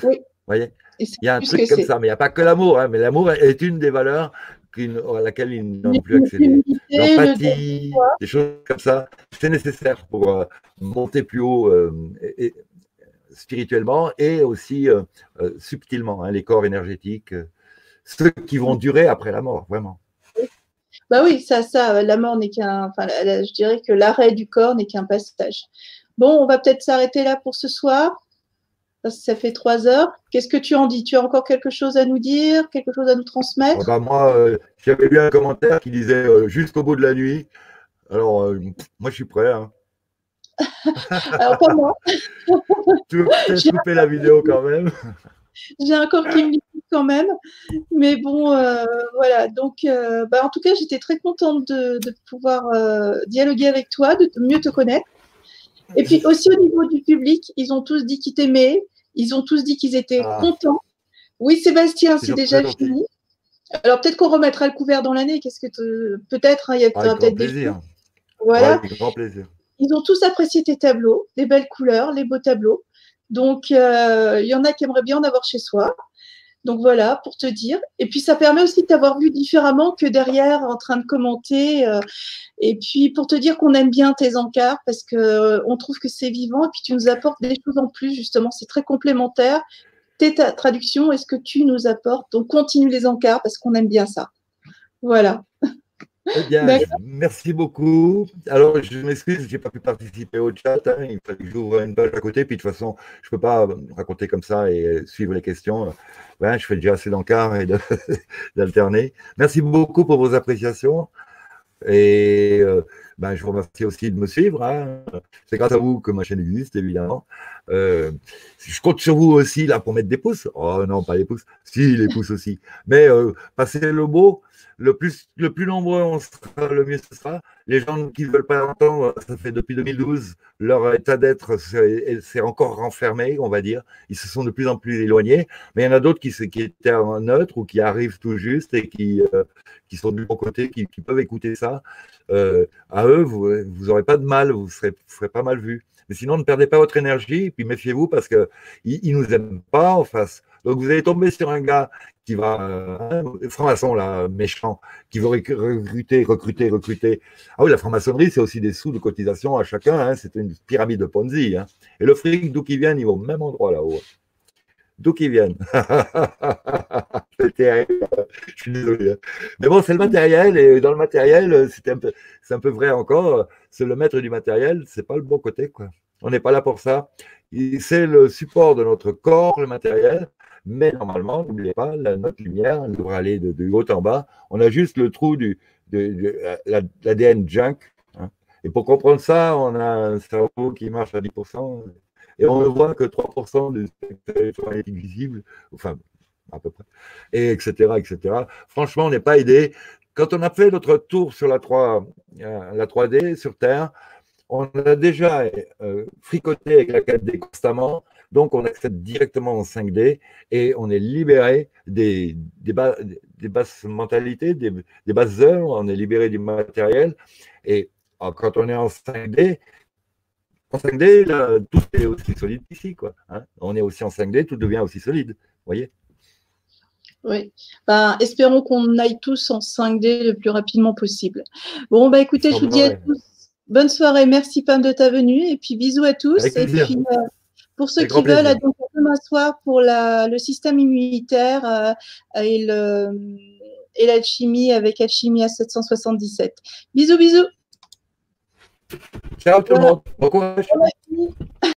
Oui. Vous voyez? Il y a un truc comme ça, mais il n'y a pas que l'amour. Hein, mais l'amour est une des valeurs à laquelle ils n'ont plus accédé. L'empathie, des choses comme ça, c'est nécessaire pour euh, monter plus haut euh, et, et, spirituellement et aussi euh, euh, subtilement, hein, les corps énergétiques, euh, ceux qui vont durer après la mort, vraiment. Bah oui, ça, ça, la mort n'est qu'un, enfin, je dirais que l'arrêt du corps n'est qu'un passage. Bon, on va peut-être s'arrêter là pour ce soir, parce que ça fait trois heures. Qu'est-ce que tu en dis? Tu as encore quelque chose à nous dire, quelque chose à nous transmettre? Oh bah moi, euh, j'avais lu un commentaire qui disait euh, jusqu'au bout de la nuit. Alors, euh, moi, je suis prêt, hein. Alors, pas moi. Tu veux peut-être couper la vidéo quand même. J'ai un corps qui me dit quand même. Mais bon, euh, voilà. Donc, euh, bah, en tout cas, j'étais très contente de, de pouvoir euh, dialoguer avec toi, de mieux te connaître. Et puis aussi au niveau du public, ils ont tous dit qu'ils t'aimaient. Ils ont tous dit qu'ils étaient ah. contents. Oui, Sébastien, c'est déjà fini. Alors, peut-être qu'on remettra le couvert dans l'année. Qu'est-ce que te... Peut-être, hein, il y a ah, peut-être des choses. Voilà. Avec grand plaisir. Ils ont tous apprécié tes tableaux, les belles couleurs, les beaux tableaux. Donc, euh, il y en a qui aimeraient bien en avoir chez soi. Donc, voilà, pour te dire. Et puis, ça permet aussi de t'avoir vu différemment que derrière, en train de commenter. Euh, et puis, pour te dire qu'on aime bien tes encarts parce qu'on euh, trouve que c'est vivant. Et puis, tu nous apportes des choses en plus, justement. C'est très complémentaire. Tes traductions et ce que tu nous apportes. Donc, continue les encarts parce qu'on aime bien ça. Voilà. Eh bien, merci beaucoup. Alors, je m'excuse, je n'ai pas pu participer au chat. Hein. Il fallait que j'ouvre une page à côté. Puis, de toute façon, je ne peux pas raconter comme ça et suivre les questions. Ouais, je fais déjà assez d'encarts et d'alterner. Merci beaucoup pour vos appréciations. Et euh, ben, je vous remercie aussi de me suivre. Hein. C'est grâce à vous que ma chaîne existe, évidemment. Euh, je compte sur vous aussi là, pour mettre des pouces. Oh non, pas les pouces. Si, les pouces aussi. Mais euh, passez le mot. Le plus, le plus nombreux on sera, le mieux ce sera. Les gens qui ne veulent pas entendre, ça fait depuis deux mille douze, leur état d'être s'est encore renfermé, on va dire. Ils se sont de plus en plus éloignés. Mais il y en a d'autres qui, qui étaient en neutre ou qui arrivent tout juste et qui, euh, qui sont du bon côté, qui, qui peuvent écouter ça. Euh, à eux, vous n'aurez pas de mal, vous serez, vous serez pas mal vus. Mais sinon, ne perdez pas votre énergie, puis méfiez-vous parce qu'ils ne nous aiment pas en face. Donc, vous allez tomber sur un gars qui va, euh, franc-maçon, là, méchant, qui veut recruter, recruter, recruter. Ah oui, la franc-maçonnerie, c'est aussi des sous de cotisation à chacun. Hein, c'est une pyramide de Ponzi. Hein. Et le fric, d'où qu'ils viennent, ils vont au même endroit là-haut. D'où qu'ils viennent. C'est terrible. Je suis désolé. Mais bon, c'est le matériel. Et dans le matériel, c'est un, un peu vrai encore. C'est le maître du matériel. C'est pas le bon côté, quoi. On n'est pas là pour ça. C'est le support de notre corps, le matériel. Mais normalement, n'oubliez pas, la, notre lumière devrait aller de, de haut en bas. On a juste le trou du, de, de, de l'A D N junk. Hein. Et pour comprendre ça, on a un cerveau qui marche à dix pour cent et on ne voit que trois pour cent du spectre électromagnétique visible, enfin, à peu près, et etc., et cetera. Franchement, on n'est pas aidé. Quand on a fait notre tour sur la, trois, la trois D, sur Terre, on a déjà euh, fricoté avec la quatre D constamment. Donc, on accède directement en cinq D et on est libéré des, des, bas, des basses mentalités, des, des basses œuvres, on est libéré du matériel. Et quand on est en cinq D, en cinq D, là, tout est aussi solide qu'ici, quoi. Hein, on est aussi en cinq D, tout devient aussi solide, voyez. Oui, ben, espérons qu'on aille tous en cinq D le plus rapidement possible. Bon, ben, écoutez, je vous dis à tous, bonne soirée, merci Pam de ta venue et puis bisous à tous. Avec plaisir. Et puis, euh, pour ceux qui veulent, à demain soir pour la, le système immunitaire euh, et l'alchimie avec Alchimia sept cent soixante-dix-sept. Bisous, bisous. Ciao tout le monde. Bon courage.